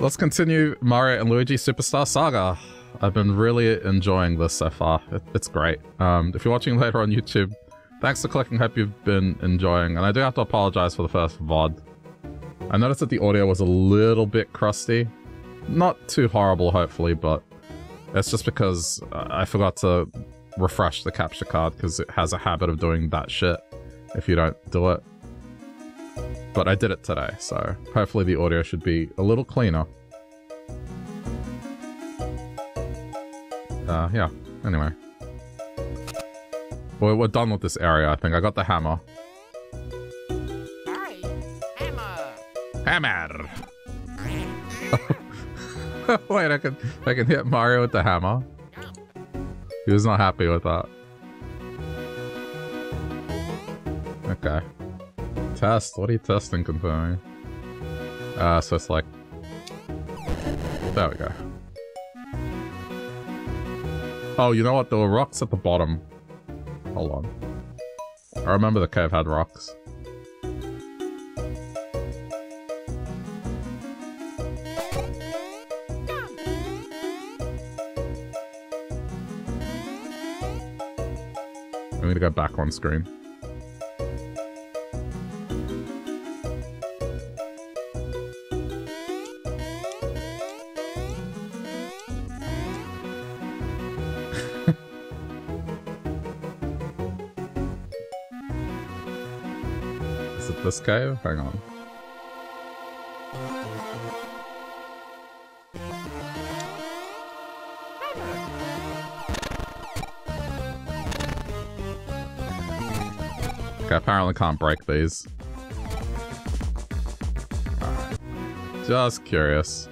Let's continue Mario and Luigi Superstar Saga. I've been really enjoying this so far. It's great. If you're watching later on YouTube, thanks for clicking. Hope you've been enjoying. And I do have to apologize for the first VOD. I noticed that the audio was a little bit crusty. Not too horrible, hopefully, but it's just because I forgot to refresh the capture card because it has a habit of doing that shit if you don't do it. But I did it today, so hopefully the audio should be a little cleaner. Yeah, anyway. Well, we're done with this area, I think. I got the hammer. Hi, hammer! Hammer! Wait, I can hit Mario with the hammer? He was not happy with that. Okay. Test? What are you testing, confirming? So it's like... There we go. Oh, you know what? There were rocks at the bottom. Hold on. I remember the cave had rocks. I'm gonna go back on screen. This cave? Hang on. Okay, apparently can't break these. Right. Just curious.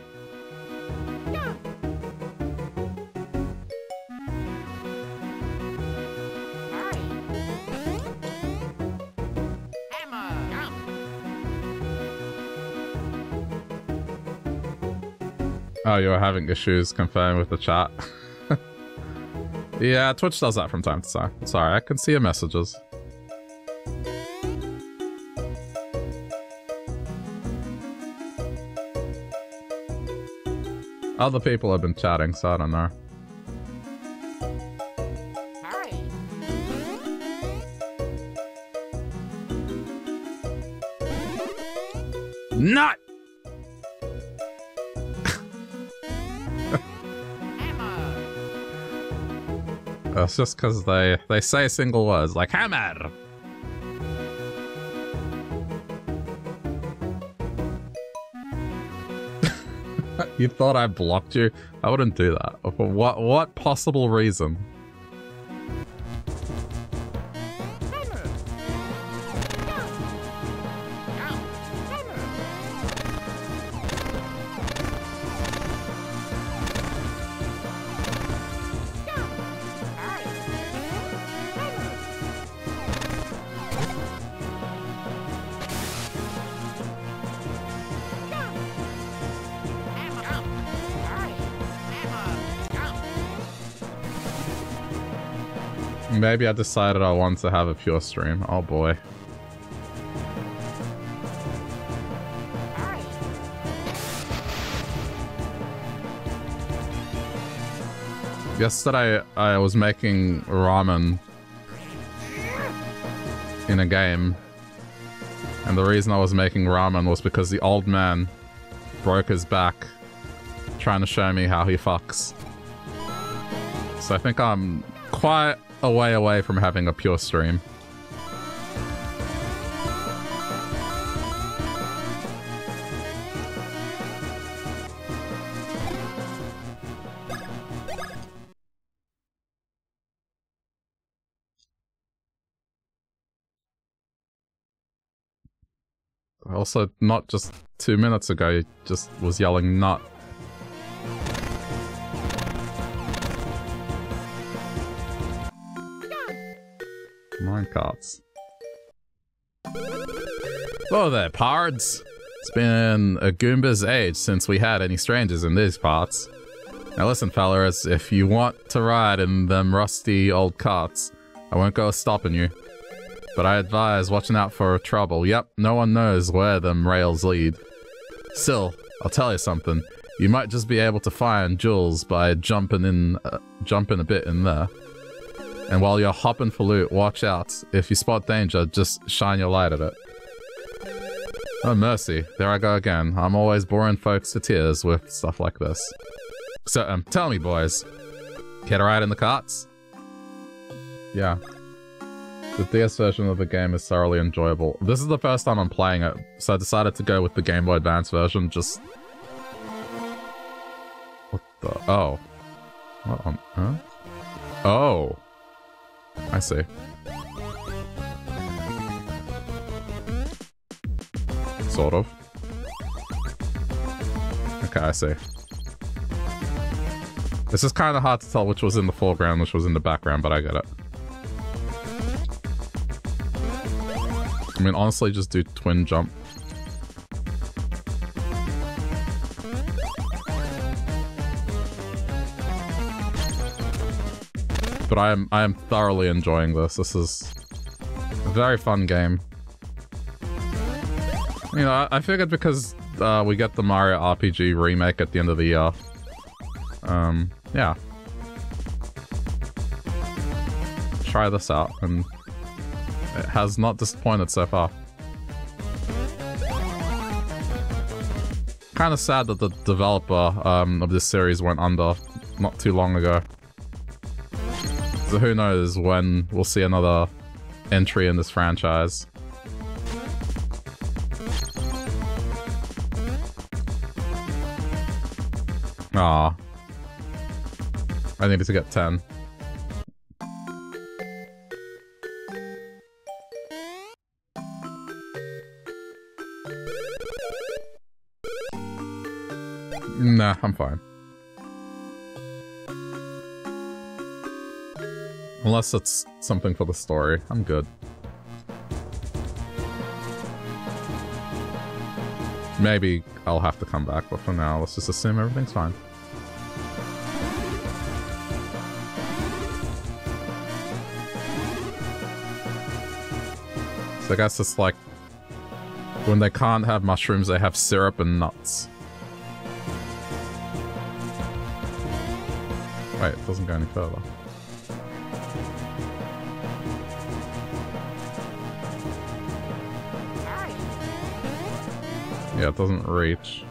Oh, you're having issues confirming with the chat. Yeah, Twitch does that from time to time. Sorry, I can see your messages. Other people have been chatting, so I don't know. Nut! It's just because they say single words, like hammer! You thought I blocked you? I wouldn't do that. For what possible reason? Maybe I decided I want to have a pure stream. Oh boy. Yesterday I was making ramen in a game. And the reason I was making ramen was because the old man broke his back trying to show me how he fucks. So I think I'm quite a way away from having a pure stream. Also, not just 2 minutes ago, you just was yelling nut. Cards. Hello there, pards. It's been a Goomba's age since we had any strangers in these parts. Now listen, fellas, if you want to ride in them rusty old carts, I won't go stopping you. But I advise watching out for trouble. Yep, no one knows where them rails lead. Still, I'll tell you something. You might just be able to find jewels by jumping a bit in there. And while you're hopping for loot, watch out. If you spot danger, just shine your light at it. Oh mercy, there I go again. I'm always boring folks to tears with stuff like this. So, tell me boys, get a ride in the carts? Yeah. The DS version of the game is thoroughly enjoyable. This is the first time I'm playing it, so I decided to go with the Game Boy Advance version, just... What the... Oh. What on earth? Oh. I see. Sort of. Okay, I see. This is kind of hard to tell which was in the foreground, which was in the background, but I get it. I mean, honestly, just do twin jump. But I am thoroughly enjoying this. This is a very fun game. You know, I figured because we get the Mario RPG remake at the end of the year. Yeah. Try this out, and it has not disappointed so far. Kind of sad that the developer of this series went under not too long ago. So who knows when we'll see another entry in this franchise. Aww. I needed to get 10. Nah, I'm fine. Unless it's something for the story, I'm good. Maybe I'll have to come back, but for now, let's just assume everything's fine. So I guess it's like, when they can't have mushrooms, they have syrup and nuts. Wait, it doesn't go any further. Yeah, it doesn't reach.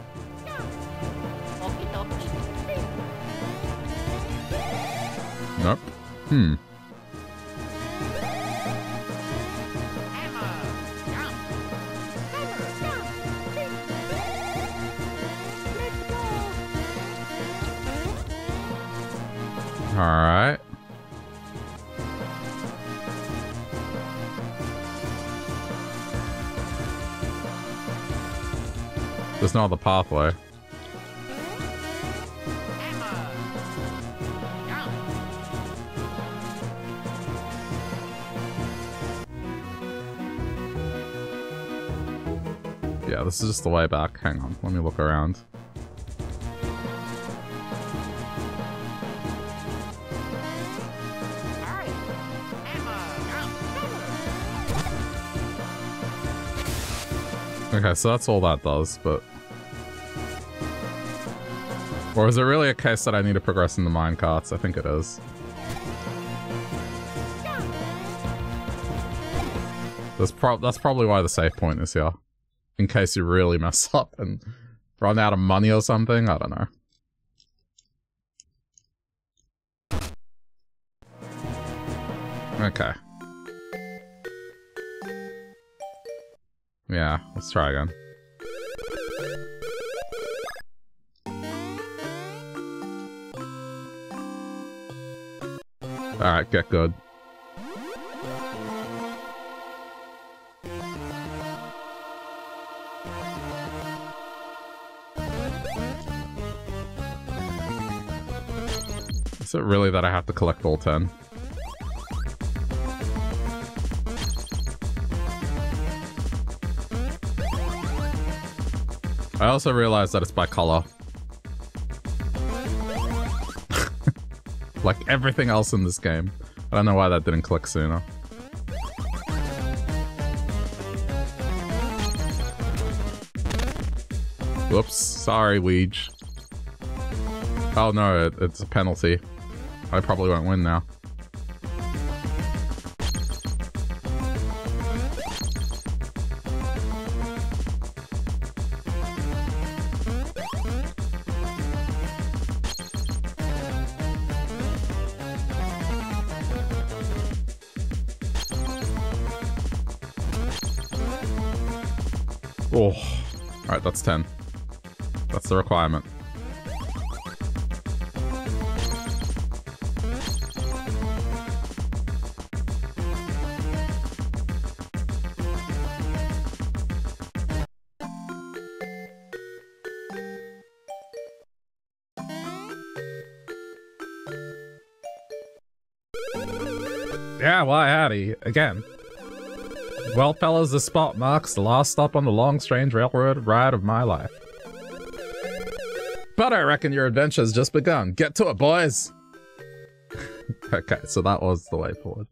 Nope. Hmm. All right. There's no other pathway. Yeah, this is just the way back. Hang on, let me look around. Okay, so that's all that does, but... Or is it really a case that I need to progress in the minecarts? I think it is. That's probably why the save point is here. In case you really mess up and run out of money or something, I don't know. Okay. Yeah, let's try again. Alright, get good. Is it really that I have to collect all 10? I also realized that it's by color. Like everything else in this game. I don't know why that didn't click sooner. Whoops. Sorry, Weege. Oh, no, it's a penalty. I probably won't win now. Oh, alright, that's 10. That's the requirement. Yeah, why howdy, again. Well, fellas, this spot marks the last stop on the long, strange railroad ride of my life. But I reckon your adventure's just begun. Get to it, boys! Okay, so that was the way forward.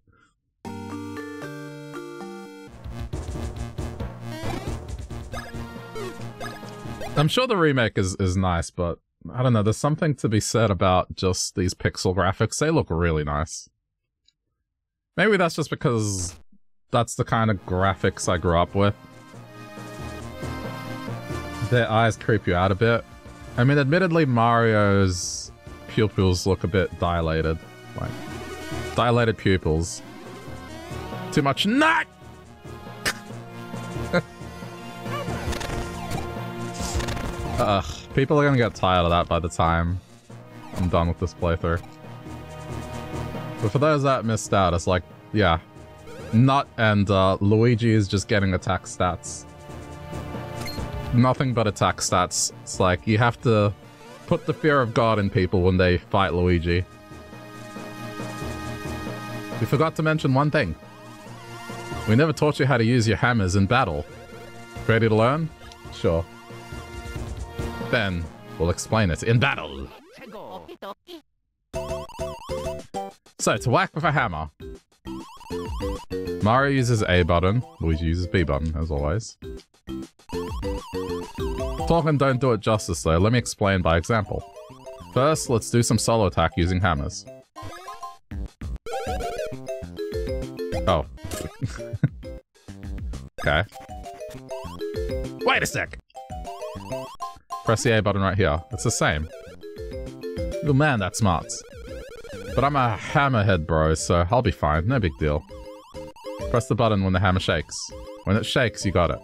I'm sure the remake is nice, but I don't know, there's something to be said about just these pixel graphics. They look really nice. Maybe that's just because that's the kind of graphics I grew up with. Their eyes creep you out a bit. I mean, admittedly, Mario's pupils look a bit dilated. Like, dilated pupils. Too much nut! Ugh, people are gonna get tired of that by the time I'm done with this playthrough. But for those that missed out, it's like, yeah. Nut and Luigi is just getting attack stats. Nothing but attack stats. It's like, you have to put the fear of God in people when they fight Luigi. We forgot to mention one thing. We never taught you how to use your hammers in battle. Ready to learn? Sure. Then we'll explain it in battle. So, to whack with a hammer. Mario uses A button, Luigi uses B button, as always. Talk and don't do it justice though, let me explain by example. First, let's do some solo attack using hammers. Oh. Okay. Wait a sec! Press the A button right here, it's the same. Oh man, that's smart. But I'm a hammerhead bro, so I'll be fine, no big deal. Press the button when the hammer shakes. When it shakes, you got it.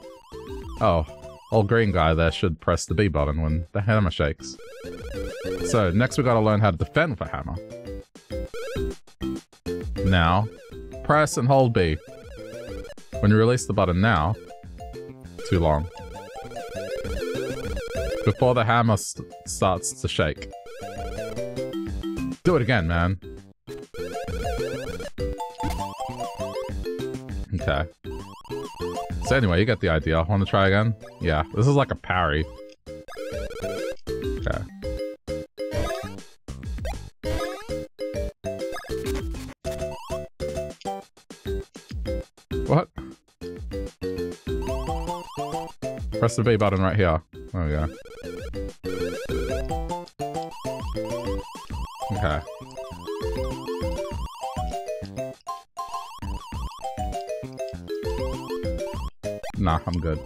Oh, old green guy there should press the B button when the hammer shakes. So, next we gotta learn how to defend with a hammer. Now, press and hold B. When you release the button now, too long. Before the hammer starts to shake. Do it again, man. Okay. So anyway, you get the idea. Want to try again? Yeah, this is like a parry. Okay. What? Press the B button right here. There we go. Okay. Nah, I'm good.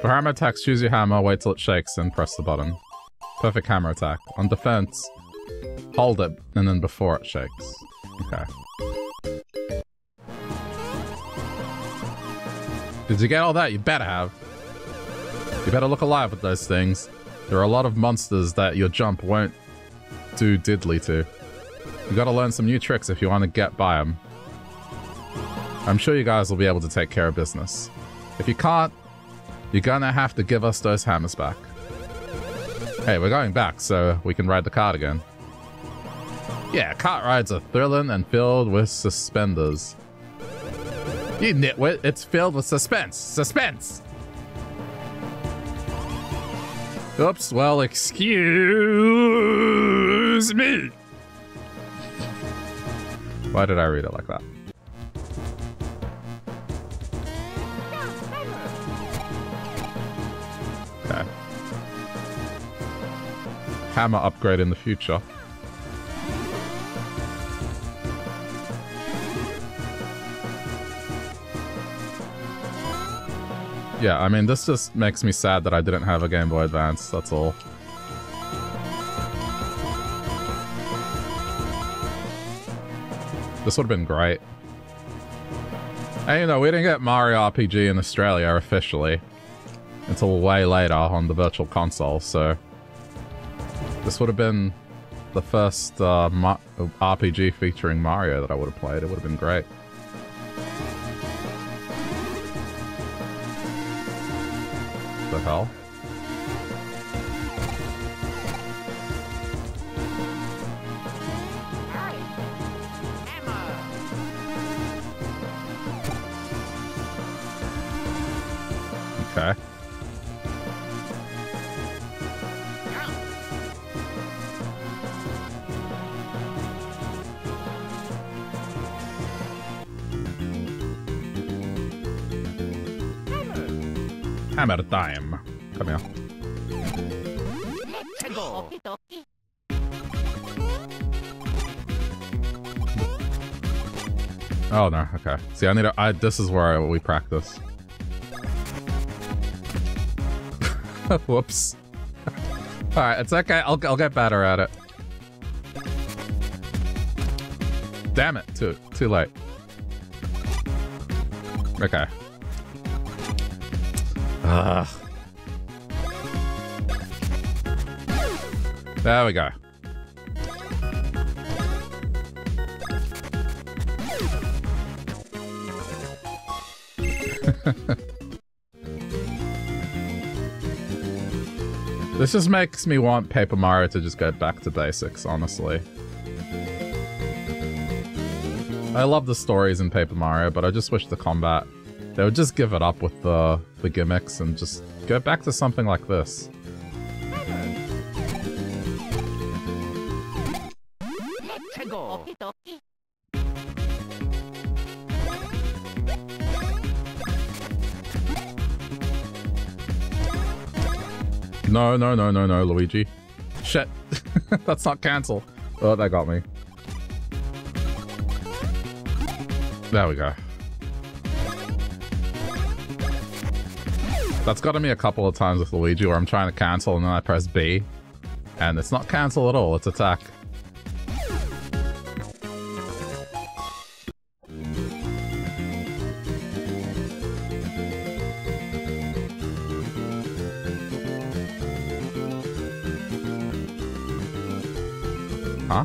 For hammer attacks, choose your hammer, wait till it shakes, then press the button. Perfect hammer attack. On defense, hold it, and then before it shakes. Okay. Did you get all that? You better have. You better look alive with those things. There are a lot of monsters that your jump won't do diddly to. You gotta learn some new tricks if you want to get by them. I'm sure you guys will be able to take care of business. If you can't, you're gonna have to give us those hammers back. Hey, we're going back so we can ride the cart again. Yeah, cart rides are thrilling and filled with suspenders. You nitwit, it's filled with suspense! Suspense! Oops, well, excuse me! Why did I read it like that? camera upgrade in the future. Yeah, I mean, this just makes me sad that I didn't have a Game Boy Advance, that's all. This would have been great. And you know, we didn't get Mario RPG in Australia officially until way later on the Virtual Console, so this would have been the first RPG featuring Mario that I would have played. It would have been great. The hell? Okay. Hammer time. Come here. Let's go. Oh no, okay. See, I need to, this is where we practice. Whoops. Alright, it's okay. I'll get better at it. Damn it. Too late. Okay. Ugh. There we go. This just makes me want Paper Mario to just go back to basics, honestly. I love the stories in Paper Mario, but I just wish the combat... They would just give it up with the gimmicks and just go back to something like this. No, no, no, no, no, Luigi. Shit. That's not cancel. Oh, that got me. There we go. That's gotten me a couple of times with Luigi where I'm trying to cancel and then I press B. And it's not cancel at all, it's attack. Huh?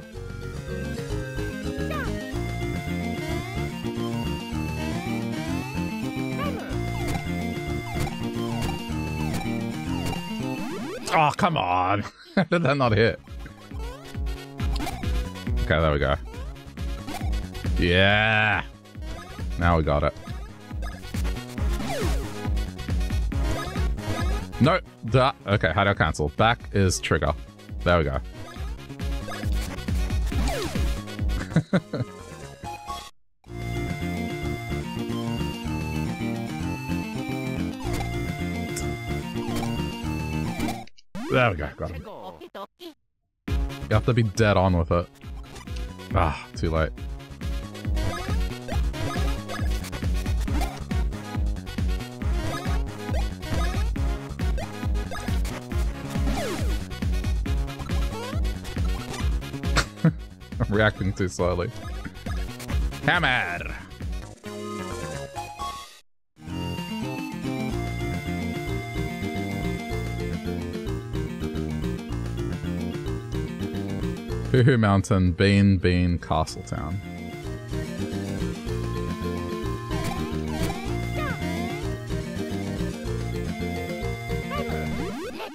Oh, come on. Did that not hit? Okay, there we go. Yeah. Now we got it. No. Duh. Okay, how do I cancel? Back is trigger. There we go. There we go, got him. You have to be dead on with it. Ah, too late. I'm reacting too slowly. Hammer! Hoohoo Mountain, Beanbean Castle Town.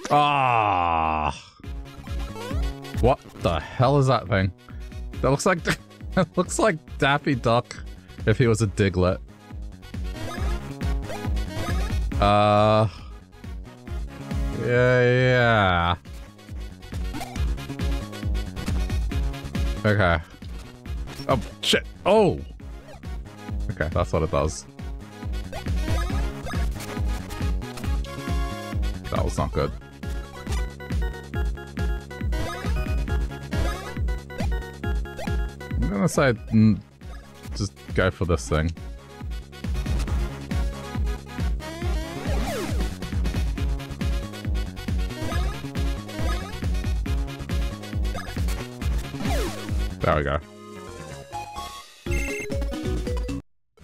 Ah! What the hell is that thing? That looks like it looks like Daffy Duck if he was a Diglett. Yeah. Okay. Oh, shit. Oh! Okay, that's what it does. That was not good. gonna say, just go for this thing. There we go.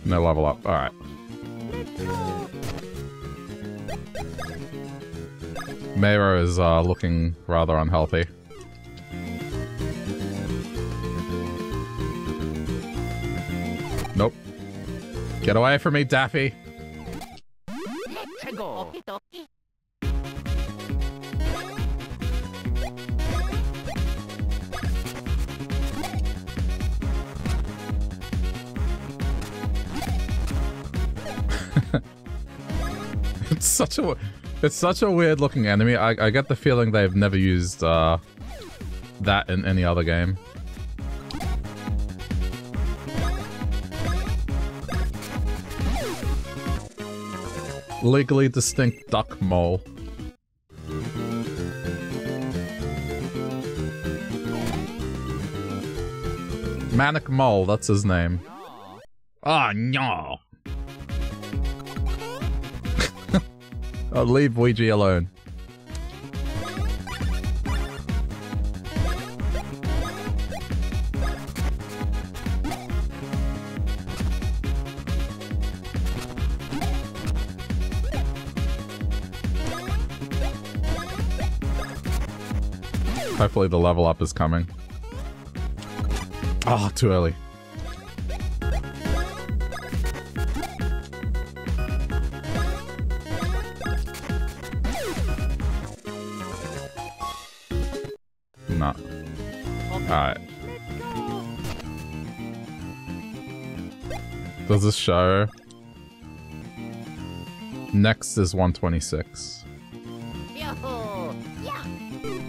No level up, alright. Mario is looking rather unhealthy. Nope. Get away from me, Daffy! It's such a weird looking enemy. I get the feeling they've never used that in any other game. Legally distinct duck mole. Manic Mole, that's his name. Ah, no. Oh, leave Luigi alone. Hopefully the level up is coming. Ah, too early. Does this show? Next is 126.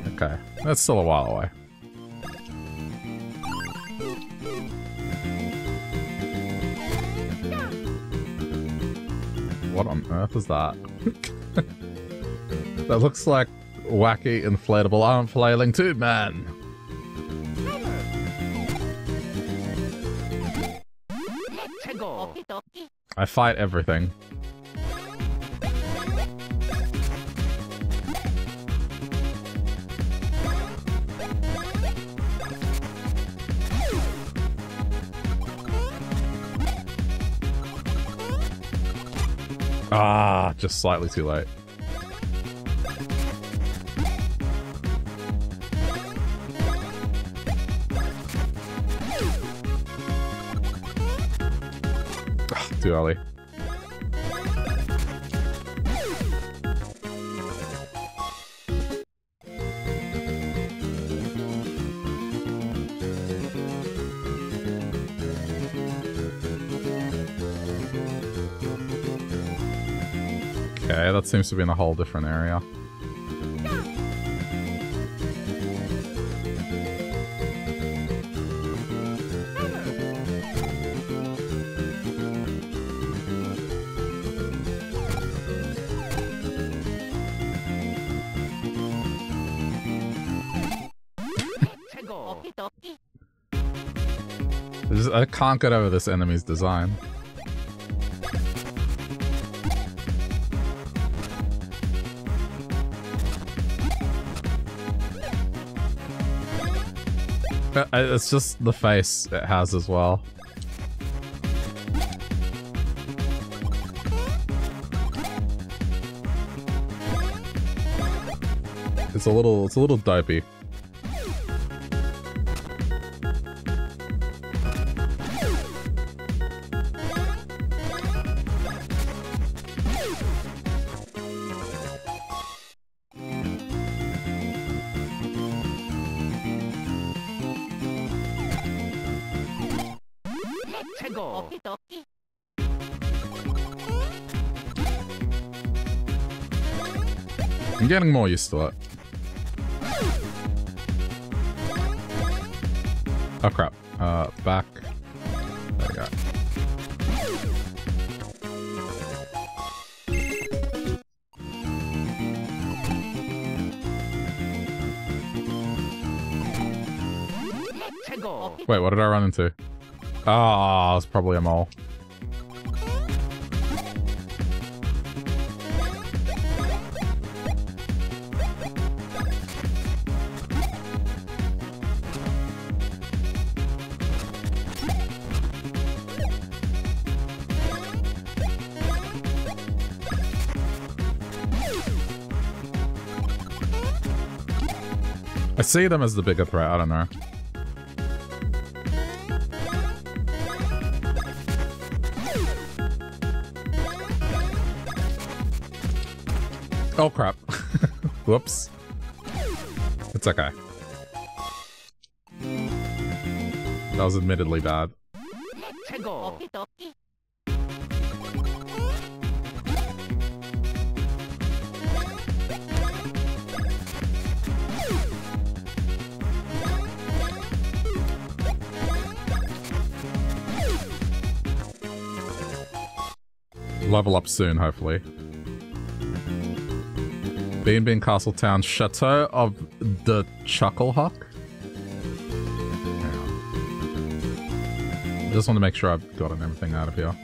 Okay, that's still a while away. What on earth is that? That looks like wacky inflatable arm flailing tube man. I fight everything. Ah, just slightly too late. Too early. Okay, that seems to be in a whole different area. I can't get over this enemy's design. It's just the face it has as well. It's a little dopey. Getting more used to it. Oh crap. Back. There we go. Wait, what did I run into? Ah, oh, it's probably a mole. I see them as the bigger threat, I don't know. Oh crap. Whoops. It's okay. That was admittedly bad. Level up soon, hopefully. Beanbean Castle Town, Chateau de Chucklehuck? I just want to make sure I've gotten everything out of here.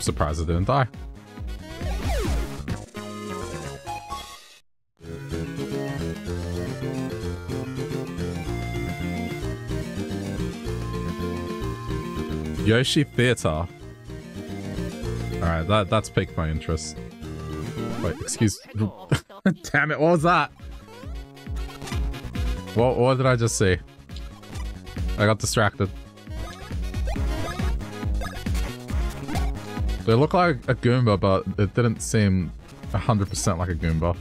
Surprised I didn't die. Yoshi Theatre. Alright, that's piqued my interest. Wait, excuse... Damn it, what was that? What did I just see? I got distracted. They look like a Goomba, but it didn't seem 100% like a Goomba.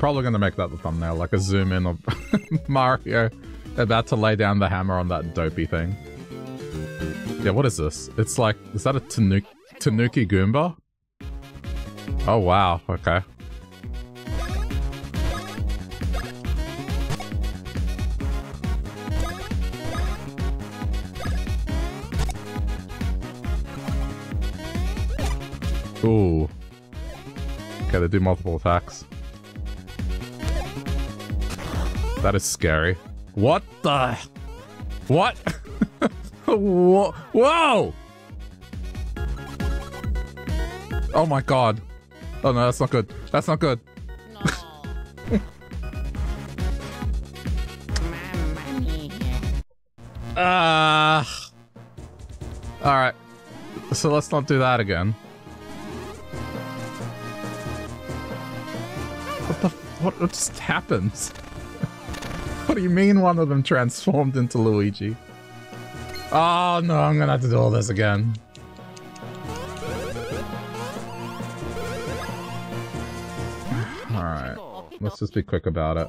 Probably gonna make that the thumbnail, like a zoom in of Mario about to lay down the hammer on that dopey thing. Yeah, what is this? It's like, is that a Tanuki Goomba? Oh wow, okay. Ooh. Okay, they do multiple attacks. That is scary. What the? What? Whoa! Oh my god. Oh no, that's not good. That's not good. No. Alright. So let's not do that again. What the? What just happens? What do you mean one of them transformed into Luigi? Oh no, I'm gonna have to do all this again. Alright, let's just be quick about it.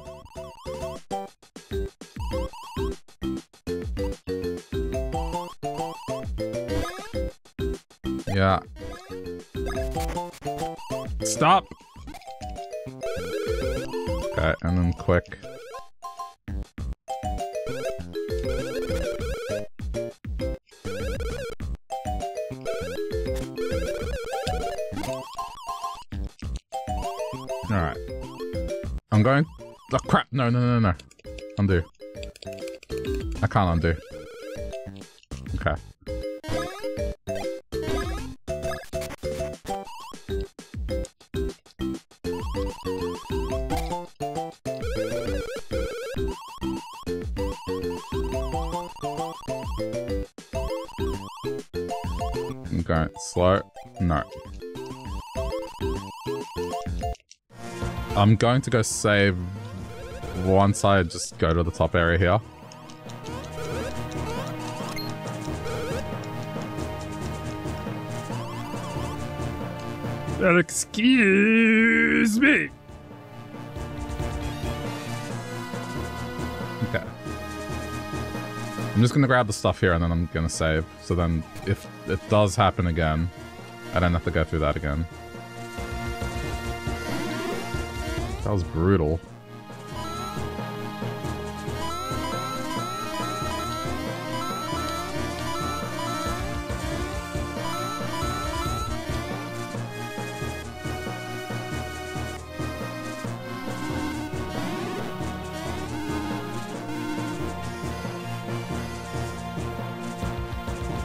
Yeah. Stop! Okay, and then quick. Going? Oh crap, no. Undo. I can't undo. Okay. go slow. No. I'm going to go save once I just go to the top area here. Excuse me. Okay. I'm just gonna grab the stuff here and then I'm gonna save. So then if it does happen again, I don't have to go through that again. That was brutal.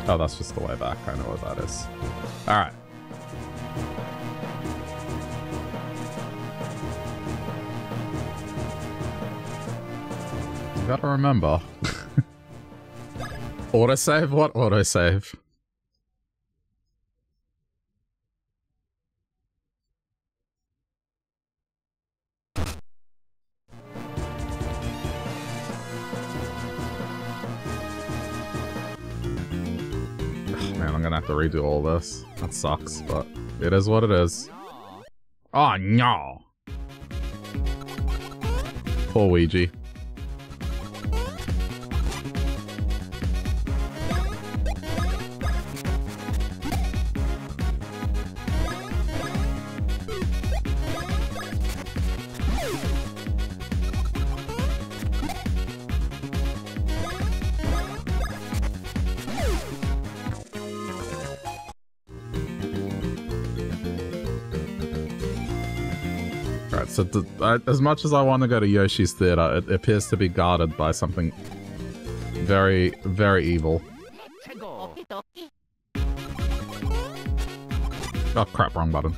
Oh, that's just the way back. I know what that is. All right. You gotta remember. Autosave? What autosave? Redo all this. That sucks, but it is what it is. Oh no! Poor Ouija. As much as I want to go to Yoshi's Theatre, it appears to be guarded by something very, very evil. Oh crap, wrong button.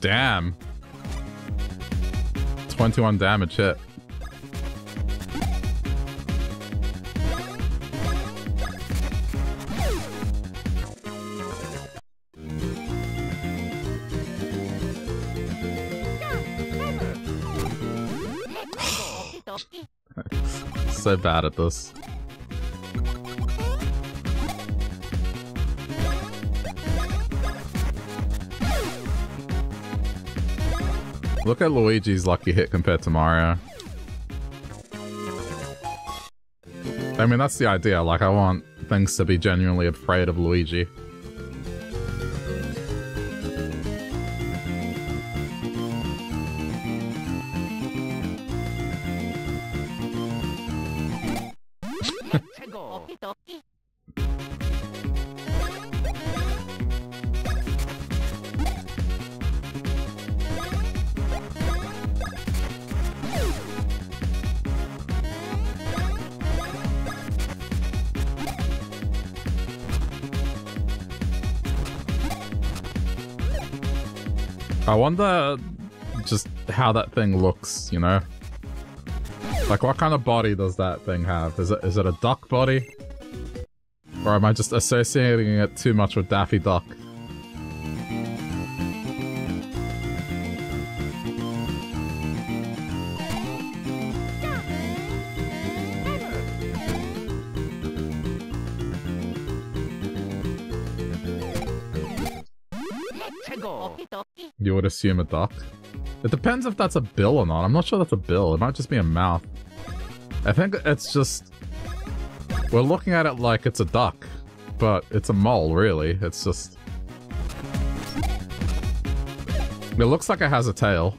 Damn. 21 damage hit. So bad at this. Look at Luigi's lucky hit compared to Mario. I mean, that's the idea. Like, I want things to be genuinely afraid of Luigi. I wonder just how that thing looks, you know? Like, what kind of body does that thing have? Is it a duck body? Or am I just associating it too much with Daffy Duck? You would assume a duck. It depends if that's a bill or not. I'm not sure that's a bill. It might just be a mouth. I think it's just... We're looking at it like it's a duck, but it's a mole, really. It's just... It looks like it has a tail.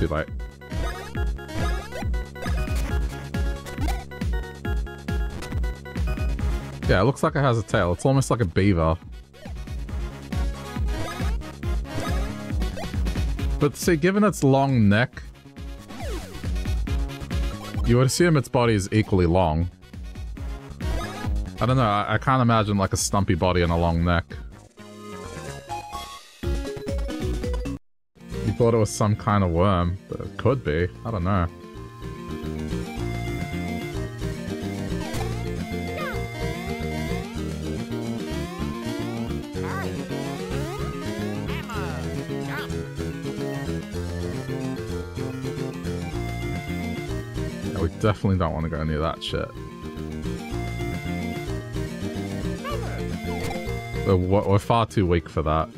do that. Yeah, it looks like it has a tail. It's almost like a beaver. But see, given its long neck, you would assume its body is equally long. I don't know, I can't imagine like a stumpy body and a long neck. You thought it was some kind of worm, but it could be, I don't know. Definitely don't want to go near that shit. We're far too weak for that.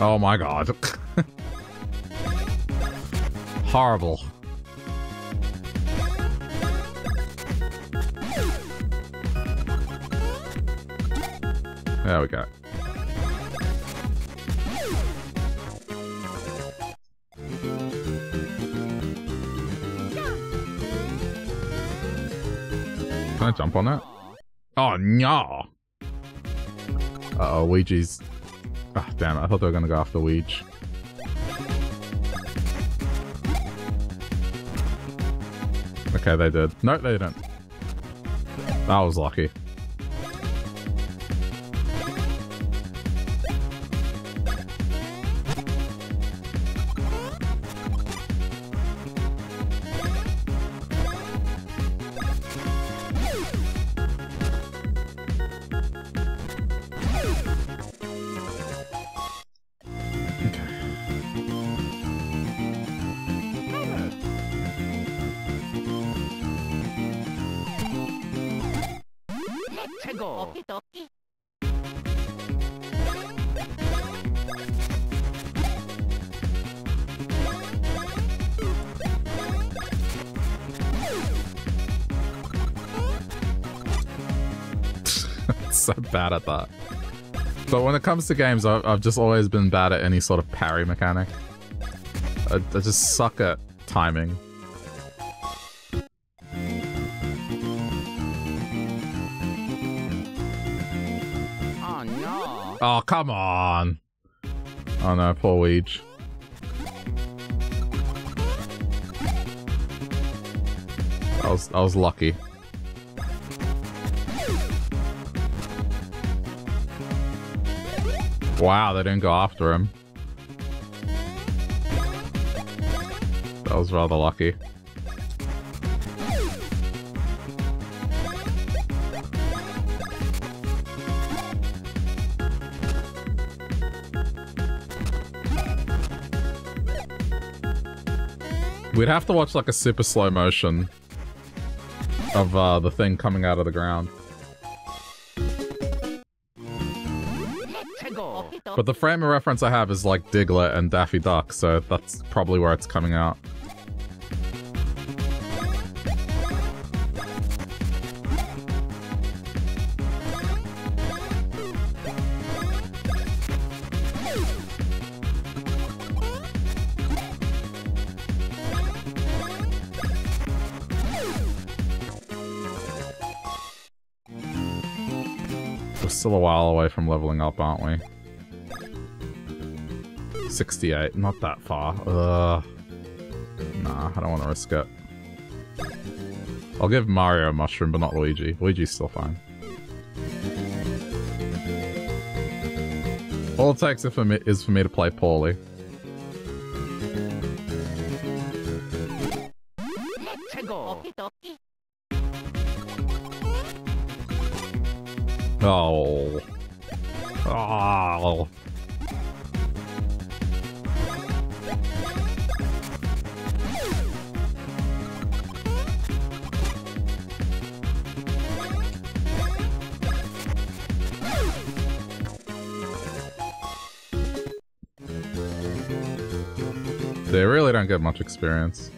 Oh my god. Horrible. There we go. Can I jump on it? Oh no. Uh-oh, Luigi's... Ah, oh, damn it. I thought they were going to go after Luigi. Okay, they did. No, they didn't. That was lucky. Bad at that. But when it comes to games, I've just always been bad at any sort of parry mechanic. I just suck at timing. Oh no. Oh, come on. Oh no, poor Weege. I was lucky. Wow, they didn't go after him. That was rather lucky. We'd have to watch like a super slow motion of the thing coming out of the ground. But the frame of reference I have is like Diglett and Daffy Duck, so that's probably where it's coming out. We're still a while away from leveling up, aren't we? 68, not that far. Ugh. Nah, I don't want to risk it. I'll give Mario a mushroom, but not Luigi. Luigi's still fine. All it takes is for me to play poorly. Oh. Oh. They really don't get much experience.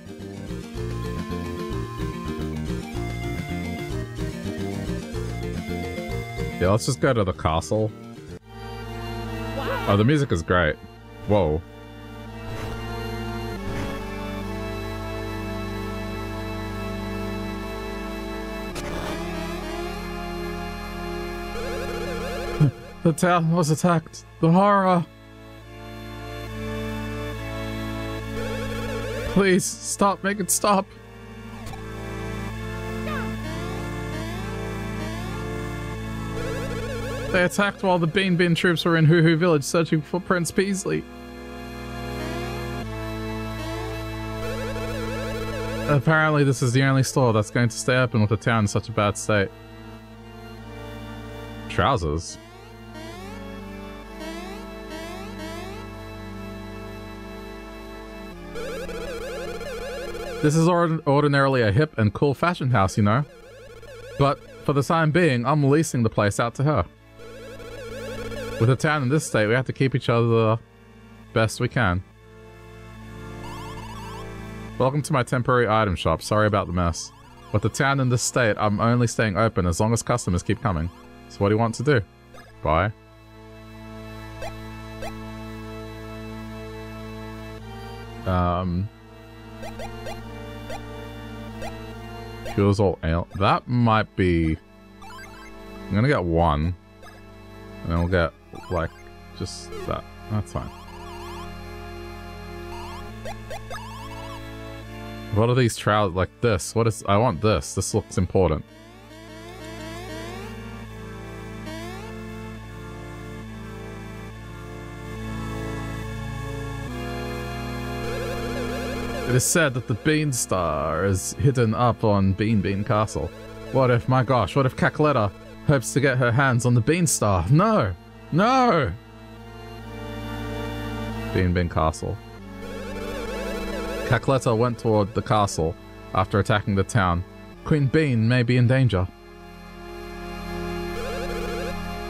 Yeah, let's just go to the castle. Oh, the music is great. Whoa. The town was attacked. The horror. Please, stop. Make it stop. They attacked while the Beanbean troops were in Hoohoo Village searching for Prince Peasley. Apparently this is the only store that's going to stay open with the town in such a bad state. Trousers? This is ordinarily a hip and cool fashion house, you know. But for the time being, I'm leasing the place out to her. With a town in this state, we have to keep each other the best we can. Welcome to my temporary item shop. Sorry about the mess. With the town in this state, I'm only staying open as long as customers keep coming. So what do you want to do? Bye. Fuel's all ale. That might be... I'm gonna get one. And then we'll get... like, just that. That's fine. What are these trousers? Like this. What is... I want this. This looks important. It is said that the Bean Star is hidden up on Beanbean Castle. What if... my gosh, what if Cackletta hopes to get her hands on the Bean Star? No! No! Beanbean Castle. Cackletta went toward the castle after attacking the town. Queen Bean may be in danger.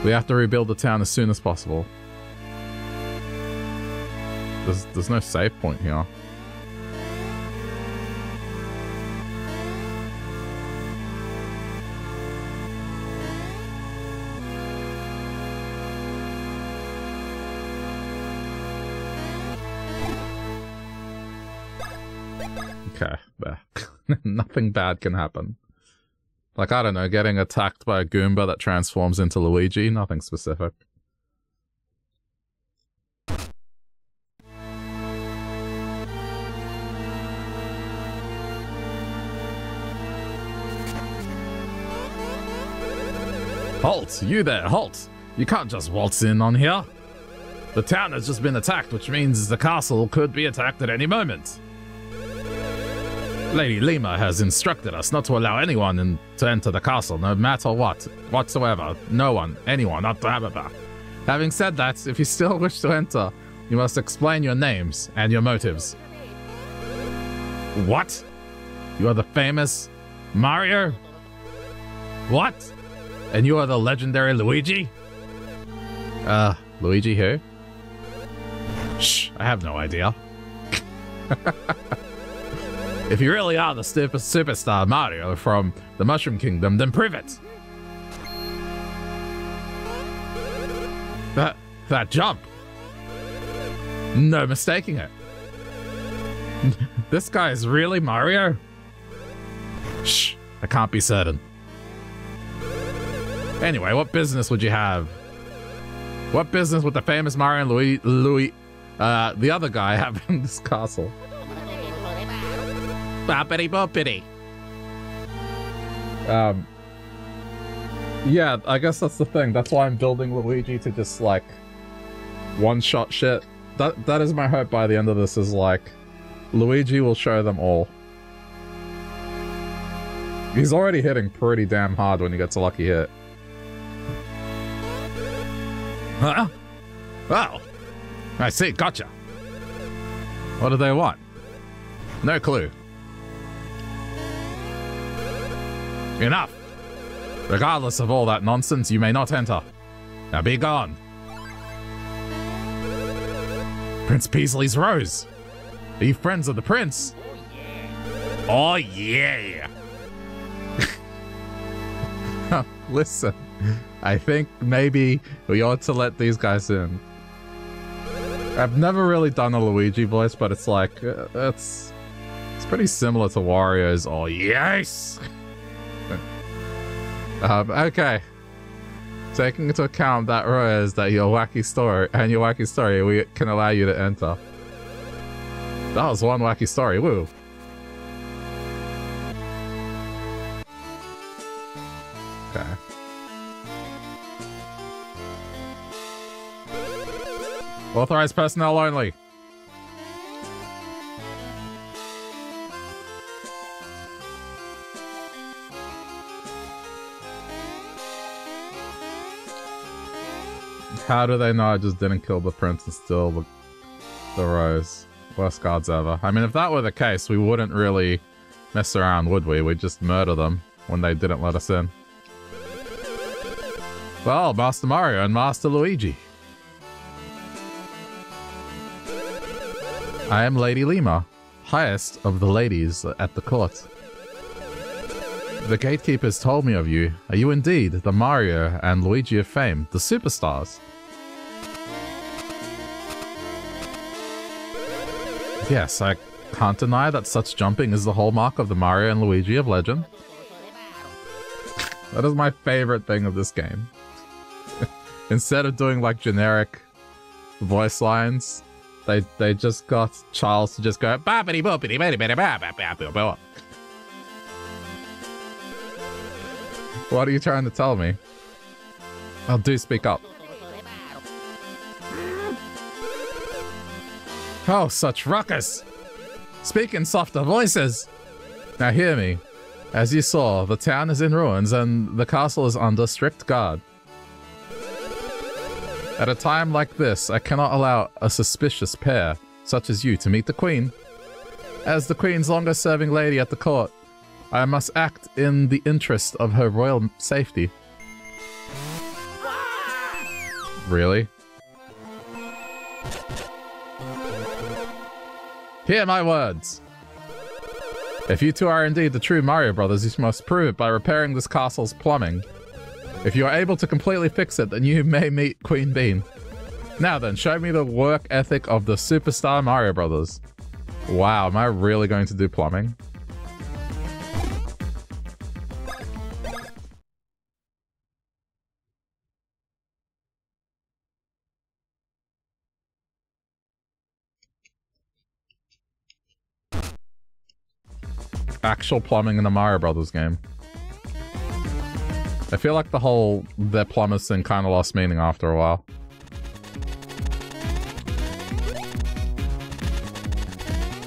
We have to rebuild the town as soon as possible. There's no save point here. Okay, nothing bad can happen. Like, I don't know, getting attacked by a Goomba that transforms into Luigi, nothing specific. Halt! You there, halt! You can't just waltz in on here! The town has just been attacked, which means the castle could be attacked at any moment. Lady Lima has instructed us not to allow anyone to enter the castle, no matter what, whatsoever. No one, anyone, not to have it back. Having said that, if you still wish to enter, you must explain your names and your motives. What? You are the famous Mario? What? And you are the legendary Luigi? Luigi who? Shh, I have no idea. If you really are the superstar Mario from the Mushroom Kingdom, then prove it! That jump! No mistaking it. This guy is really Mario? Shh, I can't be certain. Anyway, what business would you have? What business would the famous Mario and the other guy have in this castle? Boppity. Yeah, I guess that's the thing. That's why I'm building Luigi to just, like, one-shot shit. That is my hope by the end of this, is, like, Luigi will show them all. He's already hitting pretty damn hard when he gets a lucky hit. Huh? Wow. I see, gotcha. What do they want? No clue. Enough! Regardless of all that nonsense, you may not enter. Now be gone. Prince Peasley's rose! Are you friends of the prince? Oh, yeah. Listen, I think maybe we ought to let these guys in. I've never really done a Luigi voice, but it's like, it's pretty similar to Wario's. Oh, yes. Okay. Taking into account that Roy is that your wacky story, we can allow you to enter. That was one wacky story, woo. Okay. Authorized personnel only. How do they know I just didn't kill the prince and steal the rose? Worst guards ever. I mean, if that were the case, we wouldn't really mess around, would we? We'd just murder them when they didn't let us in. Well, Master Mario and Master Luigi. I am Lady Lima, highest of the ladies at the court. The gatekeepers told me of you. Are you indeed the Mario and Luigi of fame, the superstars? Yes, I can't deny that such jumping is the hallmark of the Mario and Luigi of legend. That is my favorite thing of this game. Instead of doing like generic voice lines, they just got Charles to just go babbity boppity baby baby. What are you trying to tell me? Oh, do speak up. Oh, such ruckus! Speak in softer voices! Now hear me. As you saw, the town is in ruins and the castle is under strict guard. At a time like this, I cannot allow a suspicious pair, such as you, to meet the Queen. As the Queen's longest-serving lady at the court, I must act in the interest of her royal safety. Really? Hear my words! If you two are indeed the true Mario Brothers, you must prove it by repairing this castle's plumbing. If you are able to completely fix it, then you may meet Queen Bean. Now then, show me the work ethic of the superstar Mario Brothers. Wow, am I really going to do plumbing? Actual plumbing in the Mario Brothers game. I feel like the whole their plumbers thing kind of lost meaning after a while.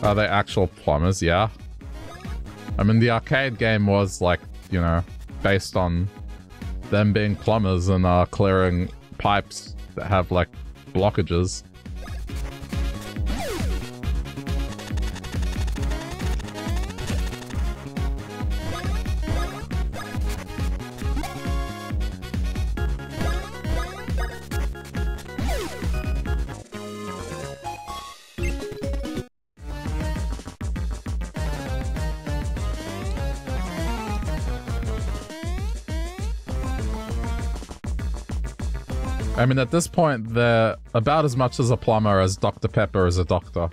Are they actual plumbers? Yeah. I mean, the arcade game was like, you know, based on them being plumbers and clearing pipes that have like blockages. I mean, at this point, they're about as much as a plumber as Dr. Pepper is a doctor.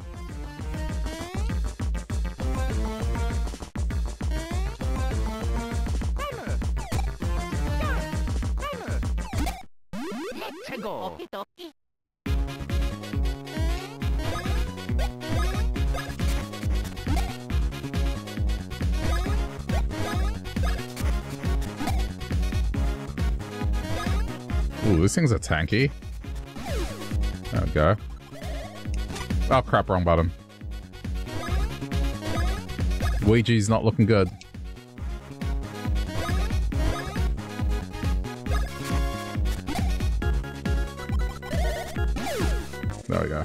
These things are tanky. There we go. Oh crap, wrong button. Luigi's not looking good. There we go.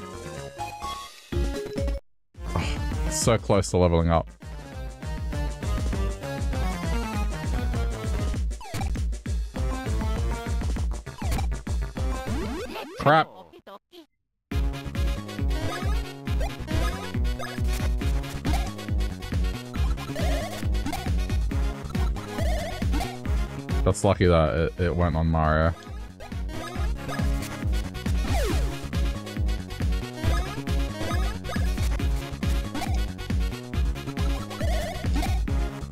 Oh, so close to leveling up. Crap. That's lucky that it went on Mario.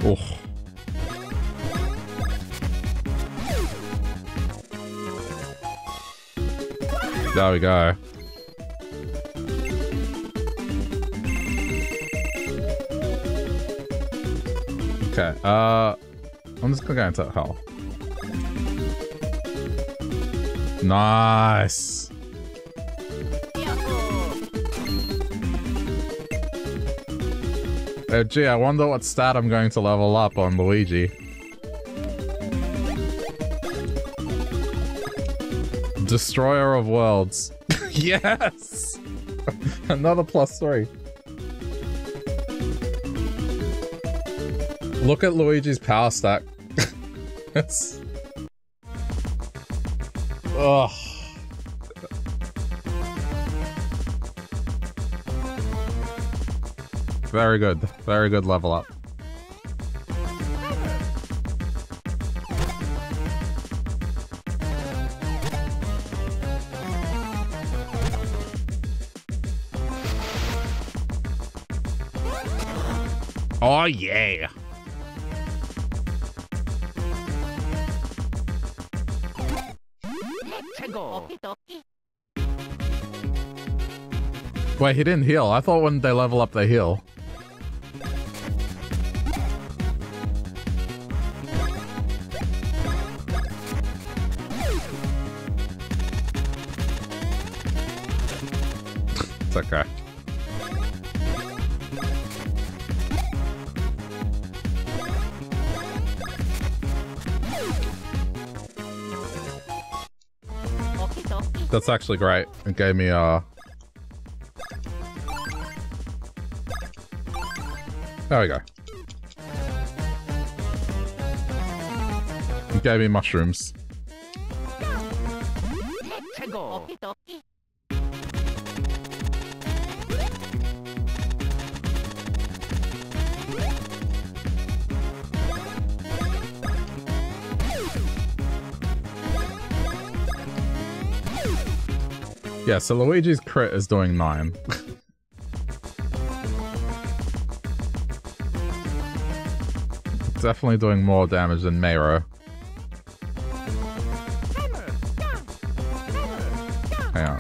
Oh. There we go. Okay, I'm just gonna go into hell. Nice! Oh gee, I wonder what stat I'm going to level up on Luigi. Destroyer of Worlds. Yes! Another +3. Look at Luigi's power stack. It's... Ugh. Very good. Very good level up. Oh yeah! Wait, he didn't heal. I thought when they level up, they heal. It's okay. That's actually great. It gave me There we go. It gave me mushrooms. Yeah, so Luigi's crit is doing 9. Definitely doing more damage than Mario. Hang on.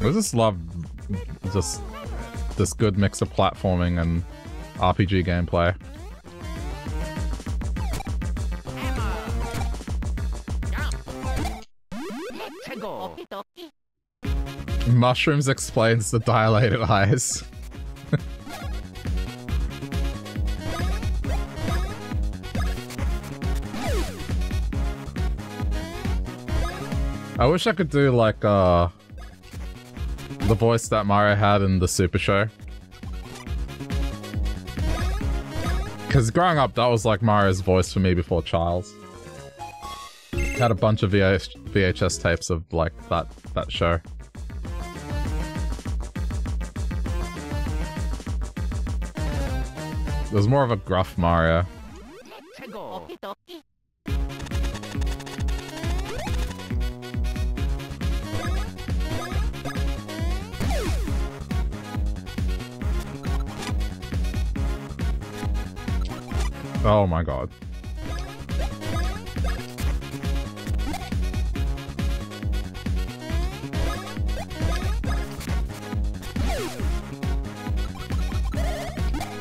I just love just this good mix of platforming and RPG gameplay. Mushrooms explains the dilated eyes. I wish I could do like the voice that Mario had in the Super Show. Because growing up, that was like Mario's voice for me before Child's. Had a bunch of VHS tapes of like that show. It was more of a gruff Mario. Oh my god.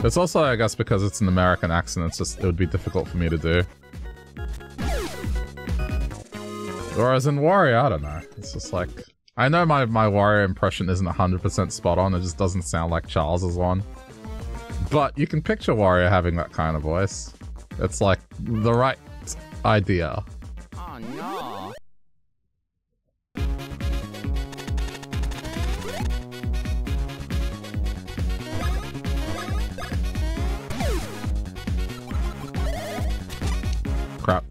It's also, I guess, because it's an American accent, it's just, it would be difficult for me to do. Or as in Wario, I don't know. It's just like... I know my Wario impression isn't 100% spot on, it just doesn't sound like Charles's one. But you can picture Wario having that kind of voice. It's like, the right idea. Oh no! Crap.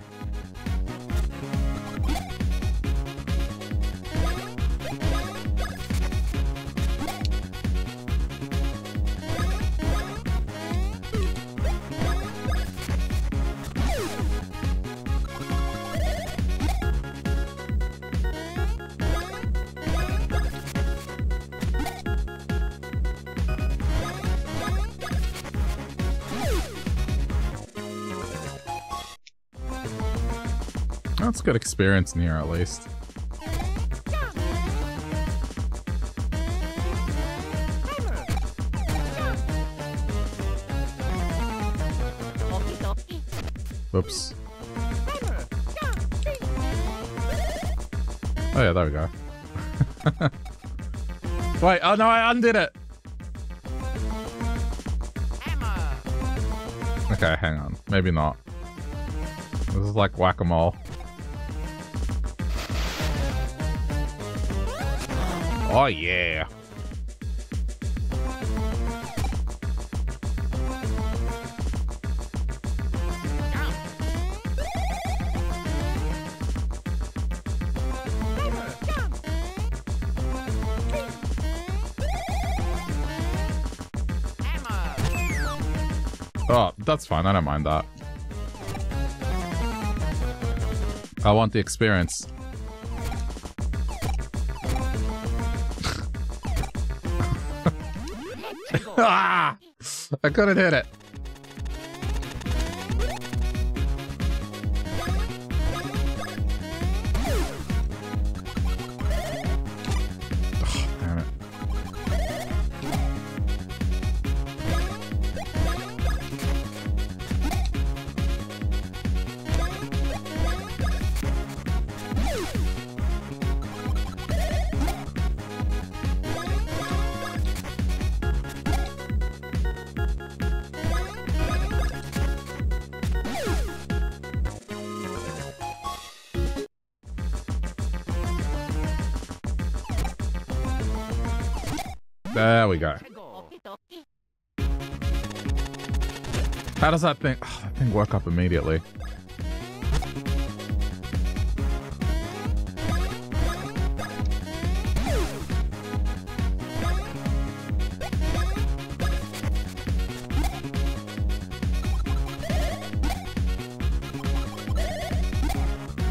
That's good experience in here, at least. Oops. Oh yeah, there we go. Wait, oh no, I undid it! Okay, hang on. Maybe not. This is like whack-a-mole. Oh yeah! Oh, that's fine. I don't mind that. I want the experience. Ah! I couldn't hit it. How does that thing... Oh, that thing work up immediately?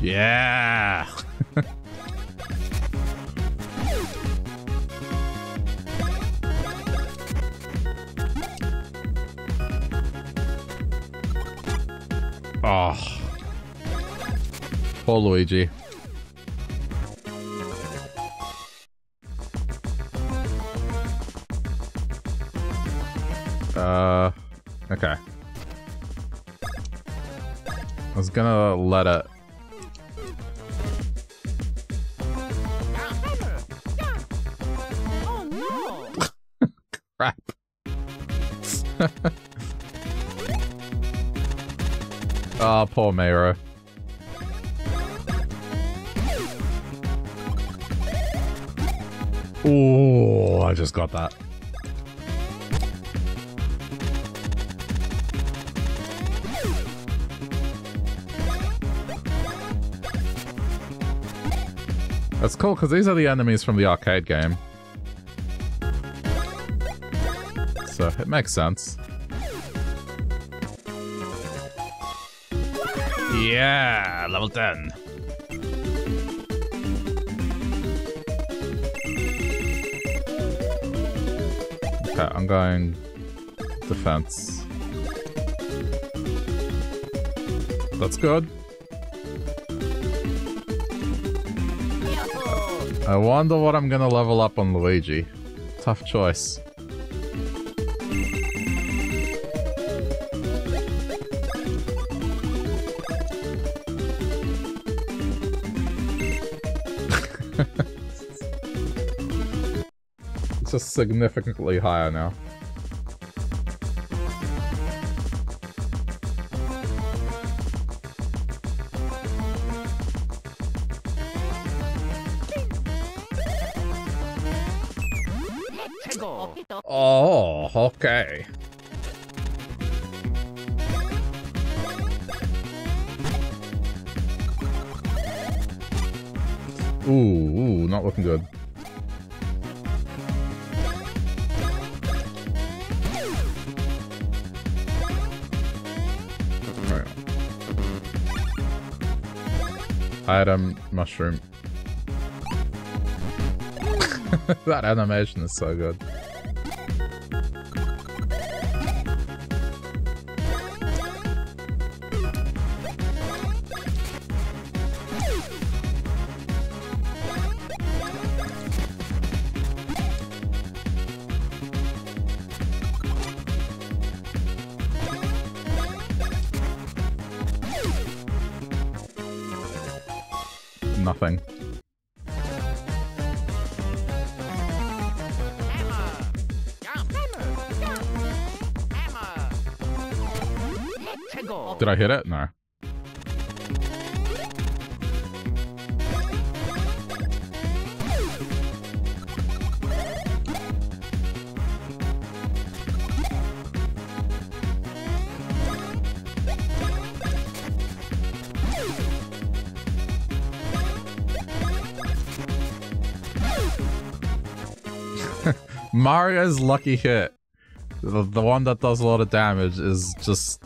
Yeah! Poor Luigi. Okay. I was gonna let it. Oh no! Crap. Ah, oh, poor Mario. Oh, I just got that. That's cool, because these are the enemies from the arcade game. So, it makes sense. Yeah, level 10. Okay, I'm going defense. That's good. I wonder what I'm gonna level up on Luigi. Tough choice. Just significantly higher now. Oh, okay. Ooh, not looking good. Item, mushroom. That animation is so good. nothing. Did I hit it? No. Mario's lucky hit, the one that does a lot of damage, is just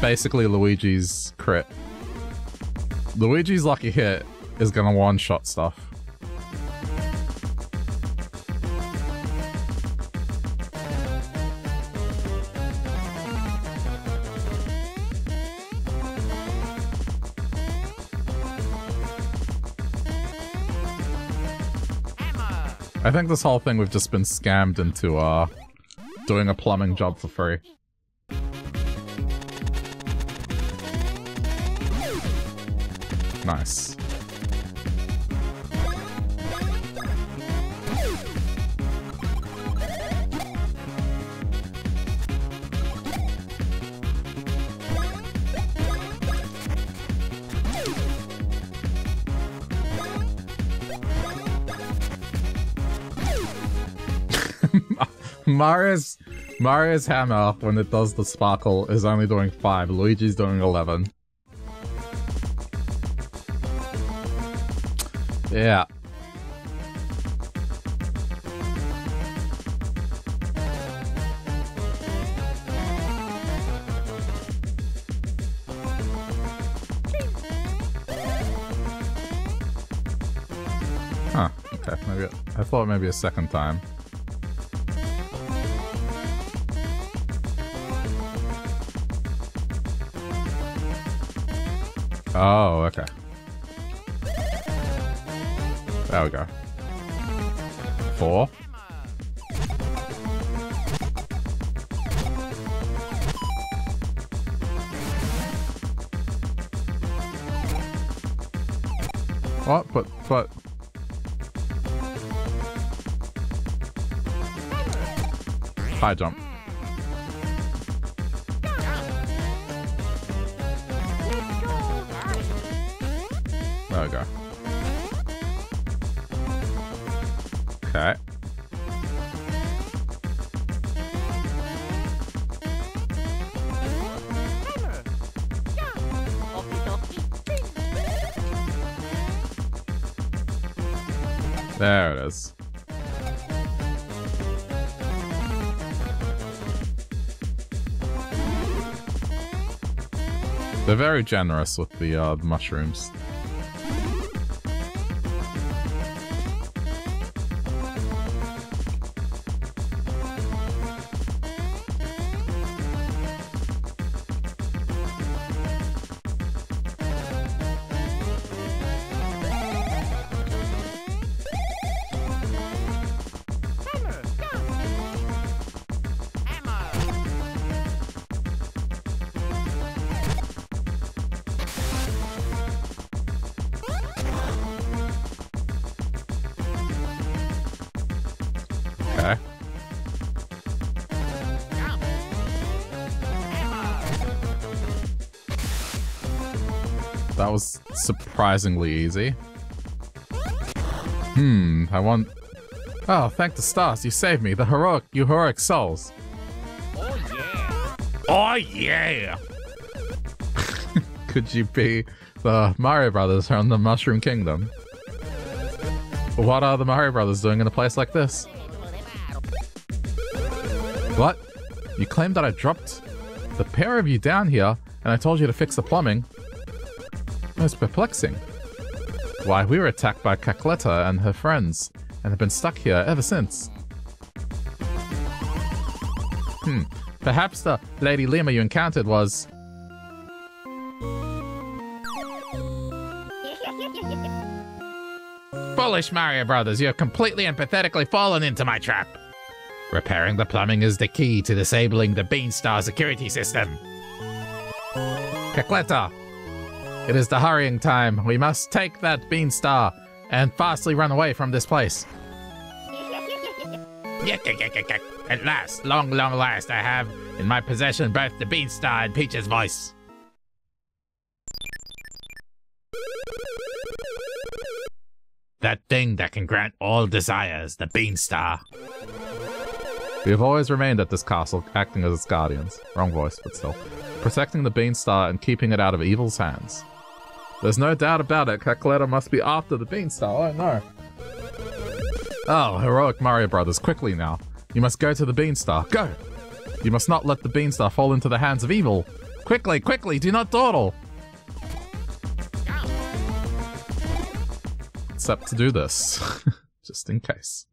basically Luigi's crit. Luigi's lucky hit is gonna one-shot stuff. I think this whole thing we've just been scammed into doing a plumbing job for free. Nice. Mario's hammer, when it does the sparkle, is only doing 5. Luigi's doing 11. Yeah. Huh. Okay. Maybe I thought maybe a second time. Oh, okay. There we go. 4. What? Put. High jump. There we go. Okay. There it is. They're very generous with the mushrooms. Surprisingly easy. I want... Oh, thank the stars, you saved me. You heroic souls. Oh, yeah. Oh, yeah! Could you be the Mario Brothers from the Mushroom Kingdom? What are the Mario Brothers doing in a place like this? What? You claimed that I dropped the pair of you down here, and I told you to fix the plumbing. Most perplexing. Why, we were attacked by Cackletta and her friends, and have been stuck here ever since. Perhaps the Lady Lima you encountered was... Foolish Mario Brothers, you have completely and pathetically fallen into my trap. Repairing the plumbing is the key to disabling the Bean Star security system. Cackletta! It is the hurrying time. We must take that Bean Star and fastly run away from this place. At last, long last, I have in my possession both the Bean Star and Peach's voice. That thing that can grant all desires, the Bean Star. We have always remained at this castle, acting as its guardians. Wrong voice, but still. Protecting the Bean Star and keeping it out of evil's hands. There's no doubt about it, Cackletta must be after the Bean Star, oh no. Oh, heroic Mario Brothers, quickly now. You must go to the Bean Star, go! You must not let the Bean Star fall into the hands of evil. Quickly, quickly, do not dawdle! Except to do this, just in case.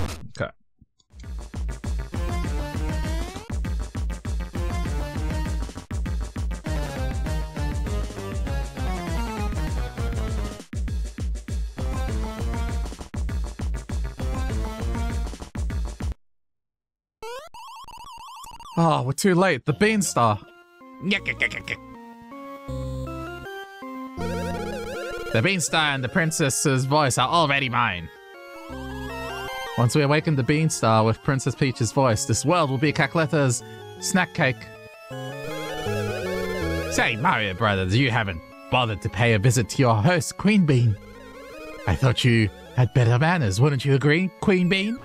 Okay. Oh, we're too late. The Bean Star. The Bean Star and the Princess's voice are already mine. Once we awaken the Bean Star with Princess Peach's voice, this world will be Cackletta's snack cake. Say, Mario Brothers, you haven't bothered to pay a visit to your host, Queen Bean. I thought you had better manners, wouldn't you agree, Queen Bean?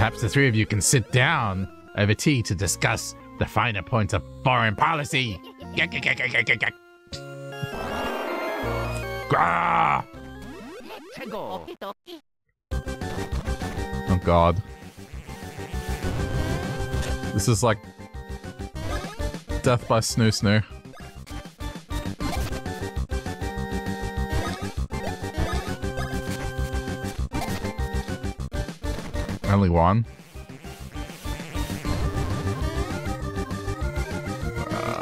Perhaps the three of you can sit down over tea to discuss the finer points of foreign policy. Oh god. This is like death by Snoo Snoo. Only one.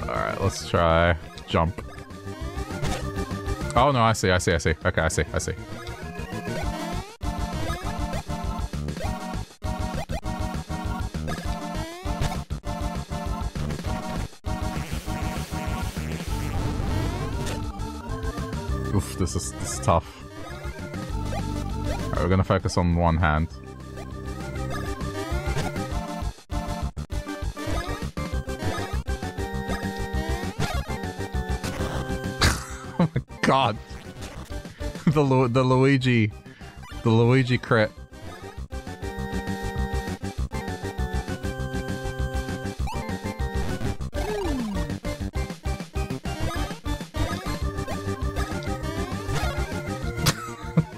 Alright, let's try jump. Oh no, I see. Okay, I see. Oof, this is tough. Alright, we're gonna focus on one hand. God, the Luigi crit.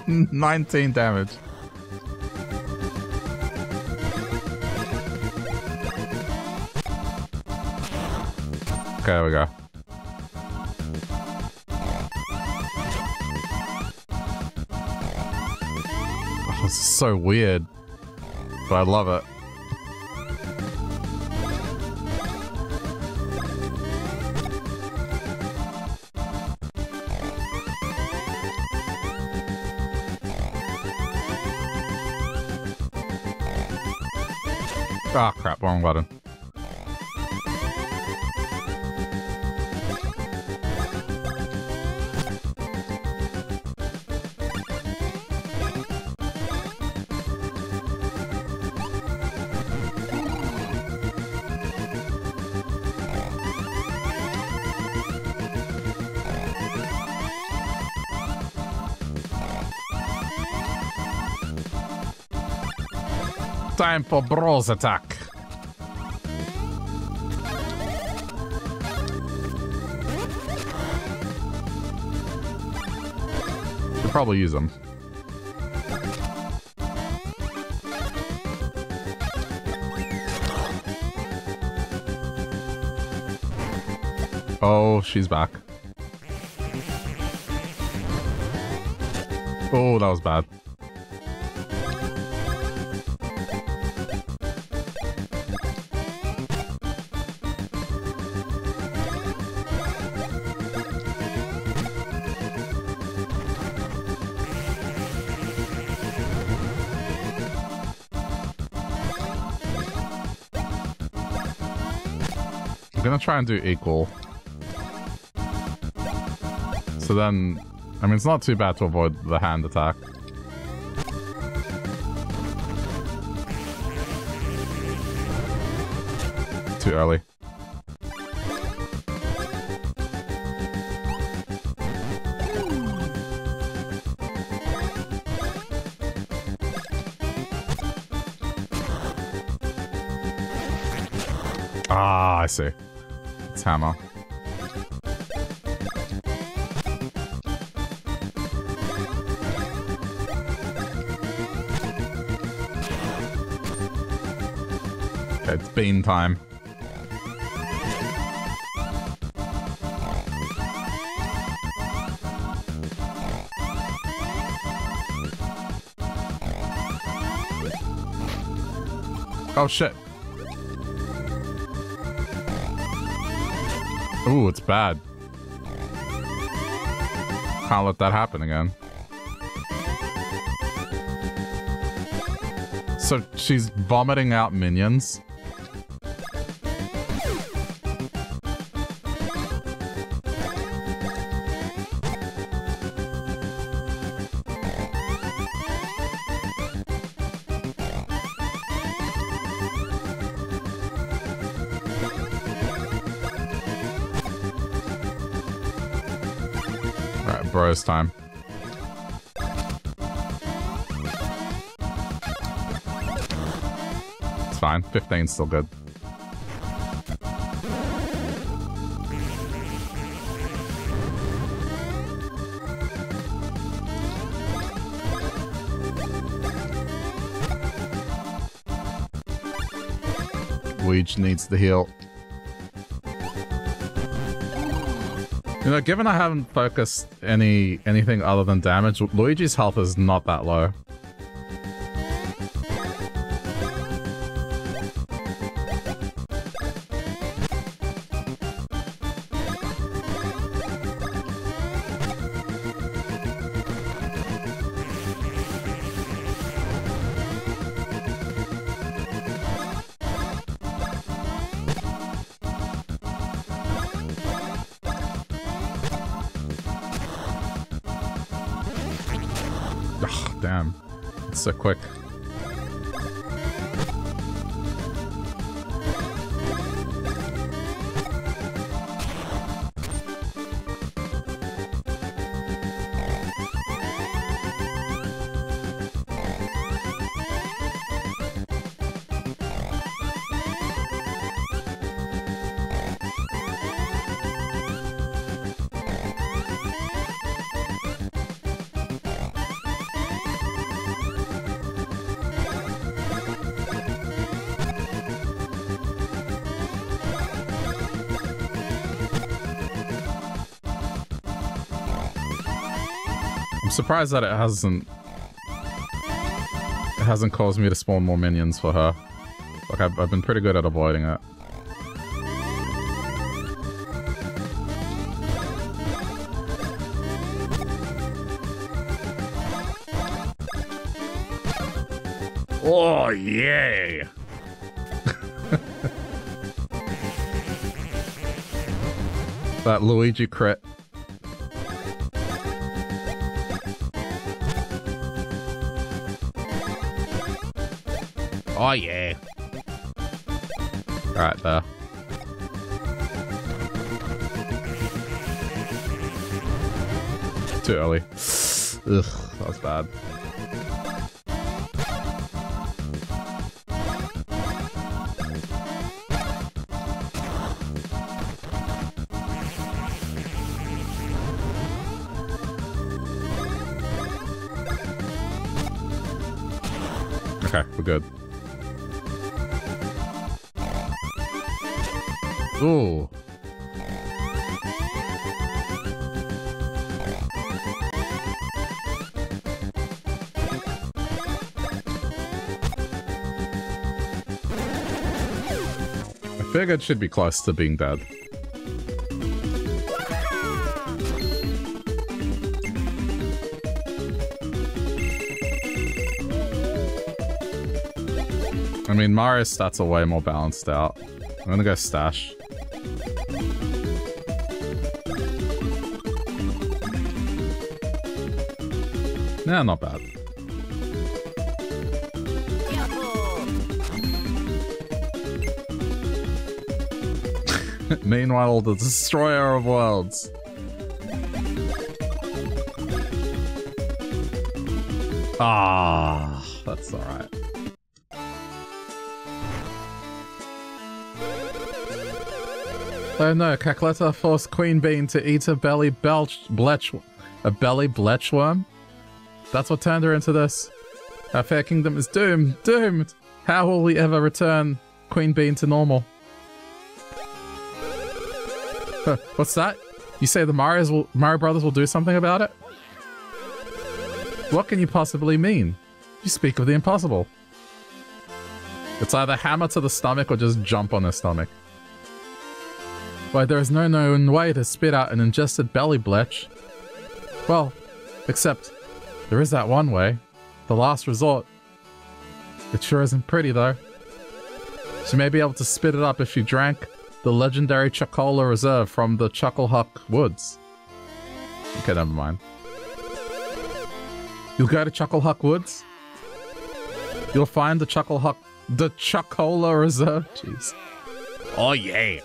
Mm. 19 damage. Okay, there we go. So weird, but I love it. Ah, oh, crap, wrong button. Time for Brawl's attack. Should probably use them. Oh, she's back. Oh, that was bad. I'm gonna try and do equal. So then, I mean, it's not too bad to avoid the hand attack. Too early. Ah, I see. It's hammer. Okay, it's bean time. Oh shit. Ooh, it's bad. Can't let that happen again. So she's vomiting out minions. This time. It's fine. 15's still good. Luigi needs the heal. You know, given I haven't focused anything other than damage, Luigi's health is not that low. So quick. Surprised that it hasn't caused me to spawn more minions for her. Like I've been pretty good at avoiding it. Oh yay! That Luigi crit. Oh yeah. Right there. Too early. Ugh, that was bad. Okay, we're good. Ooh. I figured it should be close to being dead. I mean, Mario's stats are way more balanced out. I'm gonna go stash. Nah, not bad. Meanwhile, the destroyer of worlds. Ah, that's alright. Oh no, Cackletta forced Queen Bean to eat a belly blechworm? That's what turned her into this. Our fair kingdom is doomed, doomed! How will we ever return Queen Bean to normal? What's that? You say the Mario Brothers will do something about it? What can you possibly mean? You speak of the impossible. It's either hammer to the stomach or just jump on the stomach. Why, there is no known way to spit out an ingested belly blech. Well, except there is that one way. The last resort. It sure isn't pretty, though. She may be able to spit it up if she drank the legendary Chuckola Reserve from the Chucklehuck Woods. Okay, never mind. You'll go to Chucklehuck Woods? You'll find the Chuckola Reserve? Jeez. Oh, yeah.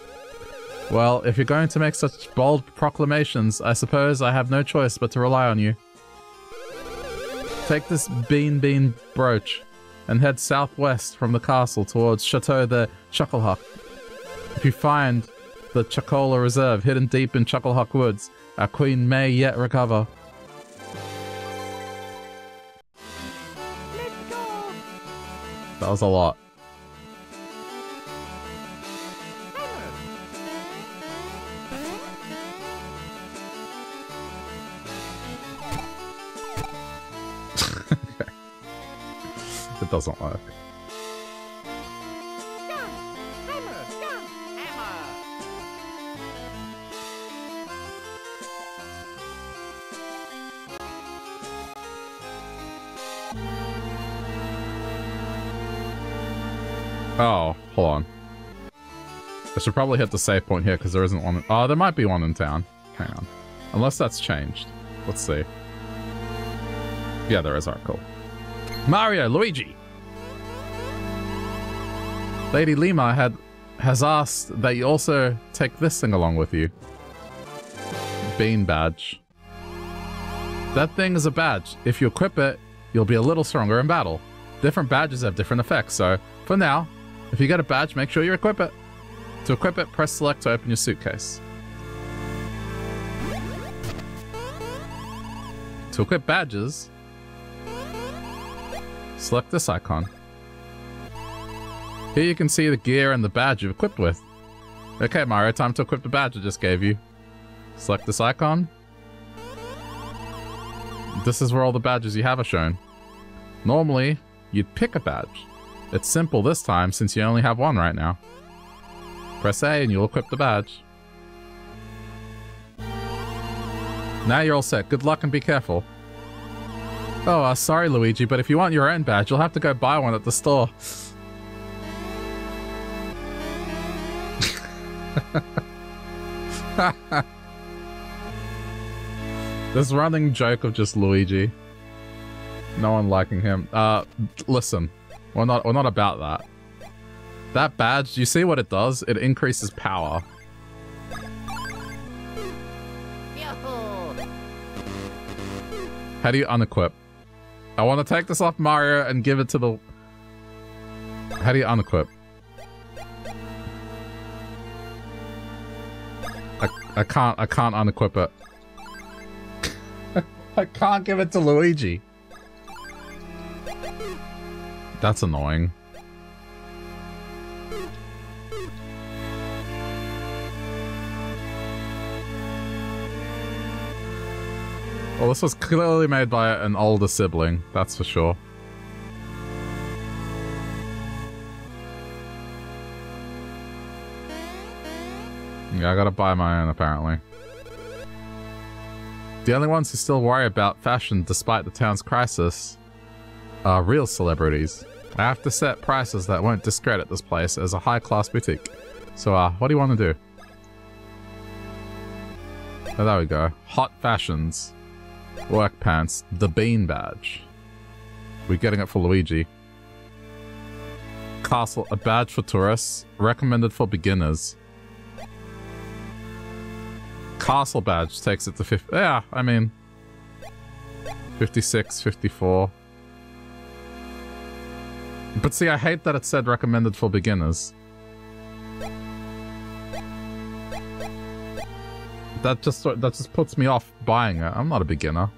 Well, if you're going to make such bold proclamations, I suppose I have no choice but to rely on you. Take this Beanbean brooch and head southwest from the castle towards Chateau de Chucklehuck. If you find the Chuckola Reserve hidden deep in Chucklehuck Woods, our queen may yet recover. Let's go. That was a lot. It doesn't work. Oh, hold on. I should probably hit the save point here because there isn't one. Oh, there might be one in town. Hang on. Unless that's changed. Let's see. Yeah, there is. Alright, cool. Mario, Luigi! Lady Lima has asked that you also take this thing along with you. Bean badge. That thing is a badge. If you equip it, you'll be a little stronger in battle. Different badges have different effects, so for now, if you get a badge, make sure you equip it. To equip it, press select to open your suitcase. To equip badges, select this icon. Here you can see the gear and the badge you've equipped with. Okay, Mario, time to equip the badge I just gave you. Select this icon. This is where all the badges you have are shown. Normally, you'd pick a badge. It's simple this time since you only have one right now. Press A and you'll equip the badge. Now you're all set. Good luck and be careful. Oh, sorry, Luigi, but if you want your own badge, you'll have to go buy one at the store. This running joke of just Luigi. No one liking him. Listen, we're not about that. That badge, do you see what it does? It increases power. How do you unequip? I want to take this off Mario and give it to the... How do you unequip? I can't unequip it. I can't give it to Luigi. That's annoying. Well, this was clearly made by an older sibling, that's for sure. Yeah, I gotta buy my own, apparently. The only ones who still worry about fashion despite the town's crisis are real celebrities. I have to set prices that won't discredit this place as a high-class boutique. So, what do you want to do? Oh, there we go. Hot fashions. Work pants. The bean badge. We're getting it for Luigi. Castle. A badge for tourists. Recommended for beginners. Castle badge takes it to 50. Yeah, I mean... 56, 54. But see, I hate that it said recommended for beginners. That just puts me off buying it. I'm not a beginner.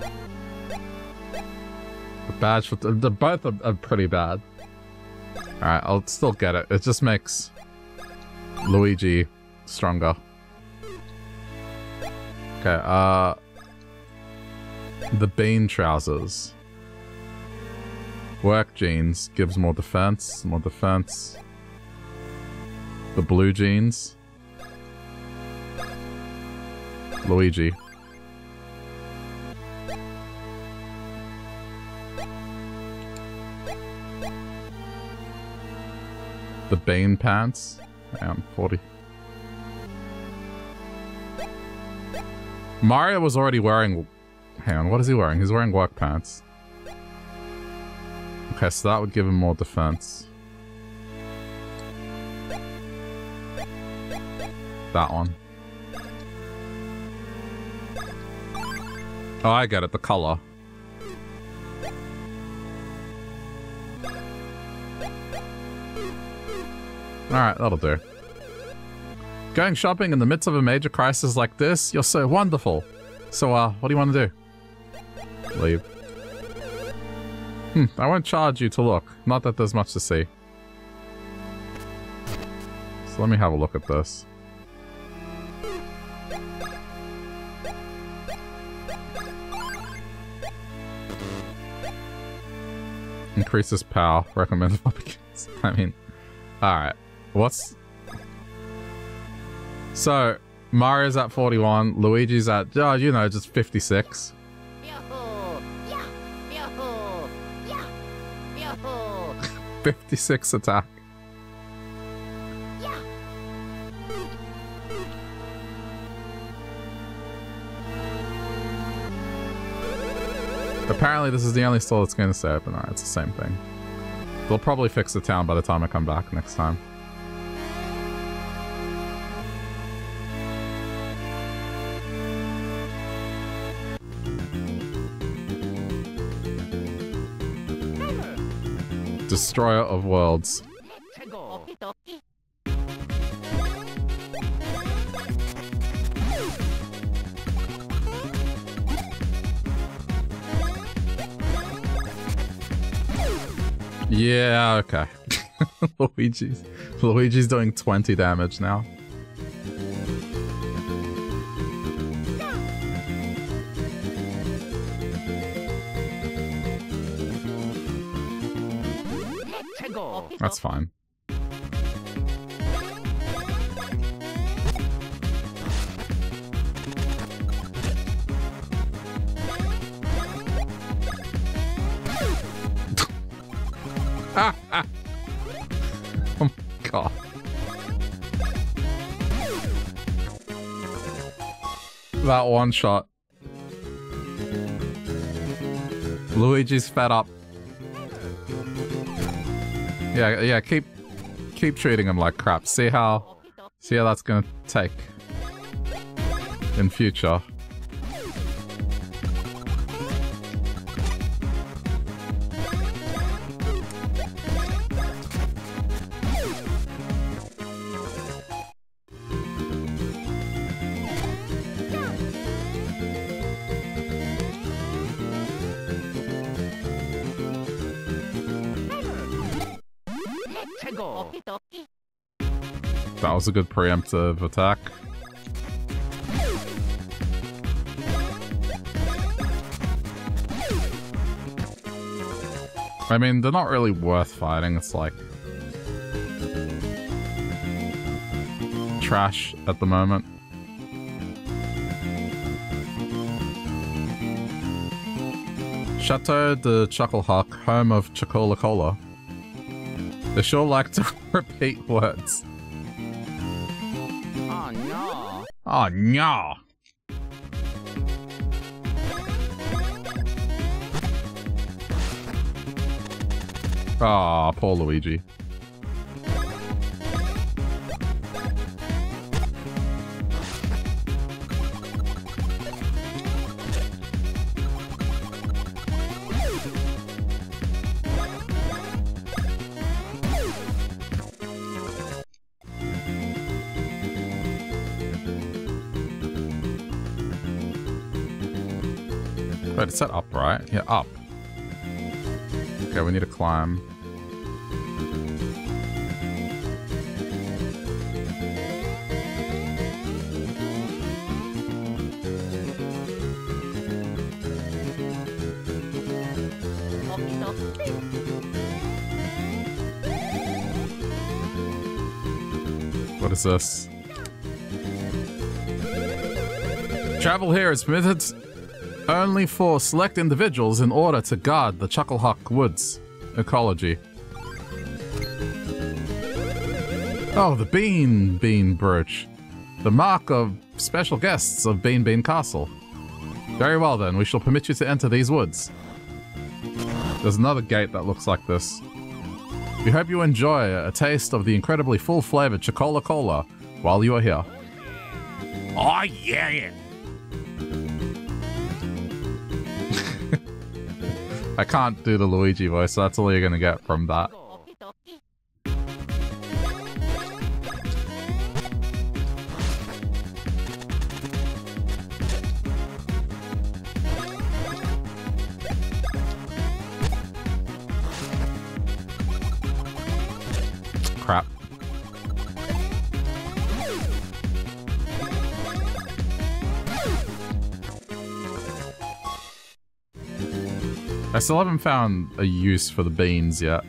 The badge for... They're both are pretty bad. Alright, I'll still get it. It just makes Luigi stronger. Okay, the bean trousers. Work jeans gives more defense, more defense. The blue jeans. Luigi. The bean pants. I'm 40. Mario was already wearing... Hang on, what is he wearing? He's wearing work pants. Okay, so that would give him more defense. That one. Oh, I get it. The color. Alright, that'll do. Going shopping in the midst of a major crisis like this? You're so wonderful. So, what do you want to do? Leave. I won't charge you to look. Not that there's much to see. So let me have a look at this. Increases power. Recommended for beginners. I mean, alright. What's... So, Mario's at 41, Luigi's at, oh, you know, just 56. Yo-ho. Yeah. Yo-ho. Yeah. Yo-ho. 56 attack. Yeah. Apparently this is the only store that's going to stay open. Alright, it's the same thing. They'll probably fix the town by the time I come back next time. Destroyer of worlds. Yeah, okay. Luigi's doing 20 damage now. That's fine. Oh my god. That one shot. Luigi's fed up. Yeah, keep treating him like crap. See how that's gonna take in future. That was a good preemptive attack. I mean, they're not really worth fighting. It's like... trash at the moment. Chateau de Chucklehuck, home of Chuckola Cola. They sure like to repeat words. Oh, no. Aw, oh, poor Luigi. Wait, it's set up, right? Yeah, up. Okay, we need to climb. What is this? Travel here is permitted only for select individuals in order to guard the Chucklehuck Woods ecology. Oh, the Bean brooch. The mark of special guests of Beanbean Castle. Very well then, we shall permit you to enter these woods. There's another gate that looks like this. We hope you enjoy a taste of the incredibly full-flavored Chuckola Cola while you are here. Oh yeah! I can't do the Luigi voice, so that's all you're gonna get from that. Crap. I still haven't found a use for the beans yet.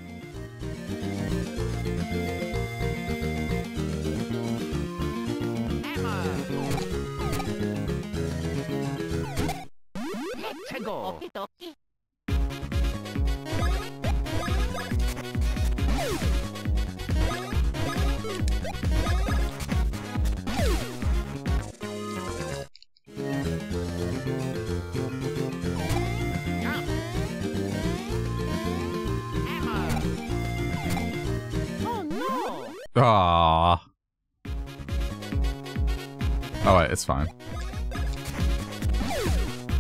It's fine.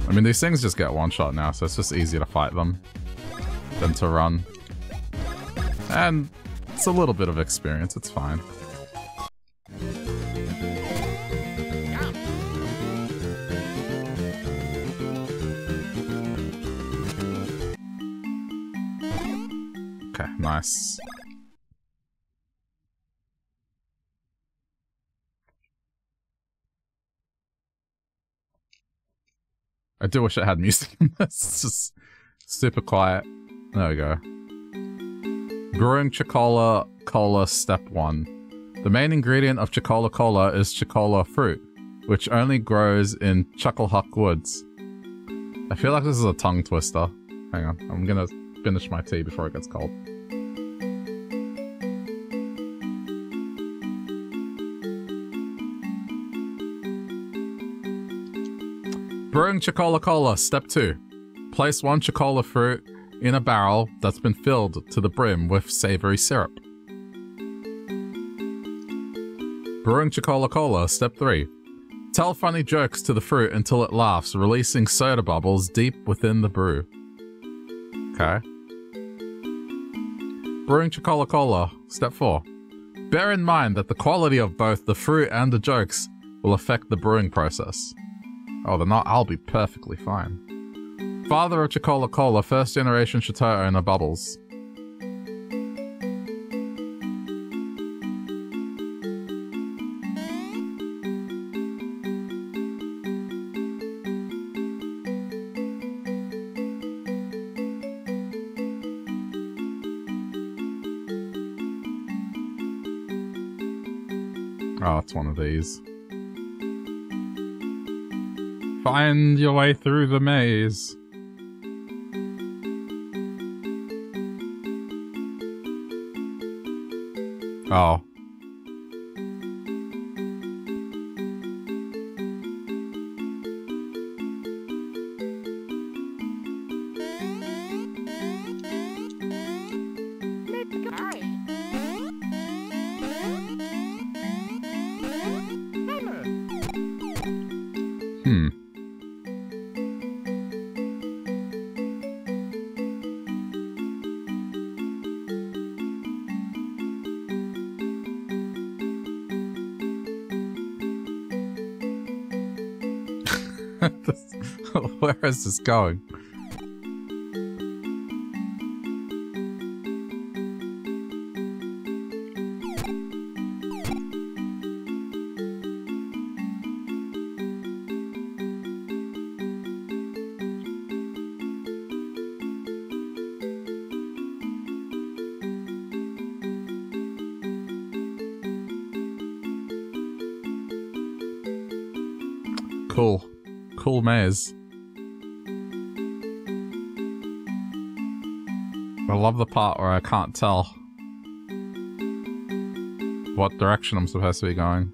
I mean, these things just get one shot now, so it's just easier to fight them than to run. And it's a little bit of experience, it's fine. Okay, nice. I do wish it had music in this. It's just super quiet. There we go. Brewing Chuckola Cola Step 1. The main ingredient of Chuckola Cola is Chuckola fruit, which only grows in Chucklehuck Woods. I feel like this is a tongue twister. Hang on, I'm gonna finish my tea before it gets cold. Brewing Chuckola Cola, Step 2. Place one Chuckola fruit in a barrel that's been filled to the brim with savory syrup. Brewing Chuckola Cola, Step 3. Tell funny jokes to the fruit until it laughs, releasing soda bubbles deep within the brew. Okay. Brewing Chuckola Cola, Step 4. Bear in mind that the quality of both the fruit and the jokes will affect the brewing process. Oh, then I'll be perfectly fine. Father of Chuckola Cola, first generation Chateau owner Bubbles. Oh, it's one of these. Find your way through the maze. Oh. Hmm. Where is this going? Cool. Cool maze. I love the part where I can't tell what direction I'm supposed to be going.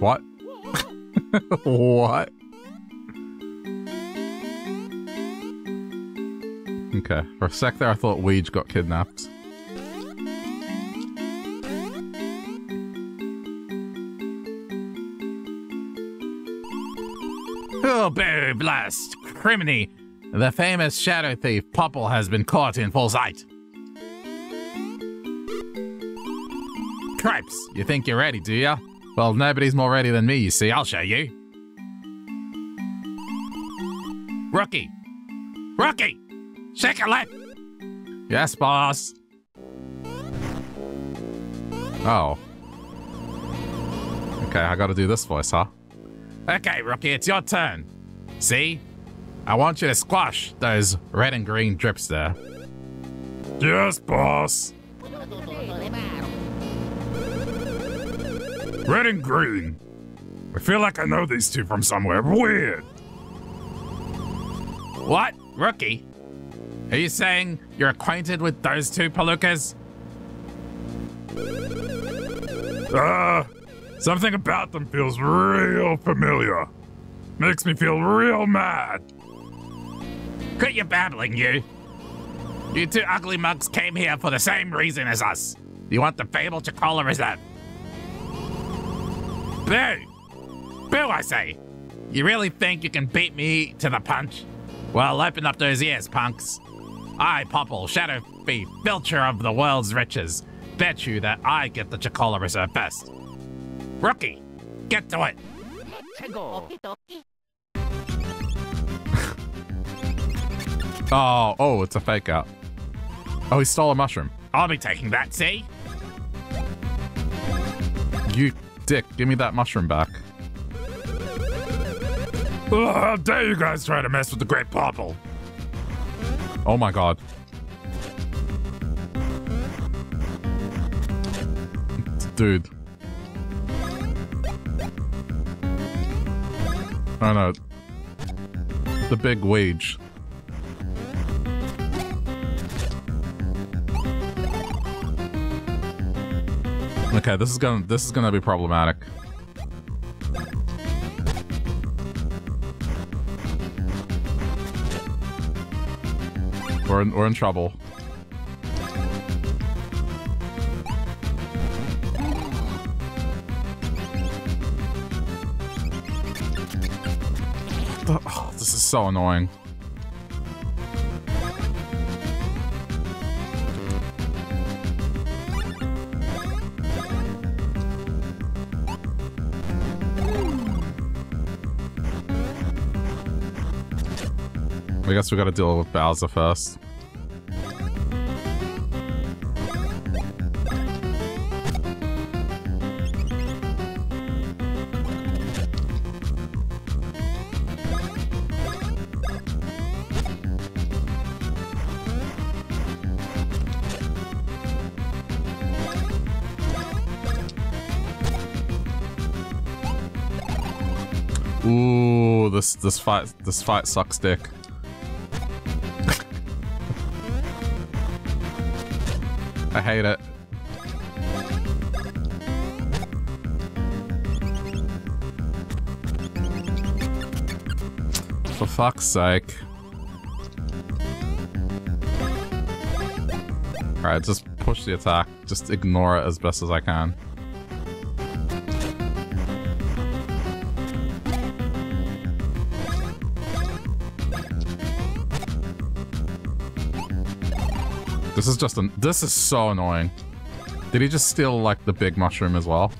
What? What? Okay, for a sec there I thought Weege got kidnapped. Oh, Berry Blast! Criminy! The famous shadow thief Popple has been caught in full sight. Cripes, you think you're ready, do ya? Well, nobody's more ready than me, you see. I'll show you. Rookie! Rookie! Chocolate! Yes, boss. Oh. Okay, I gotta do this voice, huh? Okay, Rookie, it's your turn. See? I want you to squash those red and green drips there. Yes, boss. Red and green. I feel like I know these two from somewhere. Weird. What? Rookie? Are you saying you're acquainted with those two palookas? Something about them feels real familiar. Makes me feel real mad. Quit your babbling, you. You two ugly mugs came here for the same reason as us. You want the fabled Chuckola Reserve. Boo! Boo, I say. You really think you can beat me to the punch? Well, open up those ears, punks. I, Popple, Shadow Thief, Filcher of the World's Riches, bet you that I get the Chuckola Reserve first. Rookie, get to it! Oh, it's a fake out. Oh, he stole a mushroom. I'll be taking that, see? You dick, give me that mushroom back. Ugh, how dare you guys try to mess with the great Popple! Oh my god. Dude. Oh no. The big wage. Okay, this is gonna be problematic. We're in trouble. Oh, this is so annoying. I guess we gotta deal with Bowser first. Ooh, this fight sucks dick. I hate it. for fuck's sake. Alright, just push the attack. Just ignore it as best as I can. This is just an- this is so annoying. Did he just steal, like, the big mushroom as well?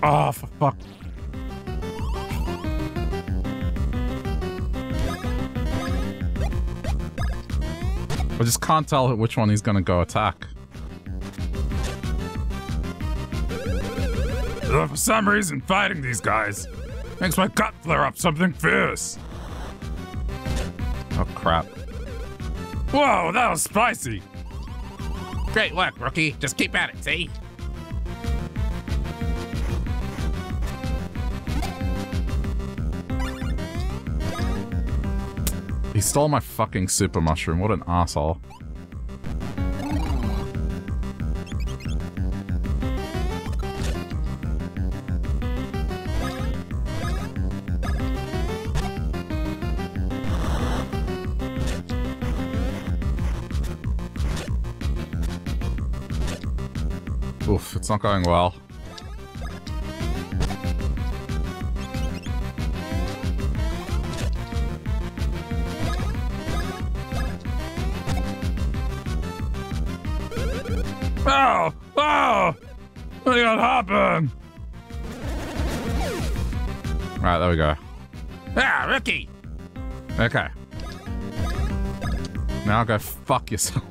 Oh, for fuck. I just can't tell which one he's gonna go attack. For some reason, fighting these guys makes my gut flare up something fierce. Oh, crap. Whoa, that was spicy. Great work, rookie. Just keep at it, see? He stole my fucking super mushroom. What an asshole. Oof, it's not going well. Oh! Oh! What got happened? Right, there we go. Ah, rookie! Okay. Now go fuck yourself.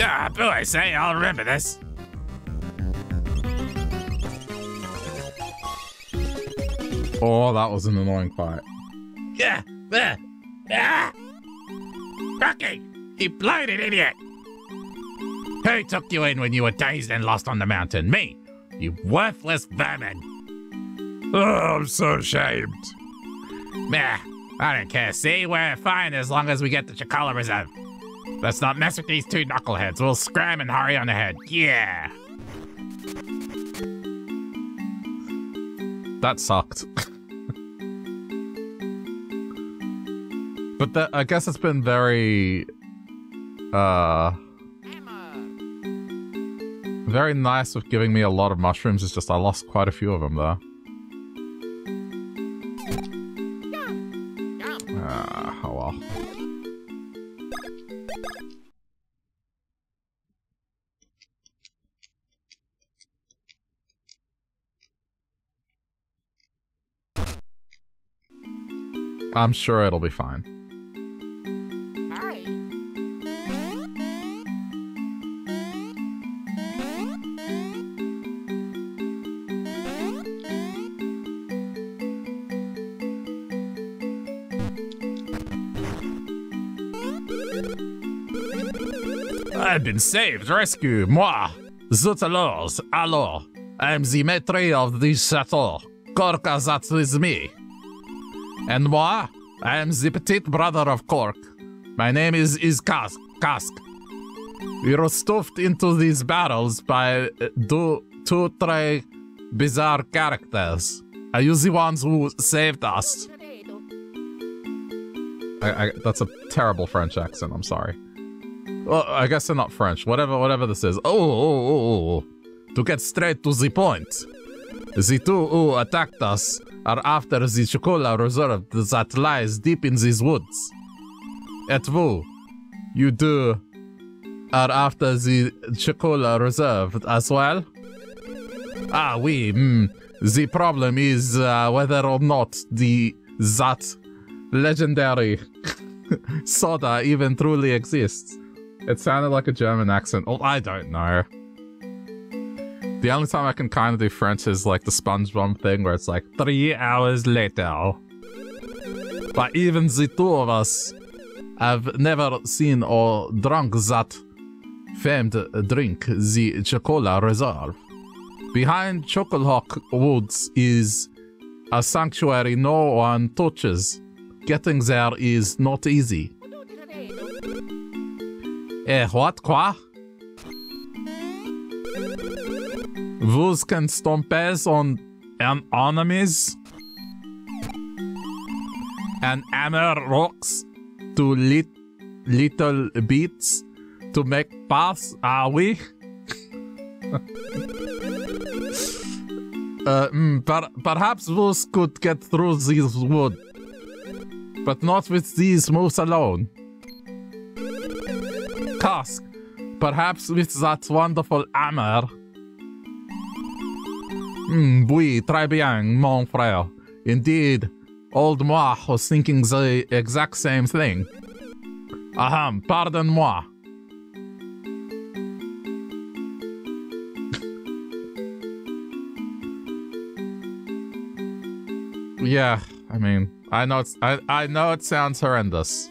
Ah, boo, I say, I'll remember this. Oh, that was an annoying fight. Yeah! Ah! Rocky, you bloated idiot! Who took you in when you were dazed and lost on the mountain? Me, you worthless vermin! Oh, I'm so ashamed. Nah, I don't care. See, we're fine as long as we get to Chuckola Reserve. Let's not mess with these two knuckleheads. We'll scram and hurry on ahead. Yeah! That sucked. But that, I guess it's been very, very nice with giving me a lot of mushrooms. It's just I lost quite a few of them there. Ah, oh well. I'm sure it'll be fine. I've been saved, rescue, moi, zut alors, alors, I'm the maître of this chateau, Cork that is me. And moi, I am the petite brother of Cork. My name is Kask, Kask. We were stuffed into these battles by two, three bizarre characters. Are you the ones who saved us? I, that's a terrible French accent, I'm sorry. Well, I guess they're not French. Whatever this is. Oh. To get straight to the point. The two who attacked us are after the Chuckola Reserve that lies deep in these woods. Et vous, you do are after the Chuckola Reserve as well? Ah, oui. The problem is whether or not that legendary soda even truly exists. It sounded like a German accent. Oh, I don't know. The only time I can kind of do French is like the SpongeBob thing where it's like 3 hours later. But even the two of us have never seen or drunk that famed drink, the Chuckola Reserve. Behind Chucklehuck Woods is a sanctuary no one touches. Getting there is not easy. Eh, what? Quoi? Vous can stompez on an enemies and hammer rocks to little beats to make paths, are we? Perhaps Voos could get through this wood, but not with these moves alone. Kask, perhaps with that wonderful hammer. Oui, très bien, mon frère. Indeed, old moi was thinking the exact same thing. Ahem, pardon-moi. Yeah, I mean, I know it's, I know it sounds horrendous.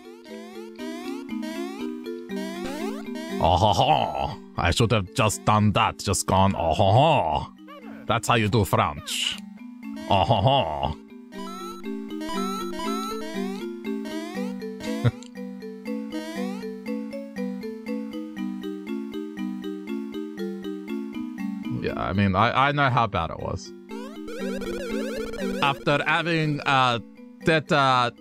Oh ho ho! I should have just done that. Just gone. Oh ho ho! That's how you do French. Oh ho ho! Yeah, I mean, I know how bad it was. After having teta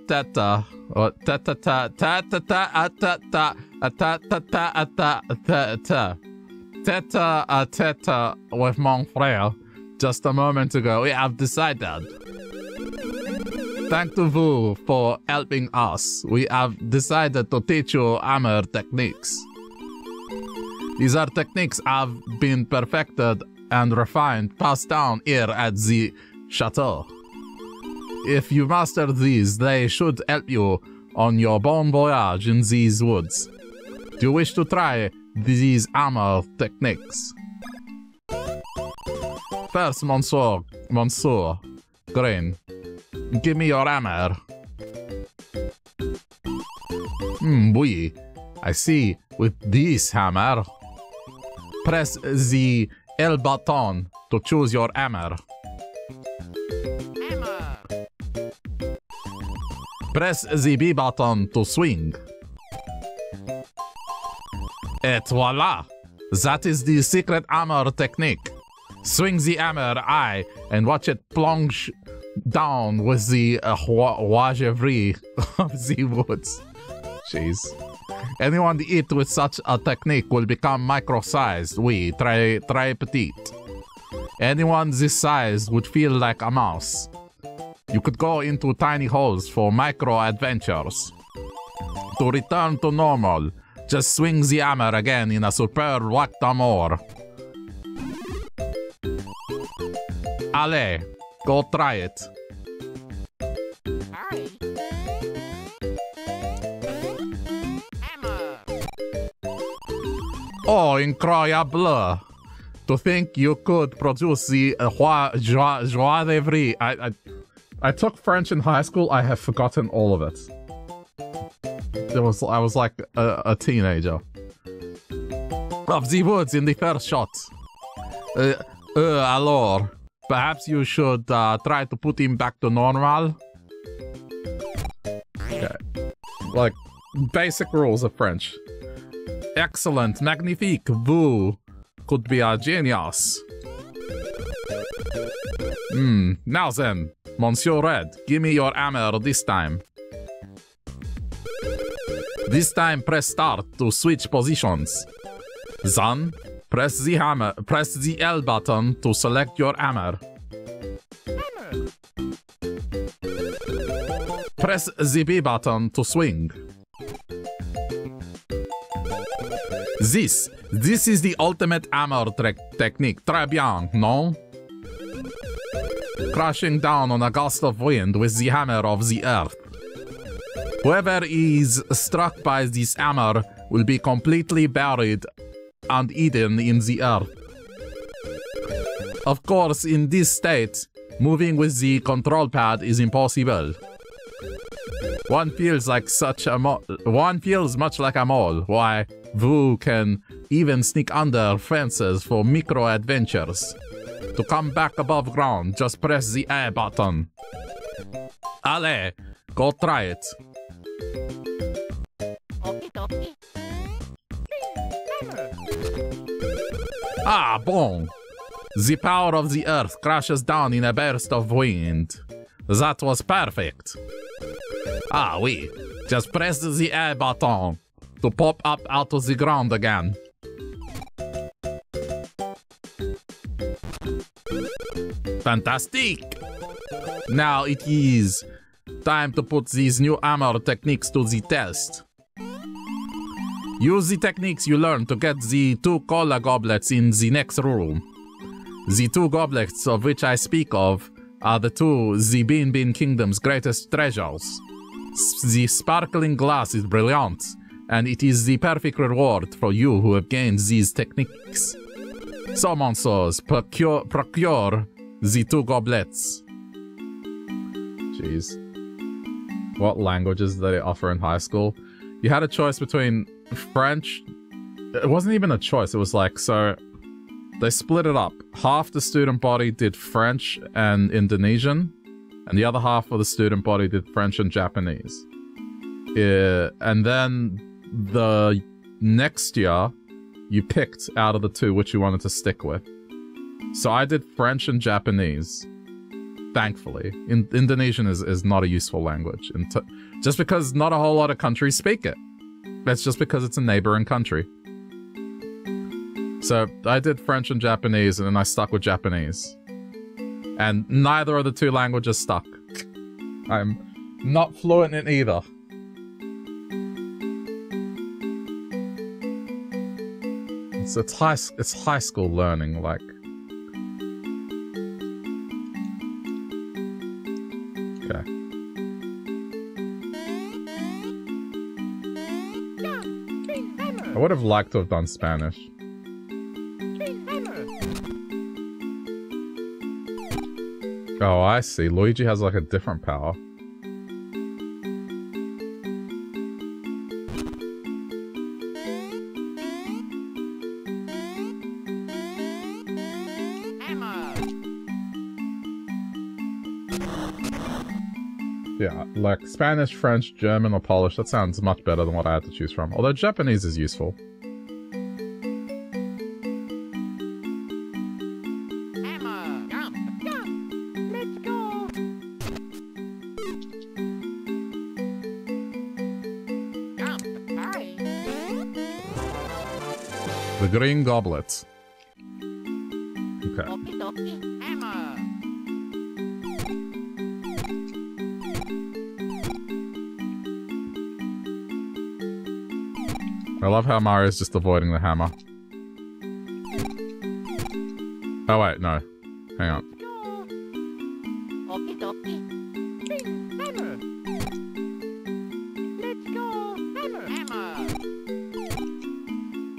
with mon frère just a moment ago, we have decided. Thank to vous for helping us. We have decided to teach you hammer techniques. These are techniques have been perfected and refined, passed down here at the chateau. If you master these, they should help you on your bon voyage in these woods. Do you wish to try these hammer techniques? First, Monsieur Green, give me your hammer. Oui, I see. With this hammer, press the L button to choose your hammer. Press the B button to swing. Et voila! That is the secret hammer technique. Swing the hammer eye and watch it plunge down with the wagevry of the woods. Jeez. Anyone to eat with such a technique will become micro-sized. Oui, très petit. Anyone this size would feel like a mouse. You could go into tiny holes for micro-adventures. To return to normal, just swing the hammer again in a superb whack-a-mole. Allez, go try it. Hi. Oh, incroyable! To think you could produce the joie de vivre. I took French in high school. I have forgotten all of it. I was like a teenager. Of the woods in the first shot. Alors, perhaps you should try to put him back to normal. Okay. Like basic rules of French. Excellent, magnifique. Vous could be a genius. Now then. Monsieur Red, give me your hammer this time. This time press start to switch positions. Then, press the L button to select your hammer. Press the B button to swing. This is the ultimate hammer technique. Très bien, non? Crashing down on a gust of wind with the hammer of the earth. Whoever is struck by this hammer will be completely buried and eaten in the earth. Of course, in this state, moving with the control pad is impossible. One feels much like a mole. Why, Voo can even sneak under fences for micro adventures. To come back above ground, just press the A button. Allez, go try it. Ah, bon! The power of the earth crashes down in a burst of wind. That was perfect. Ah, oui. Just press the A button to pop up out of the ground again. Fantastic! Now it is time to put these new armor techniques to the test. Use the techniques you learned to get the two cola goblets in the next room. The two goblets of which I speak of are the two the Beanbean Kingdom's greatest treasures. The sparkling glass is brilliant, and it is the perfect reward for you who have gained these techniques. So, monsters, procure the two goblets. Jeez. What languages did they offer in high school? You had a choice between French. It wasn't even a choice. It was like, so they split it up. Half the student body did French and Indonesian, and the other half of the student body did French and Japanese. Yeah, and then the next year, you picked out of the two which you wanted to stick with. So I did French and Japanese. Thankfully, Indonesian is not a useful language, and just because not a whole lot of countries speak it. That's just because it's a neighboring country. So I did French and Japanese, and then I stuck with Japanese. And neither of the two languages stuck. I'm not fluent in either. It's high school learning, like. I would have liked to have done Spanish. Oh, I see. Luigi has like a different power. Yeah, like Spanish, French, German, or Polish, that sounds much better than what I had to choose from. Although Japanese is useful. Emma, jump. Let's go. Jump. Hi. The green goblets. Okay. Okie dokie. Emma. I love how Mario's just avoiding the hammer. Oh wait, no. Hang on.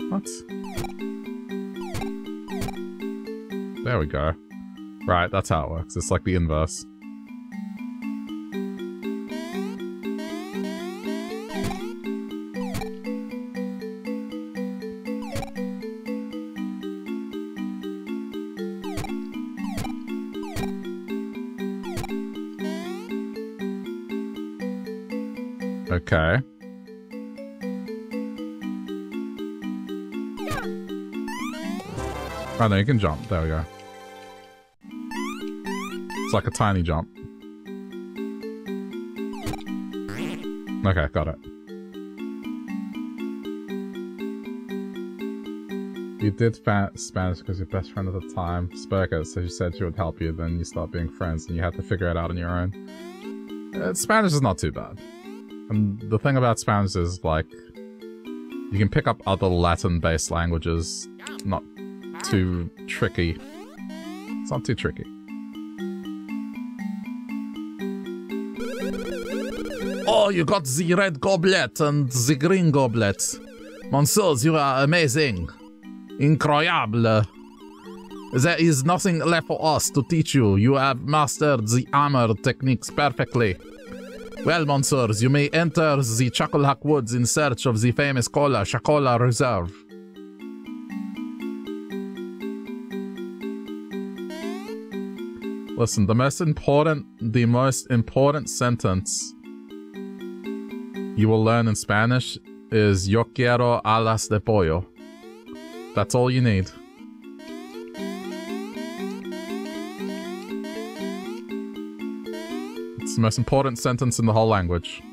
What? There we go. Right, that's how it works. It's like the inverse. Okay. Oh no, you can jump. There we go. It's like a tiny jump. Okay, got it. You did Spanish because your best friend at the time spoke it, so she said she would help you, then you start being friends and you had to figure it out on your own. Spanish is not too bad. And the thing about Spanish is, like, you can pick up other Latin-based languages. Not too tricky. It's not too tricky. Oh, you got the red goblet and the green goblet. Monsieurs, you are amazing. Incroyable. There is nothing left for us to teach you. You have mastered the armor techniques perfectly. Well, monsieurs, you may enter the Chucklehuck Woods in search of the famous cola, Chuckola Reserve. Listen, the most important sentence you will learn in Spanish is Yo quiero alas de pollo. That's all you need. It's the most important sentence in the whole language.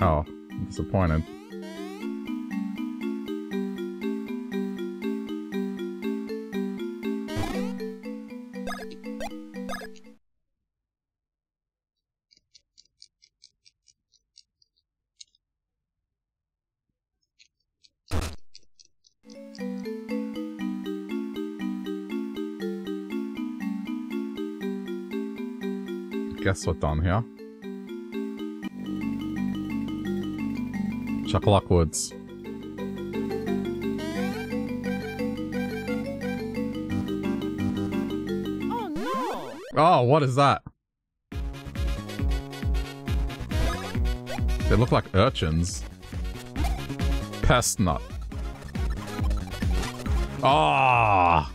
Oh, I'm disappointed. Guess what's on here? Chucklehuck Woods. Oh no! Oh, what is that? They look like urchins. Pestnut. Ah! Oh!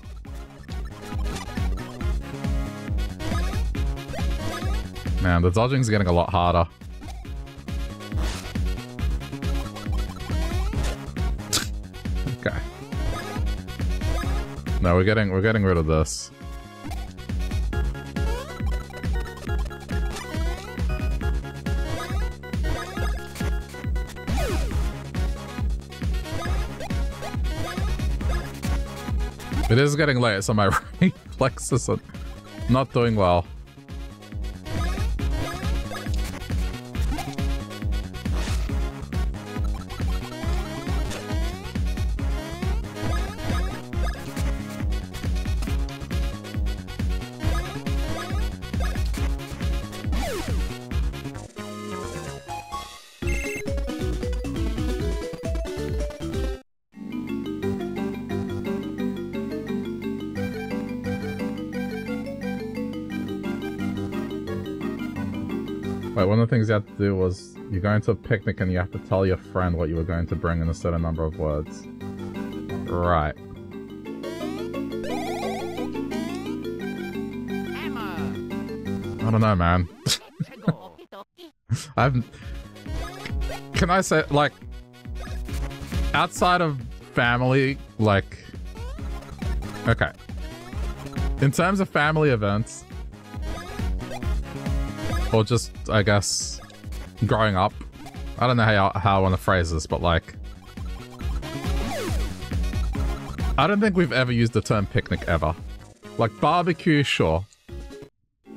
Man, the dodging's getting a lot harder. Okay. No, we're getting rid of this. It is getting late, so my reflexes are not doing well. Things you have to do was you're going to a picnic and you have to tell your friend what you were going to bring in a certain number of words. Right. Emma. I don't know, man. Can I say, like, outside of family, like, okay. In terms of family events, or just, I guess, growing up. I don't know how I want to phrase this, but like... I don't think we've ever used the term picnic ever. Like, barbecue, sure.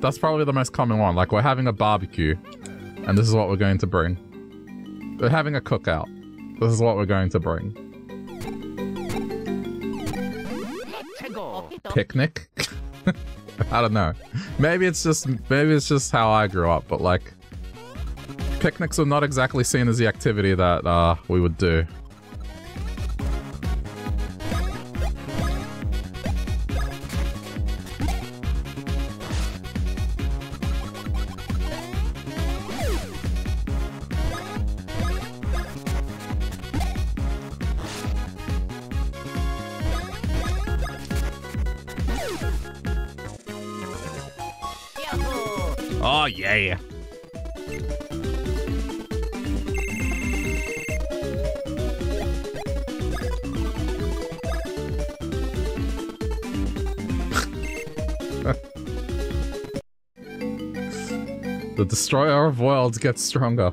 That's probably the most common one. Like, we're having a barbecue, and this is what we're going to bring. We're having a cookout. This is what we're going to bring. Picnic? I don't know. Maybe it's just how I grew up, but like picnics are not exactly seen as the activity that we would do. Oh, yeah. The destroyer of worlds gets stronger.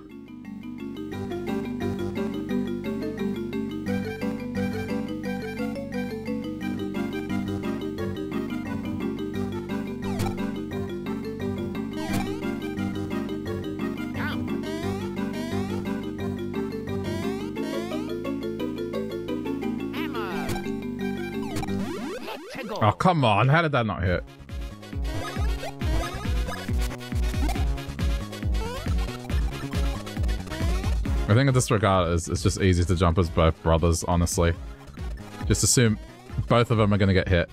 Oh, come on. How did that not hit? I think in this regard, it's just easy to jump as both brothers, honestly. Just assume both of them are going to get hit.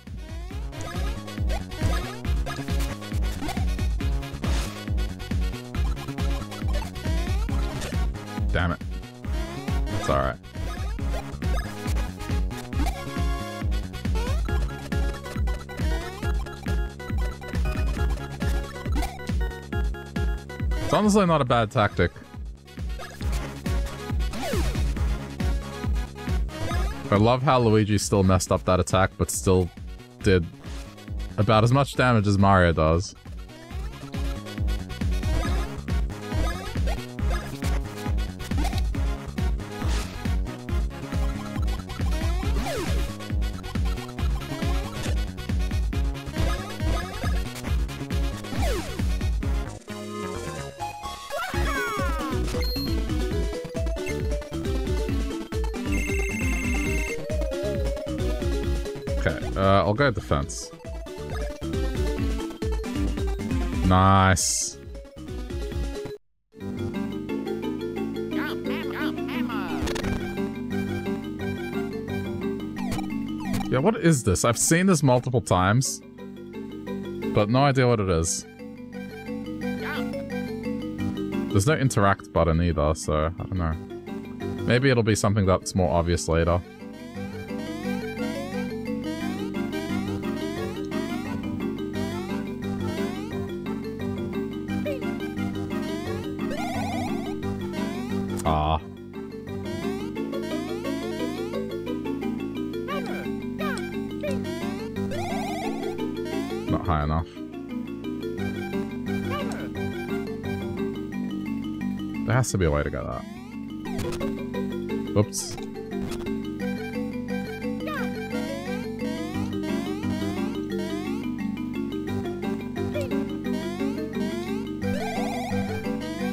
Damn it. It's alright. It's honestly not a bad tactic. I love how Luigi still messed up that attack, but still did about as much damage as Mario does. I'll go defense. Nice. Yeah, what is this? I've seen this multiple times, but no idea what it is. There's no interact button either, so I don't know. Maybe it'll be something that's more obvious later. Has to be a way to get that. Oops.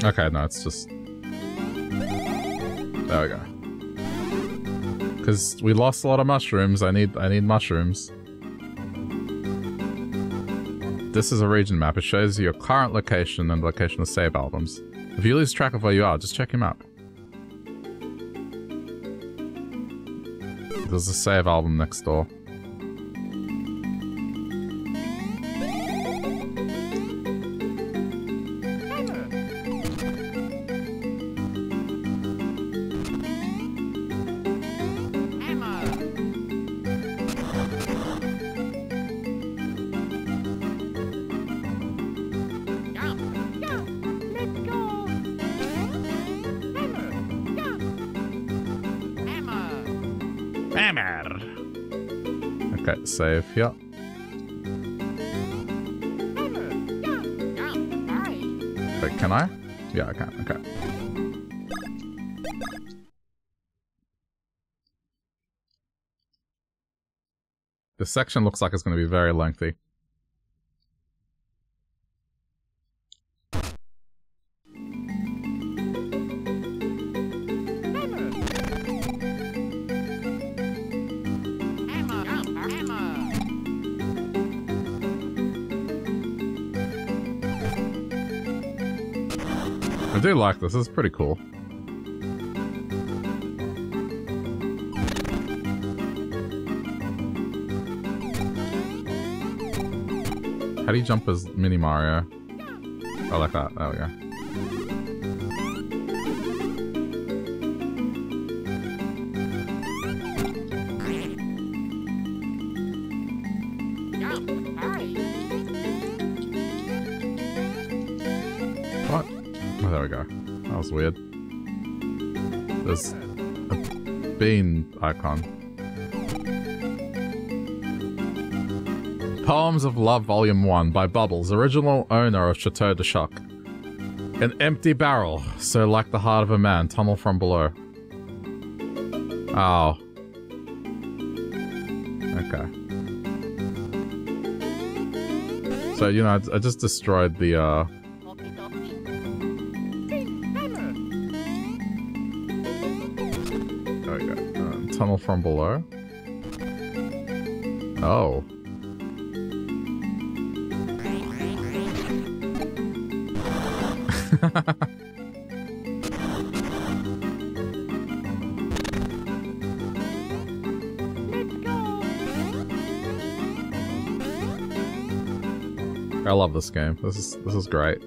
Okay, no, it's just... There we go. Because we lost a lot of mushrooms, I need mushrooms. This is a region map. It shows you your current location and the location of save albums. If you lose track of where you are, just check your map. There's a save album next door. Save here. Wait, can I? Yeah, I can. Okay. This section looks like it's going to be very lengthy. I do like this. This is pretty cool. How do you jump as Mini Mario? Oh, like that. There we go. Weird. There's a bean icon. Poems of Love Volume 1 by Bubbles, original owner of Chateau de Chucklehuck. An empty barrel, so like the heart of a man, tunnel from below. Ow. Okay. So, you know, I just destroyed the, tunnel from below. Oh. I love this game. This is great.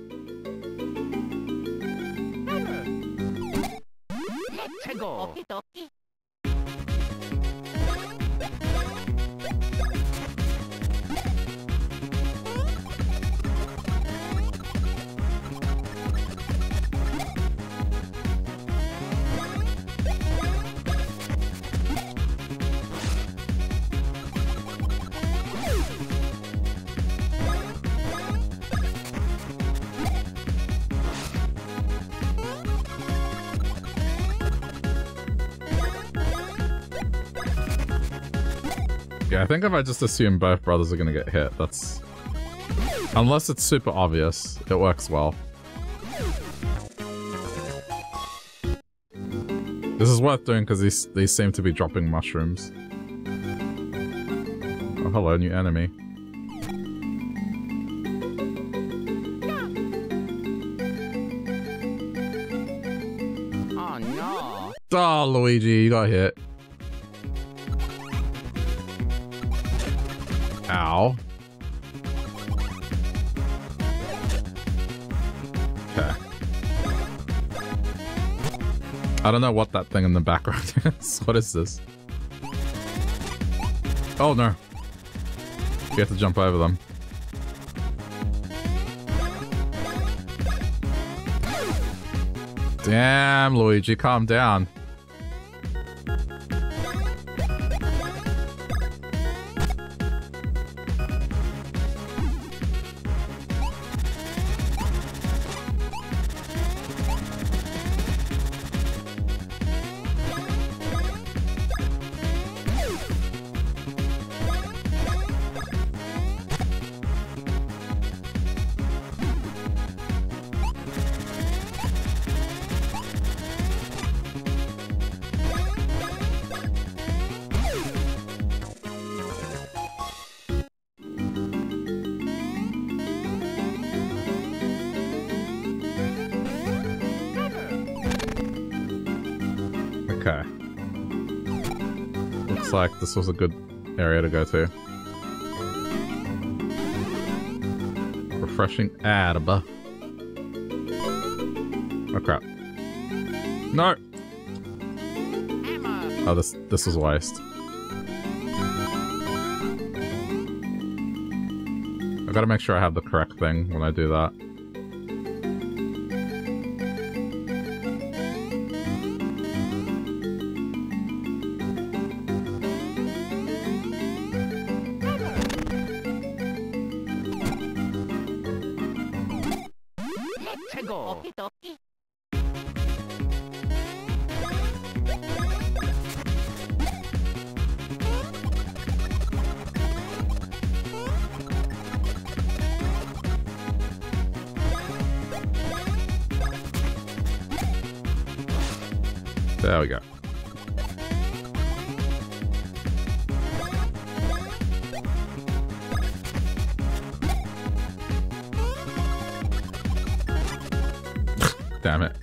I think if I just assume both brothers are gonna get hit, that's... Unless it's super obvious, it works well. This is worth doing because these seem to be dropping mushrooms. Oh, hello, new enemy. Oh, no. Oh, Luigi, you got hit. Ow. Okay. I don't know what that thing in the background is. What is this? Oh no. You have to jump over them. Damn, Luigi, calm down. This was a good area to go to. Refreshing Adaba. Oh crap. No! Oh, this was a waste. I gotta make sure I have the correct thing when I do that. There we go. Damn it.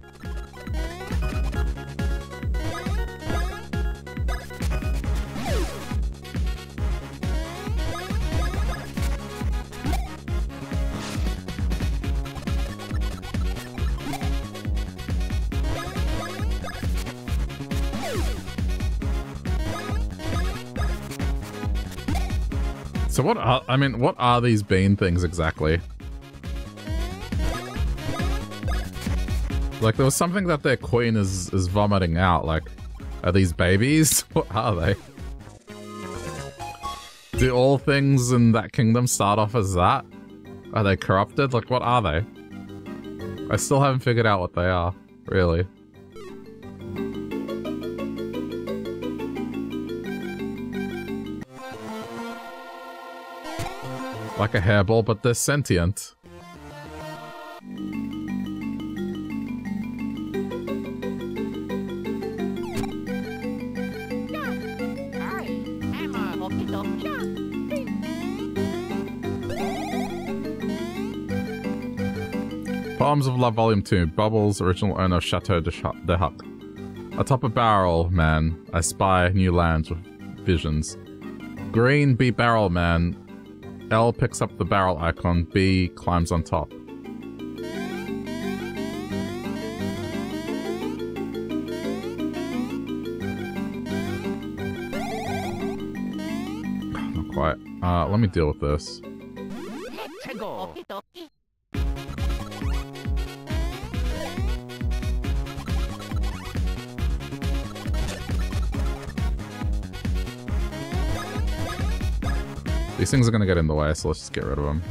What are these bean things exactly? Like, there was something that their queen is vomiting out. Like, are these babies? What are they? Do all things in that kingdom start off as that? Are they corrupted? Like, what are they? I still haven't figured out what they are, really. Like a hairball, but they're sentient. Bottoms of Love Volume 2. Bubbles, original owner of Chateau de Chucklehuck. Atop a barrel, man, I spy new lands with visions. Green, B barrel, man. L picks up the barrel icon. B climbs on top. Not quite. Let me deal with this. These things are gonna get in the way, so let's just get rid of them.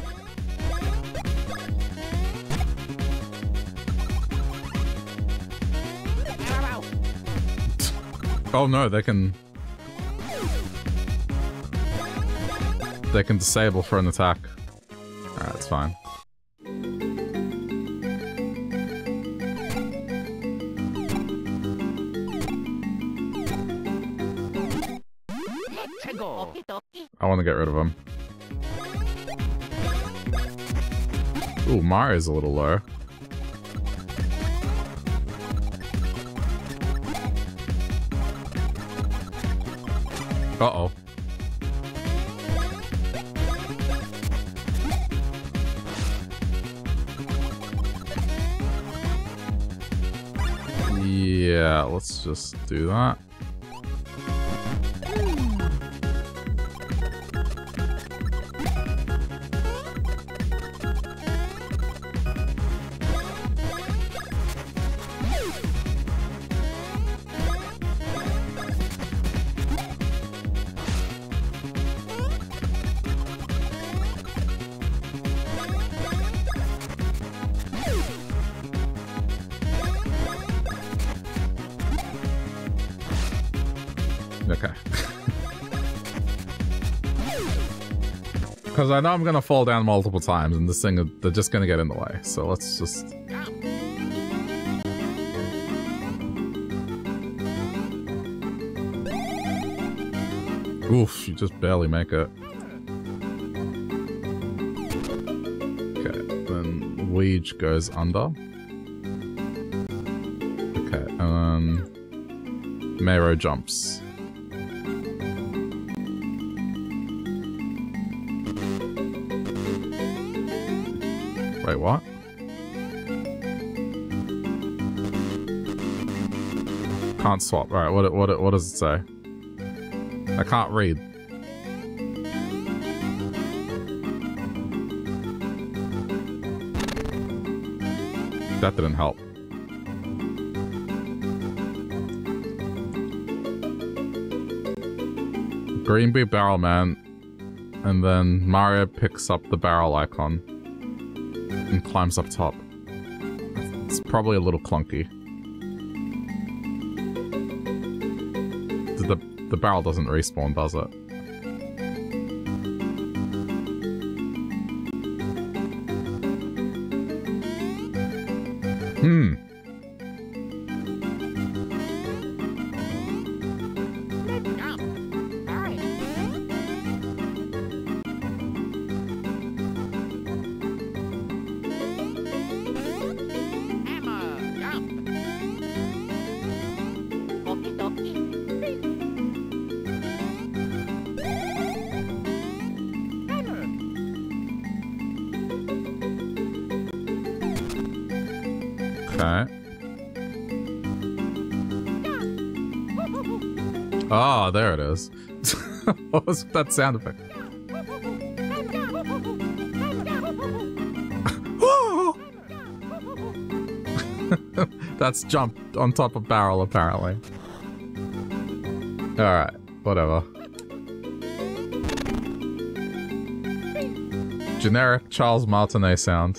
Oh no, they can... They can disable for an attack. Alright, it's fine. I want to get rid of them. Ooh, Mario's a little low. Uh-oh. Yeah, let's just do that. Because I know I'm going to fall down multiple times, and this thing, they're just going to get in the way. So let's just... Oof, you just barely make it. Okay, then Luigi goes under. Okay, Mario jumps. Wait, what? Can't swap. All right, what does it say? I can't read. That didn't help. Green B barrel man, and then Mario picks up the barrel icon. And climbs up top. It's probably a little clunky. The barrel doesn't respawn, does it? Hmm. Ah, oh, there it is. What was that sound effect? That's jumped on top of barrel, apparently. Alright, whatever. Generic Charles Martinet sound.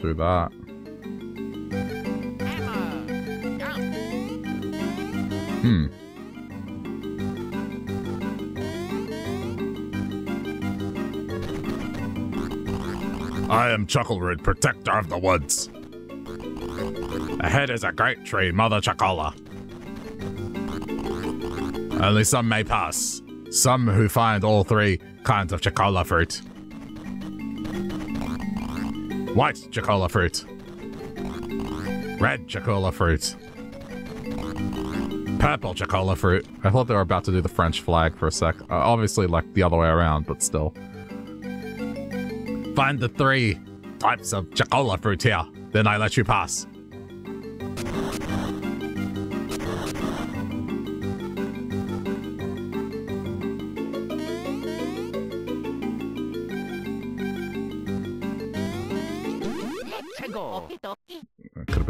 Through that. I am Chuckleroot, protector of the woods. Ahead is a great tree, Mother Chocola. Only some may pass. Some who find all three kinds of Chocola fruit. White Chocola fruit. Red Chocola fruit. Purple Chocola fruit. I thought they were about to do the French flag for a sec. Obviously, like, the other way around, but still. Find the three types of Chocola fruit here. Then I let you pass.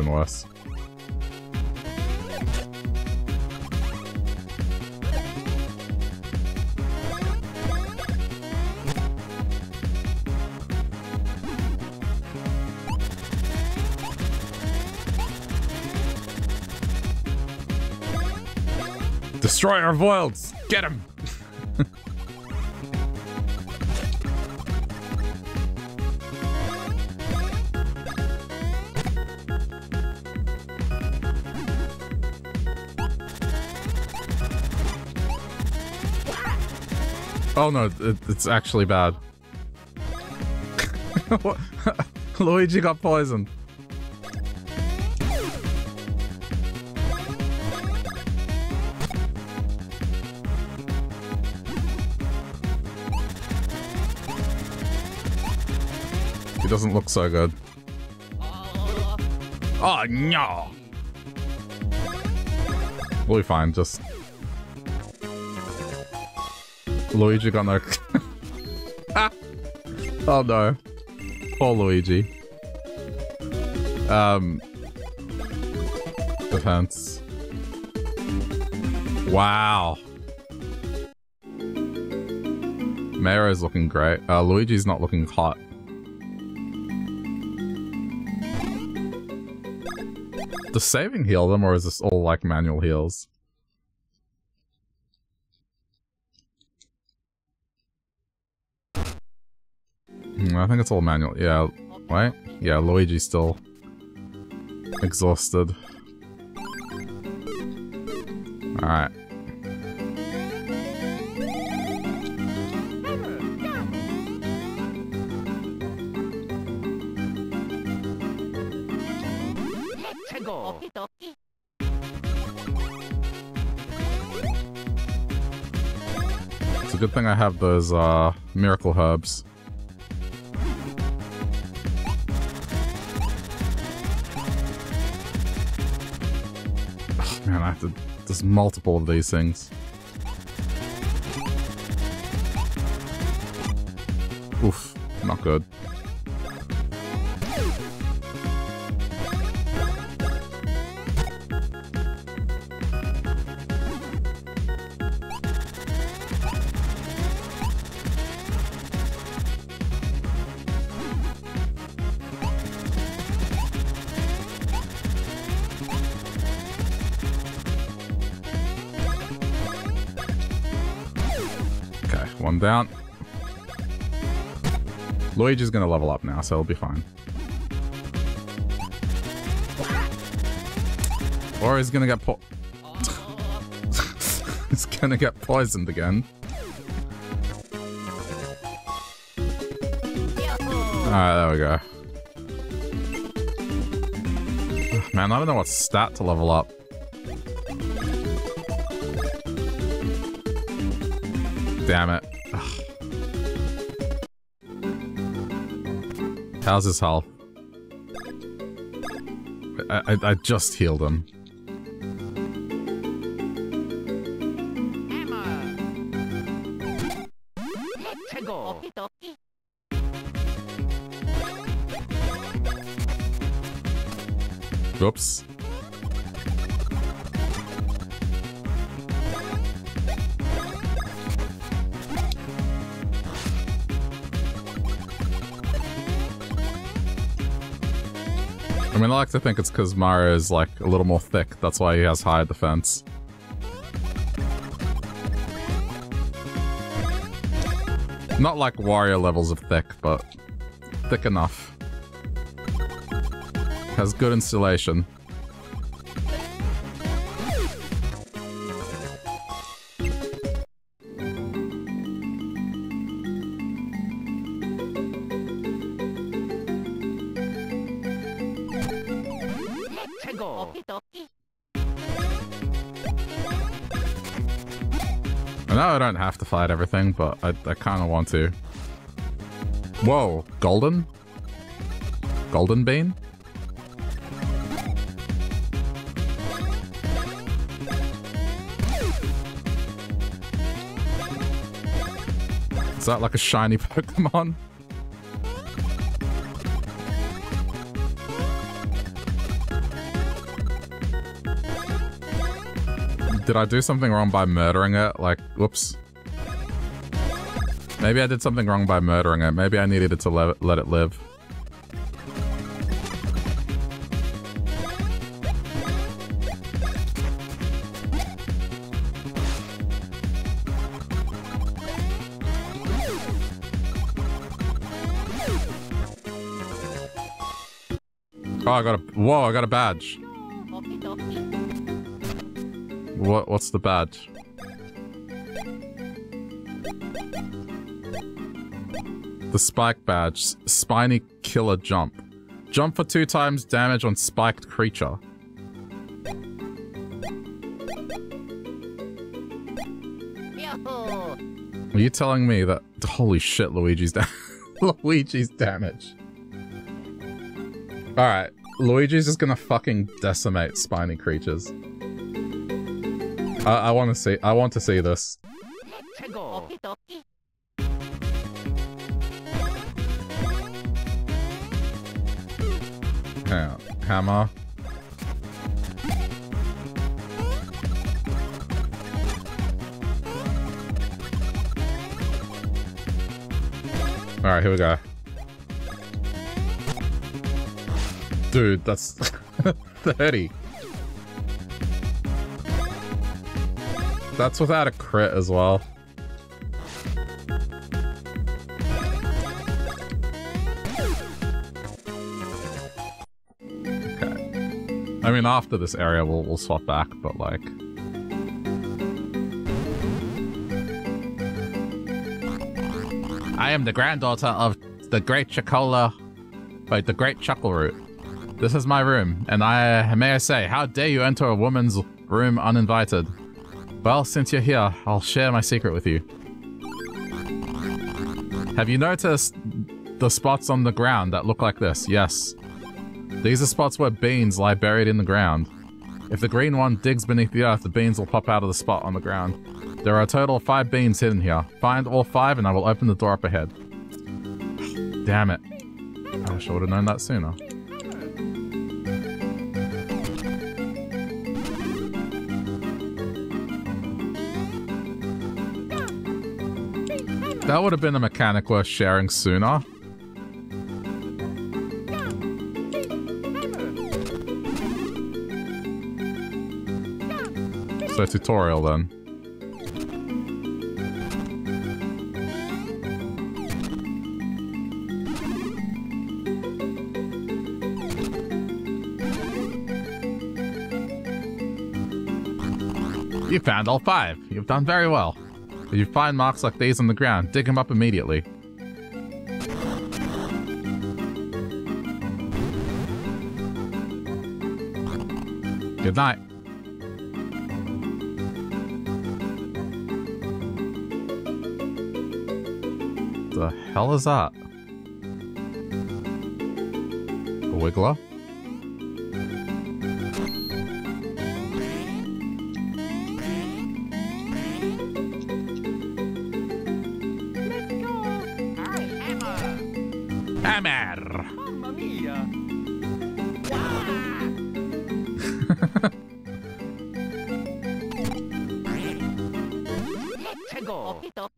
Us. Destroy our worlds! Get him! Oh no, it's actually bad. What? Luigi got poisoned. He doesn't look so good. Oh no! We'll be fine, just... Luigi got no... Ah! Oh no. Poor Luigi. Defense. Wow. Mario's looking great. Luigi's not looking hot. Does saving heal them, or is this all like manual heals? I think it's all manual. Yeah, right? Yeah, Luigi's still exhausted. Alright. It's a good thing I have those miracle herbs. Man, I have to... There's multiple of these things. Oof. Not good. Down. Luigi's gonna level up now, so it'll be fine. Or he's gonna get he's gonna get poisoned again. Alright, there we go. Man, I don't know what stat to level up. Damn it. How's his health? I just healed him. Whoops. I mean, I like to think it's because Mario's, like, a little more thick. That's why he has higher defense. Not like Wario levels of thick, but thick enough. Has good installation. No, I don't have to fight everything, but I kind of want to. Whoa, golden? Golden bean? Is that like a shiny Pokemon? Did I do something wrong by murdering it? Like, whoops. Maybe I did something wrong by murdering it. Maybe I needed it to let it live. Oh, I got a... Whoa, I got a badge. What's the badge? The spike badge. Spiny killer jump. Jump for 2 times damage on spiked creature. Are you telling me that... Holy shit, Luigi's damage. Luigi's damage. Alright. Luigi's just gonna fucking decimate spiny creatures. I want to see this. Hang on. Hammer. Alright, here we go. Dude, that's 30. That's without a crit as well. Okay. I mean, after this area, we'll swap back, but like... I am the granddaughter of the great Chuckola... Wait, the great Chuckleroot. This is my room, and may I say, how dare you enter a woman's room uninvited? Well, since you're here, I'll share my secret with you. Have you noticed the spots on the ground that look like this? Yes. These are spots where beans lie buried in the ground. If the green one digs beneath the earth, the beans will pop out of the spot on the ground. There are a total of 5 beans hidden here. Find all 5 and I will open the door up ahead. Damn it. I wish I would have known that sooner. That would have been a mechanic worth sharing sooner. So tutorial then. You found all 5. You've done very well. If you find marks like these on the ground, dig them up immediately. Good night. The hell is that? A wiggler?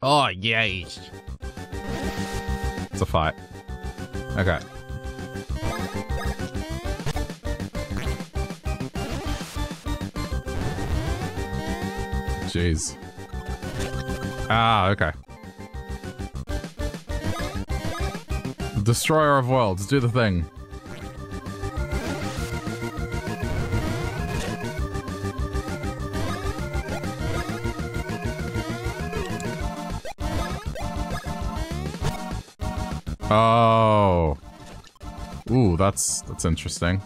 Oh, yes. It's a fight. Okay. Jeez. Ah, okay. The destroyer of worlds, do the thing. Oh. Ooh, that's interesting.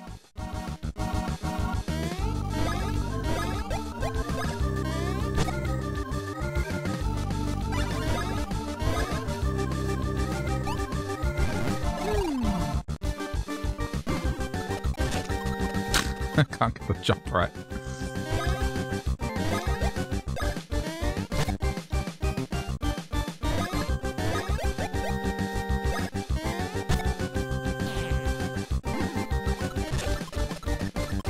Can't get the jump right.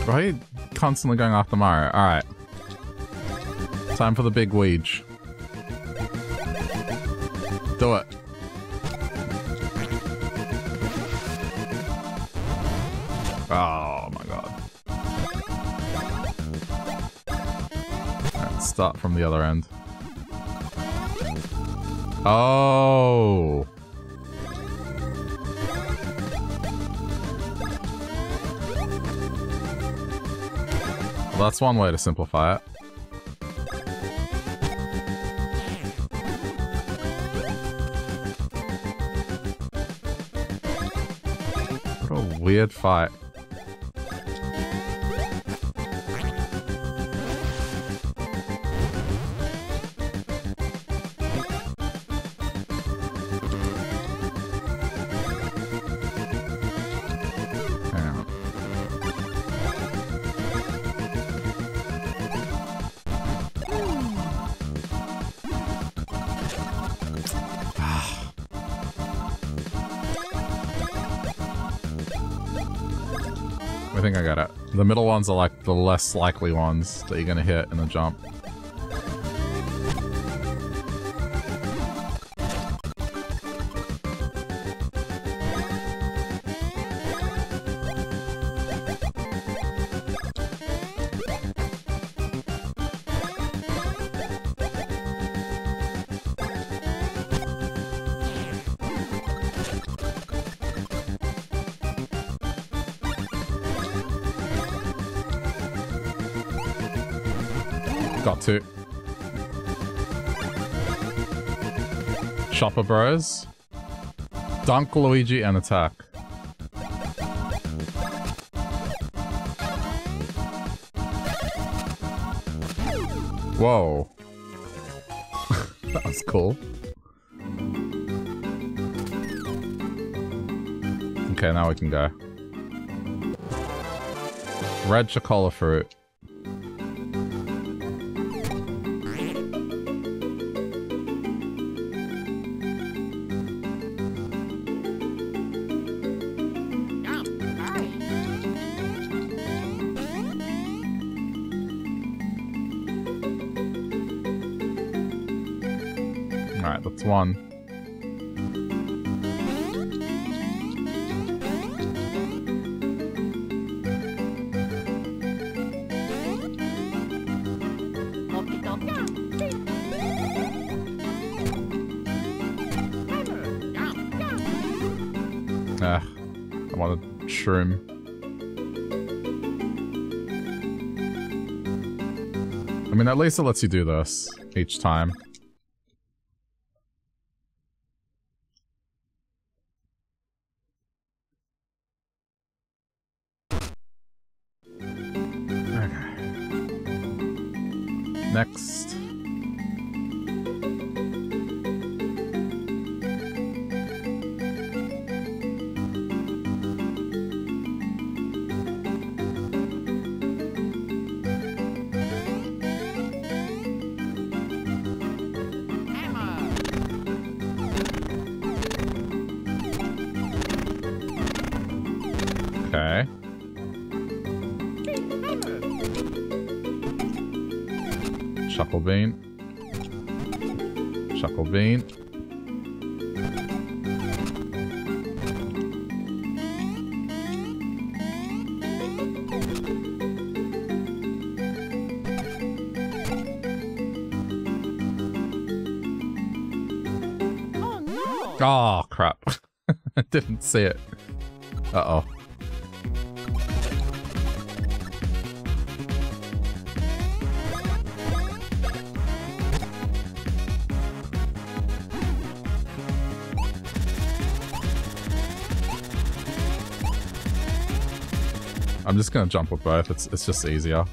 Why are you constantly going after Mario? Alright. Time for the big Weege. Do it. Oh my god. Let's start from the other end. Oh! Well, that's one way to simplify it. What a weird fight. The middle ones are like the less likely ones that you're gonna hit in the jump. Chopper Bros. Dunk Luigi and attack. Whoa. That was cool. Okay, now we can go. Red Chocola Fruit. One. I want a shroom. I mean, at least it lets you do this each time. Oh, crap. I didn't see it. Uh-oh. I'm just gonna jump with both, it's just easier.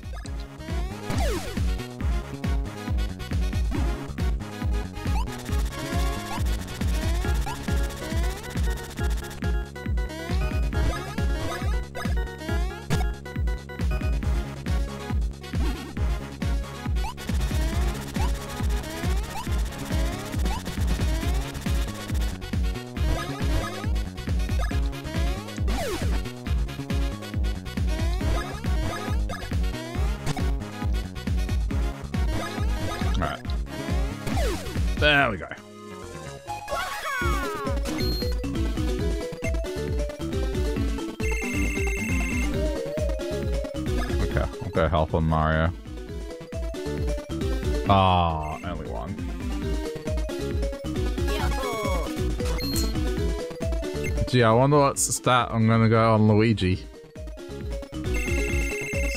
Mario. Ah, oh, only one. Gee, I wonder what's the stat I'm gonna go on Luigi.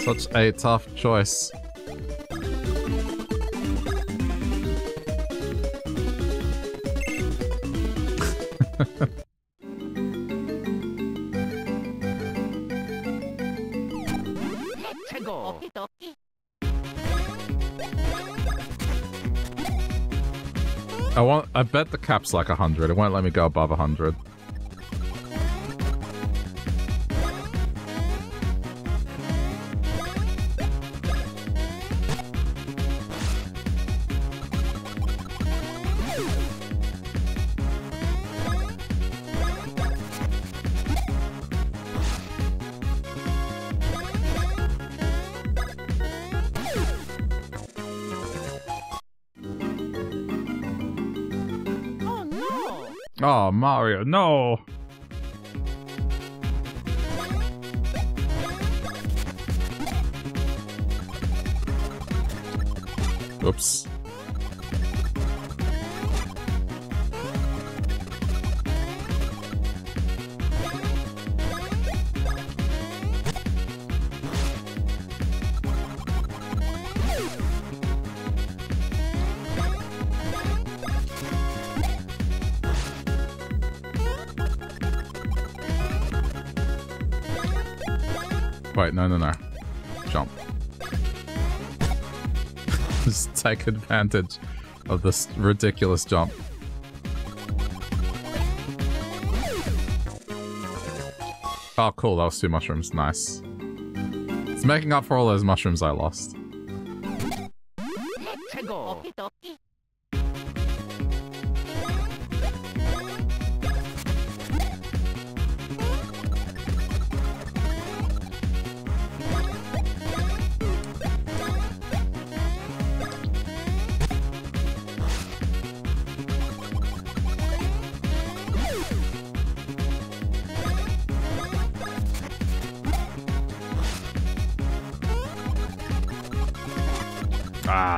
Such a tough choice. I bet the cap's like 100. It won't let me go above 100. Oh, Mario, no! Oops. No, no, no. Jump. Just take advantage of this ridiculous jump. Oh, cool. That was 2 mushrooms. Nice. It's making up for all those mushrooms I lost.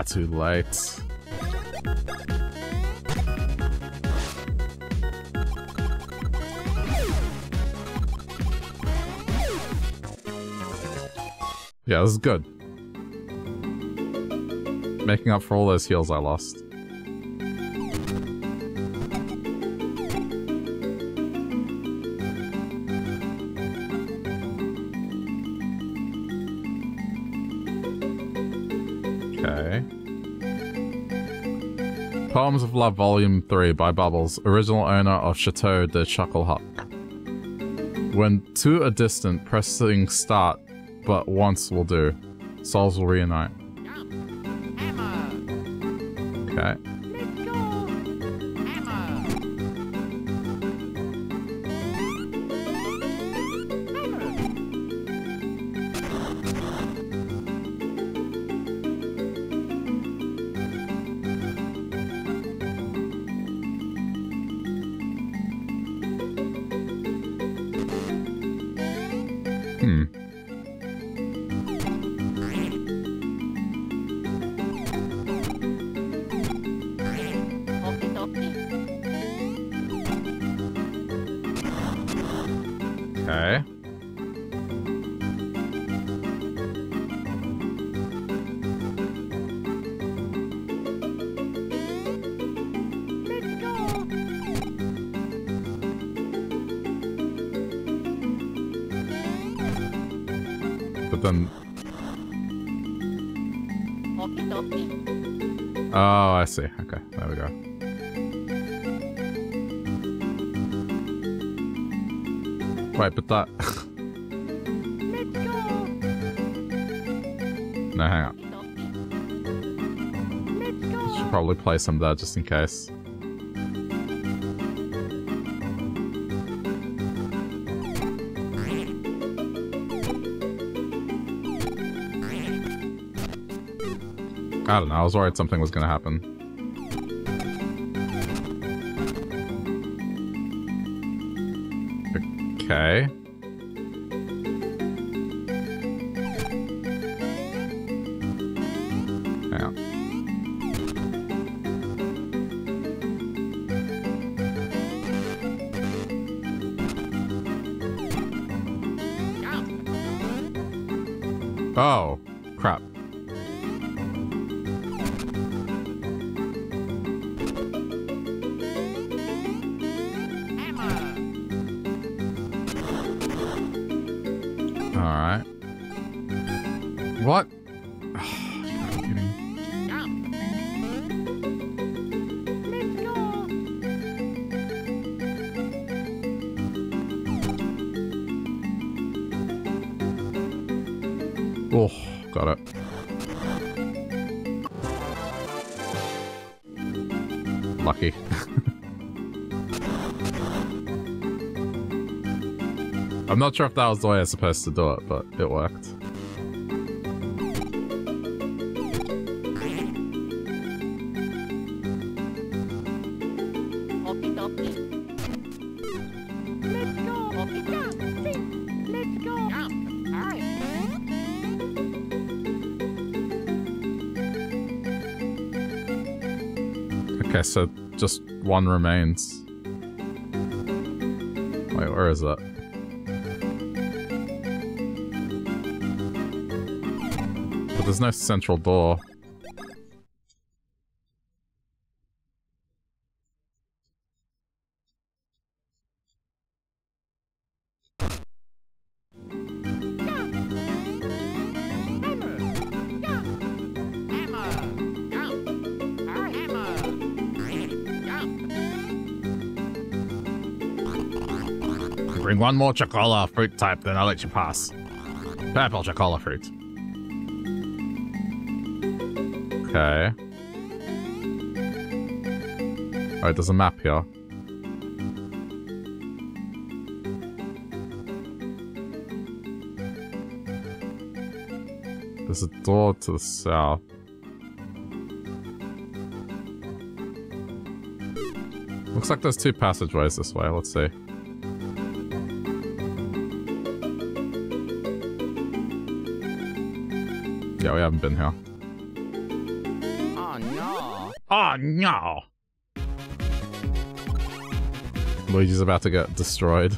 Too late. Yeah, this is good. Making up for all those heals I lost. Poems of Love Volume 3 by Bubbles, original owner of Chateau de Chucklehuck. When two are distant, pressing start, but once will do. Souls will reunite. Okay. Okay. But then... Oh, I see. Okay, there we go. Wait, but that... No, hang on. Should probably place some there just in case. I don't know, I was worried something was gonna happen. Okay. Hang on. Oh, crap. What? Oh, got it. Lucky. I'm not sure if that was the way I was supposed to do it, but it worked. Okay, so just one remains. Wait, where is that? But there's no central door. One more Chocola fruit type, then I'll let you pass. Purple Chocola fruit. Okay. Alright, there's a map here. There's a door to the south. Looks like there's two passageways this way, let's see. Yeah, we haven't been here. Oh no! Oh no! Luigi's about to get destroyed.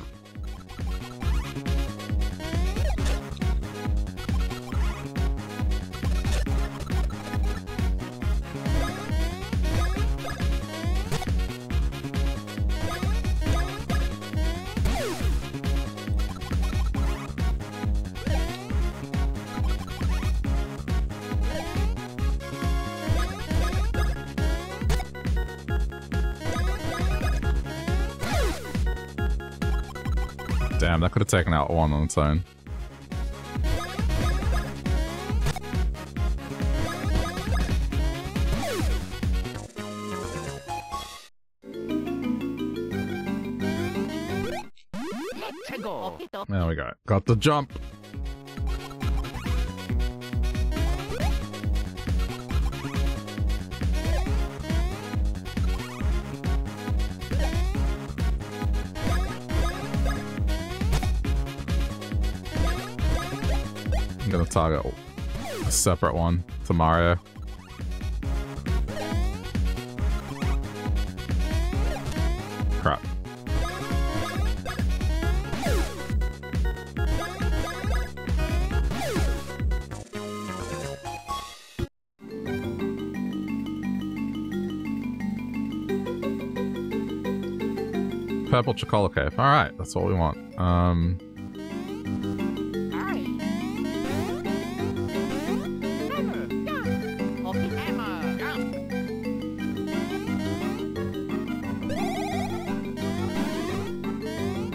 That could have taken out one on its own. There we go. Got the jump. Target a separate one to Mario. Crap. Purple Chocola Cave. Alright, that's all we want.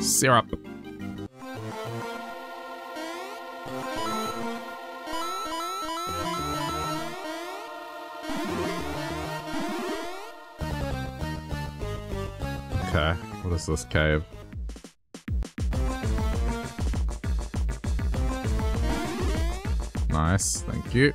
Syrup. Okay, what is this cave? Nice, thank you.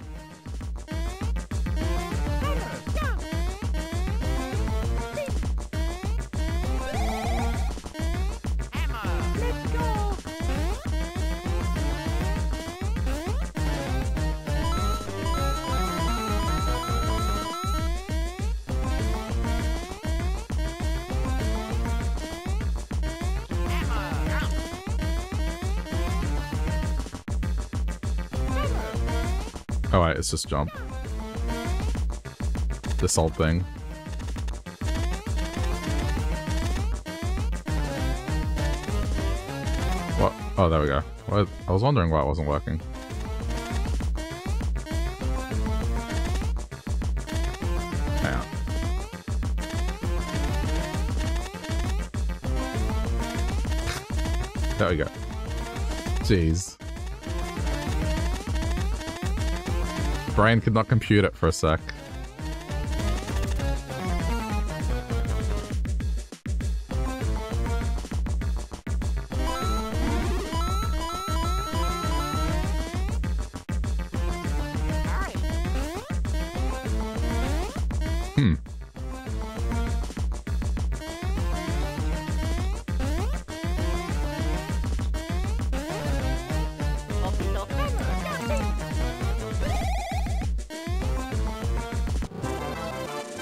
Let's just jump. This old thing. What? Oh, there we go. What? I was wondering why it wasn't working. Hang on. There we go. Jeez. Brain could not compute it for a sec.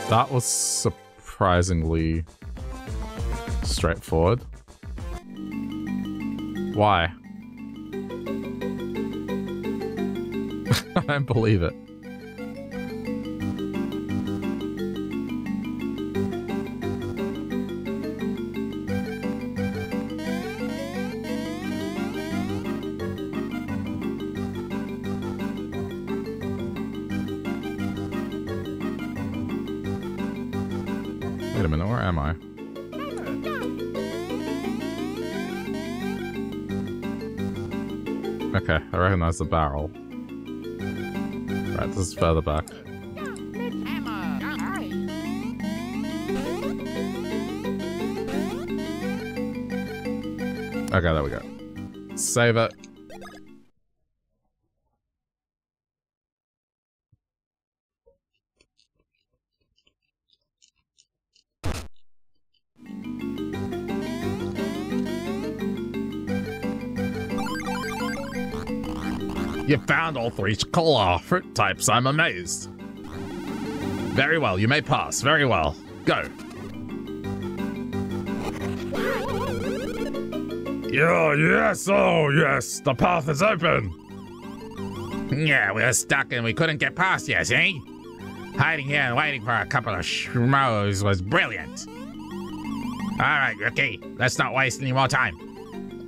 That was surprisingly straightforward. Why? I don't believe it. The barrel. Right, this is further back. Okay, there we go. Save it. You found all three Chocola fruit types, I'm amazed. Very well, you may pass, very well. Go. Oh, yes, oh, yes, the path is open. Yeah, we were stuck and we couldn't get past you, see? Hiding here and waiting for a couple of schmoes was brilliant. All right, Rookie, let's not waste any more time.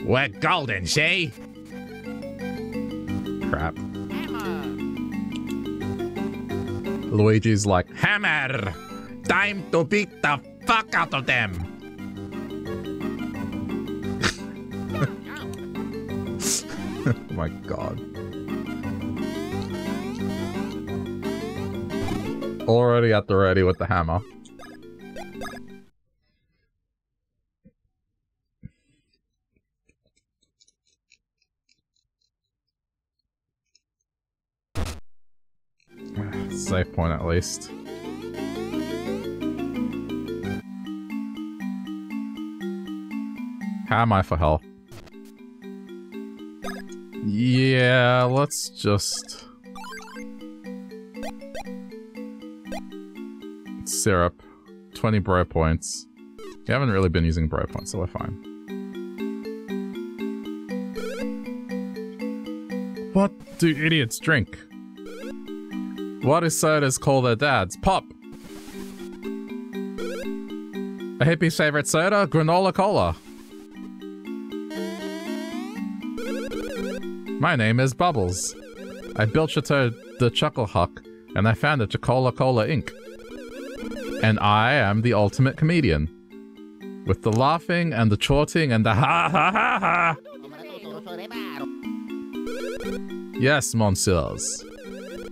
We're golden, see? Crap. Hammer. Luigi's like, hammer! Time to beat the fuck out of them! Oh my god. Already at the ready with the hammer. Safe point at least. How am I for health? Yeah, let's just... Syrup. 20 bro points. You haven't really been using bro points, so we're fine. What do idiots drink? What do sodas call their dads? Pop! A hippie's favorite soda, granola cola. My name is Bubbles. I built Chateau de Chucklehuck, and I founded Chuckola Cola Inc. And I am the ultimate comedian. With the laughing and the chorting and the ha ha ha ha! Yes, monsieurs.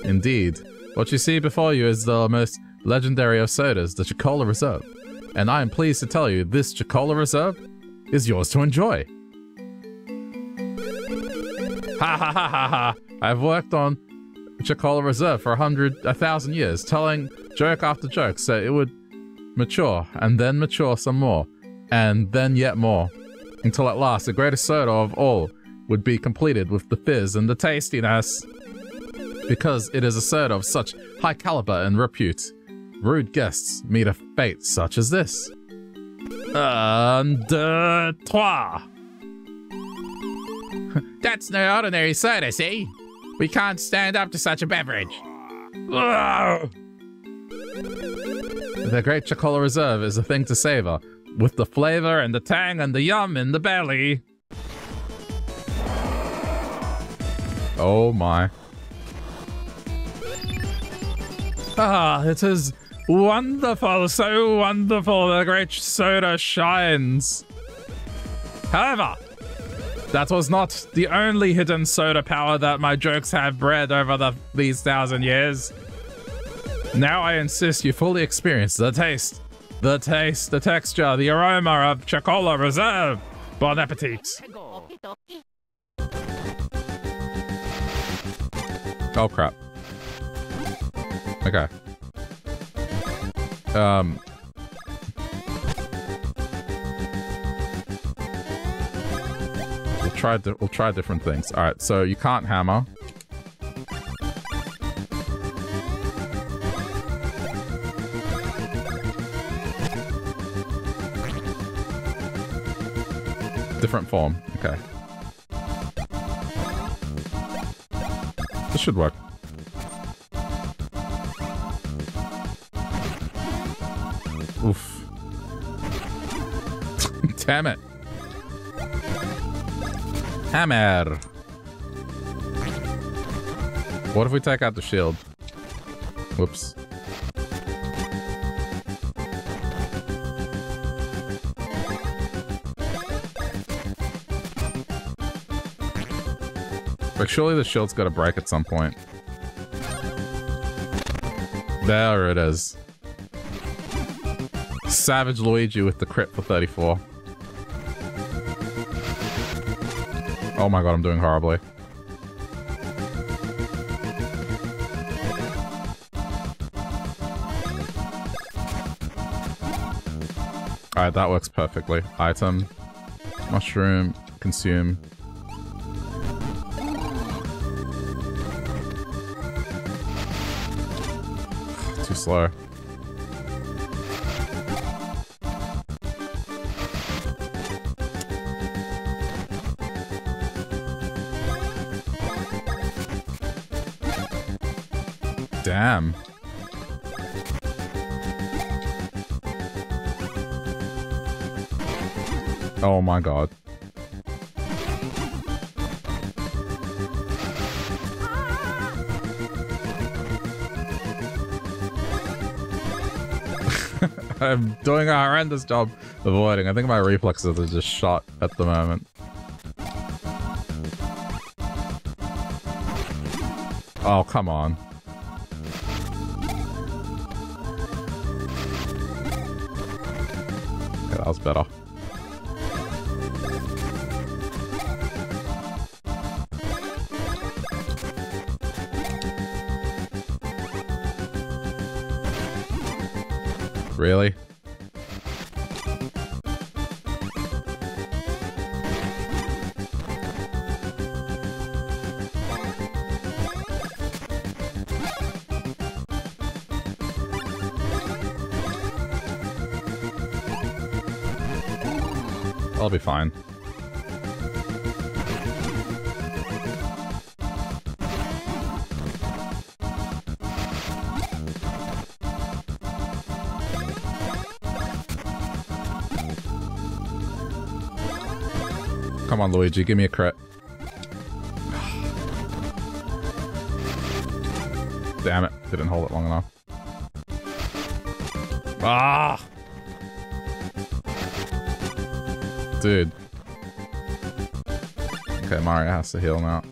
Indeed. What you see before you is the most legendary of sodas, the Chuckola Reserve. And I am pleased to tell you, this Chuckola Reserve is yours to enjoy. Ha ha ha ha ha! I've worked on Chuckola Reserve for 1,000 years, telling joke after joke so it would mature, and then mature some more, and then yet more, until at last the greatest soda of all would be completed with the fizz and the tastiness. Because it is a soda of such high caliber and repute, rude guests meet a fate such as this. Un, deux, trois. That's no ordinary soda, see? We can't stand up to such a beverage. The Great Chuckola Reserve is a thing to savor, with the flavor and the tang and the yum in the belly. Oh my. Ah, it is wonderful, so wonderful, the great soda shines. However, that was not the only hidden soda power that my jokes have bred over these 1,000 years. Now I insist you fully experience the taste, the texture, the aroma of Chuckola Reserve. Bon appetit. Oh crap. Okay. We'll try different things. All right, so you can't hammer. Different form. Okay. This should work. Oof. Damn it. Hammer. What if we take out the shield? Whoops. Like, surely the shield's got to break at some point. There it is. Savage Luigi with the crit for 34. Oh my god, I'm doing horribly. Alright, that works perfectly. Item. Mushroom. Consume. Too slow. Damn. Oh my god. I'm doing a horrendous job avoiding. I think my reflexes are just shot at the moment. Oh, come on. That was better. Really? I'll be fine. Come on, Luigi, give me a crit. Damn it, didn't hold it long enough. Ah! Dude. Okay, Mario has to heal now.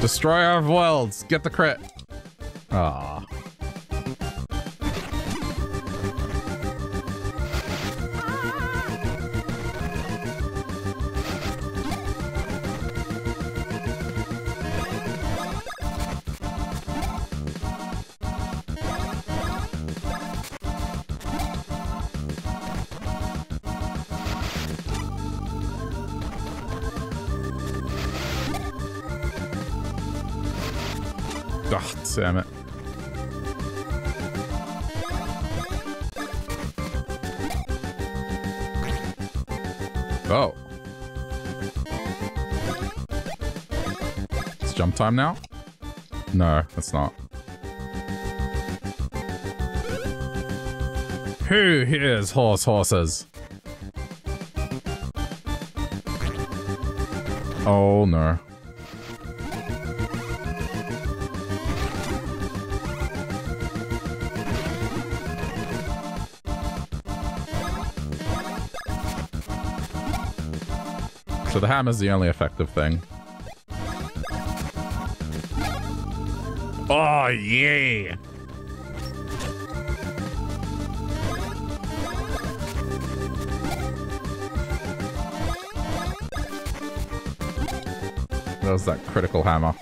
Destroyer of worlds! Get the crit! Ah. Damn it. Oh. It's jump time now? No, it's not. Who hears horses? Oh no. So the hammer's the only effective thing. Oh, yeah! That was that critical hammer.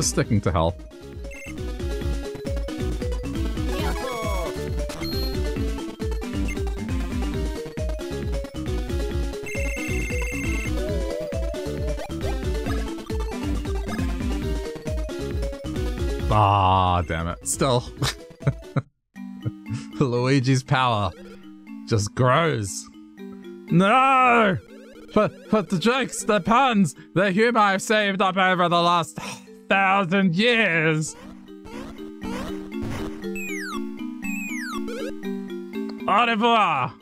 Sticking to health. Ah, damn it. Still. Luigi's power just grows. No! But the jokes, the puns, the humor I've saved up over the last 1,000 years. Au revoir.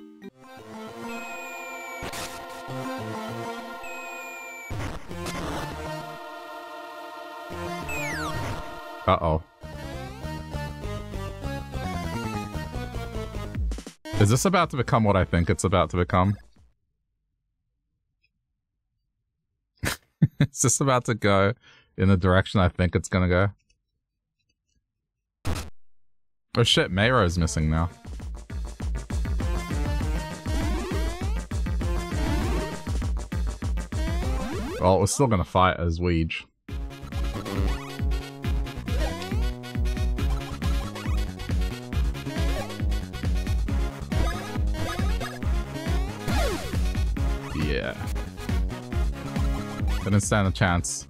Uh-oh. Is this about to become what I think it's about to become? Is this about to go in the direction I think it's gonna go? Oh shit, Mayro's missing now. Well, we're still gonna fight as Weege. Yeah. Didn't stand a chance.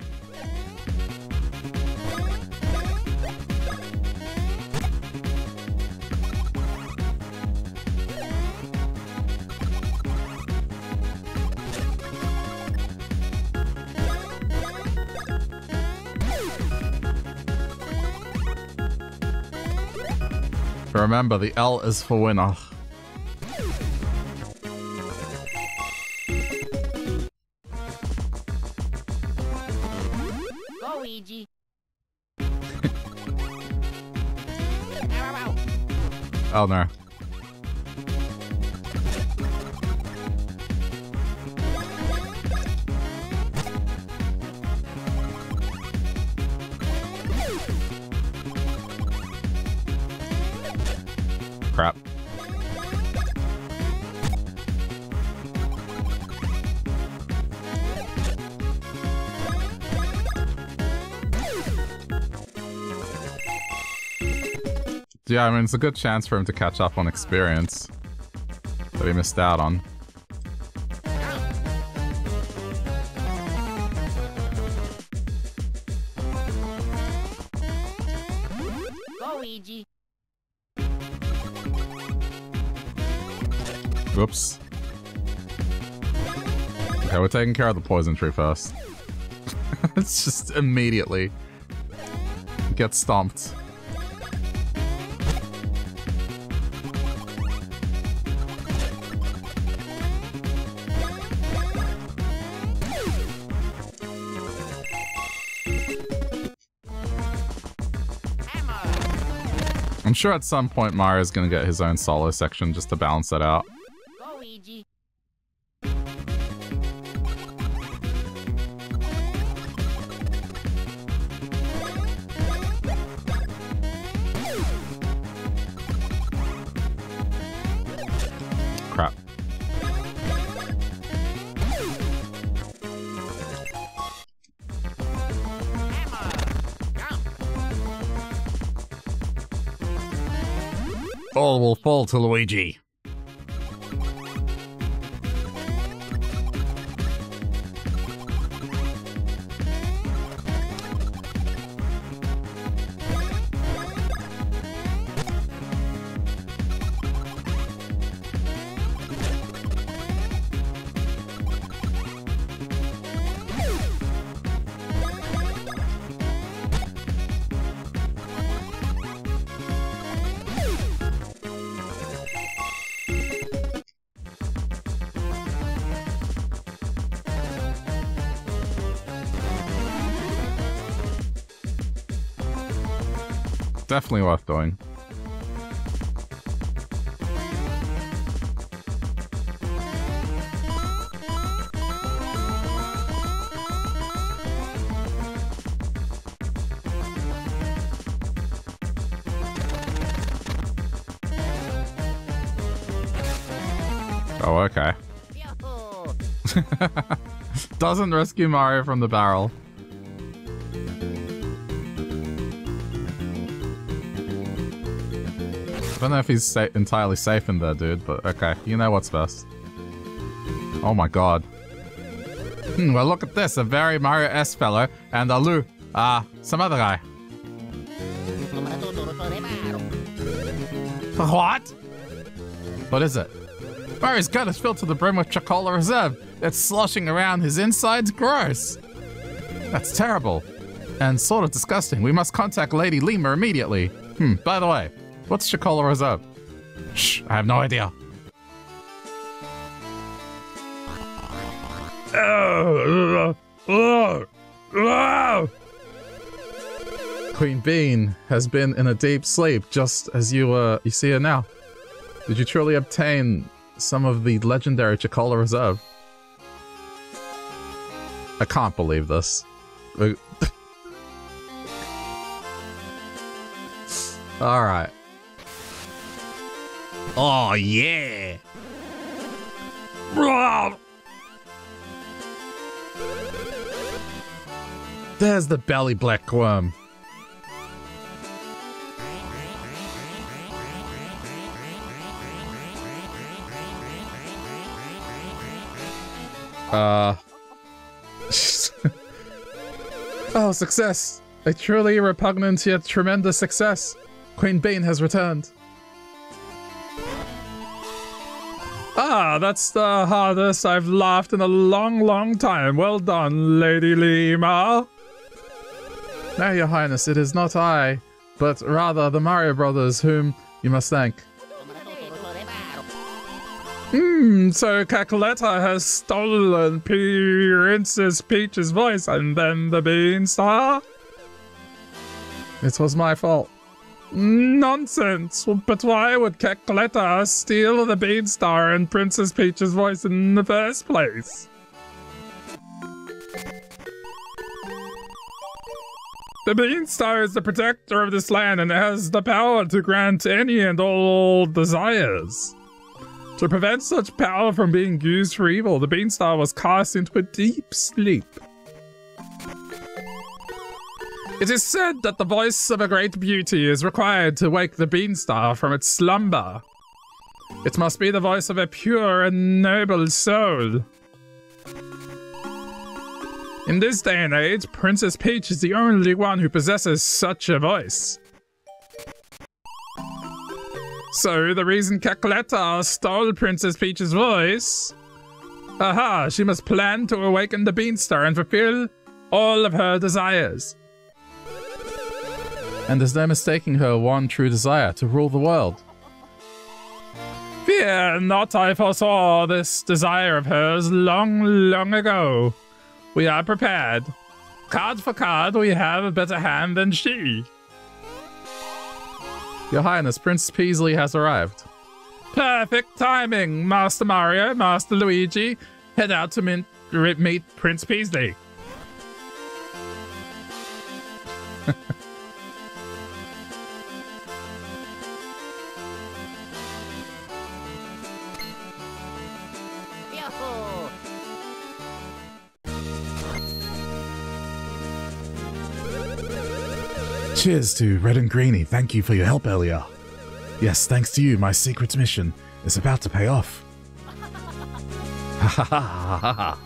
Remember, the L is for winner. Go, Luigi. Oh, no. Yeah, I mean, it's a good chance for him to catch up on experience that he missed out on. Go, Luigi. Whoops. Okay, we're taking care of the poison tree first. It's just immediately get stomped. I'm sure at some point Mario's gonna get his own solo section just to balance that out. Go, Luigi. Crap. All will fall to Luigi. Definitely worth doing. Oh, okay. Doesn't rescue Mario from the barrel. I don't know if he's entirely safe in there, dude, but okay. You know what's best. Oh my god. Well, look at this. A very Mario S fellow and a Lou. Some other guy. What? What is it? Mario's gut is filled to the brim with Chuckola Reserve. It's sloshing around his insides. Gross. That's terrible. And sort of disgusting. We must contact Lady Lima immediately. By the way. What's Chuckola Reserve? Shh, I have no idea. Queen Bean has been in a deep sleep, just as you see her now. Did you truly obtain some of the legendary Chuckola Reserve? I can't believe this. Alright. Oh, yeah! There's the belly black worm. Oh, success! A truly repugnant yet tremendous success! Queen Bean has returned. Ah, that's the hardest I've laughed in a long, long time. Well done, Lady Lima. Now, Your Highness, it is not I, but rather the Mario Brothers, whom you must thank. So Cackletta has stolen Princess Peach's voice and then the Bean Star? It was my fault. Nonsense! But why would Cackletta steal the Bean Star and Princess Peach's voice in the first place? The Bean Star is the protector of this land and has the power to grant any and all desires. To prevent such power from being used for evil, the Bean Star was cast into a deep sleep. It is said that the voice of a great beauty is required to wake the Bean Star from its slumber. It must be the voice of a pure and noble soul. In this day and age, Princess Peach is the only one who possesses such a voice. So, the reason Cackletta stole Princess Peach's voice... Aha! She must plan to awaken the Bean Star and fulfill all of her desires. And there's no mistaking her one true desire to rule the world. Fear not, I foresaw this desire of hers long, long ago. We are prepared. Card for card, we have a better hand than she. Your Highness, Prince Peasley has arrived. Perfect timing. Master Mario, Master Luigi, head out to meet Prince Peasley. Cheers to Red and Greeny. Thank you for your help earlier. Yes, thanks to you, my secret mission is about to pay off. Ha ha ha ha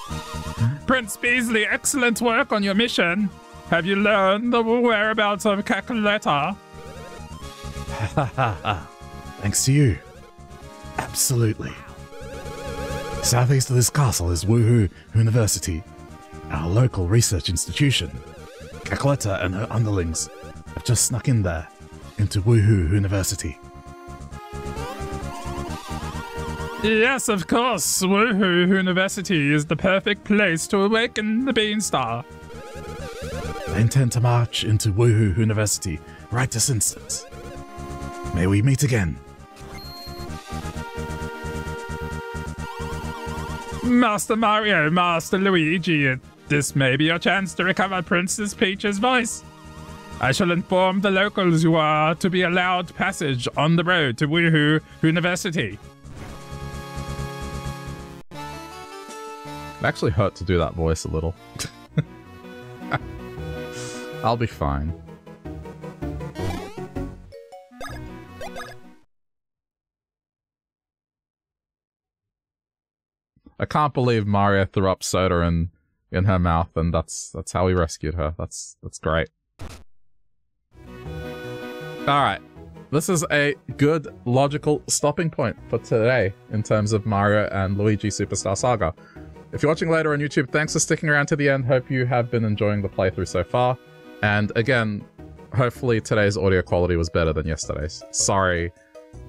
ha. Prince Peasley, excellent work on your mission. Have you learned the whereabouts of Cackletta? Ha ha ha ha. Thanks to you. Absolutely. Southeast of this castle is Woohoo University, our local research institution. Cackletta and her underlings have just snuck in there, into Woohoo University. Yes, of course, Woohoo University is the perfect place to awaken the Bean Star. I intend to march into Woohoo University right this instant. May we meet again. Master Mario, Master Luigi, this may be your chance to recover Princess Peach's voice. I shall inform the locals you are to be allowed passage on the road to Woohoo University. It actually hurt to do that voice a little. I'll be fine. I can't believe Mario threw up soda in her mouth, and that's how we rescued her. That's great. Alright. This is a good logical stopping point for today in terms of Mario and Luigi Superstar Saga. If you're watching later on YouTube, thanks for sticking around to the end. Hope you have been enjoying the playthrough so far. And again, hopefully today's audio quality was better than yesterday's. Sorry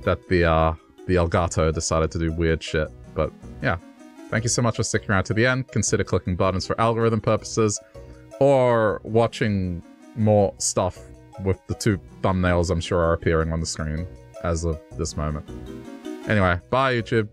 that the Elgato decided to do weird shit, but yeah. Thank you so much for sticking around to the end. Consider clicking buttons for algorithm purposes or watching more stuff with the two thumbnails I'm sure are appearing on the screen as of this moment. Anyway, bye YouTube.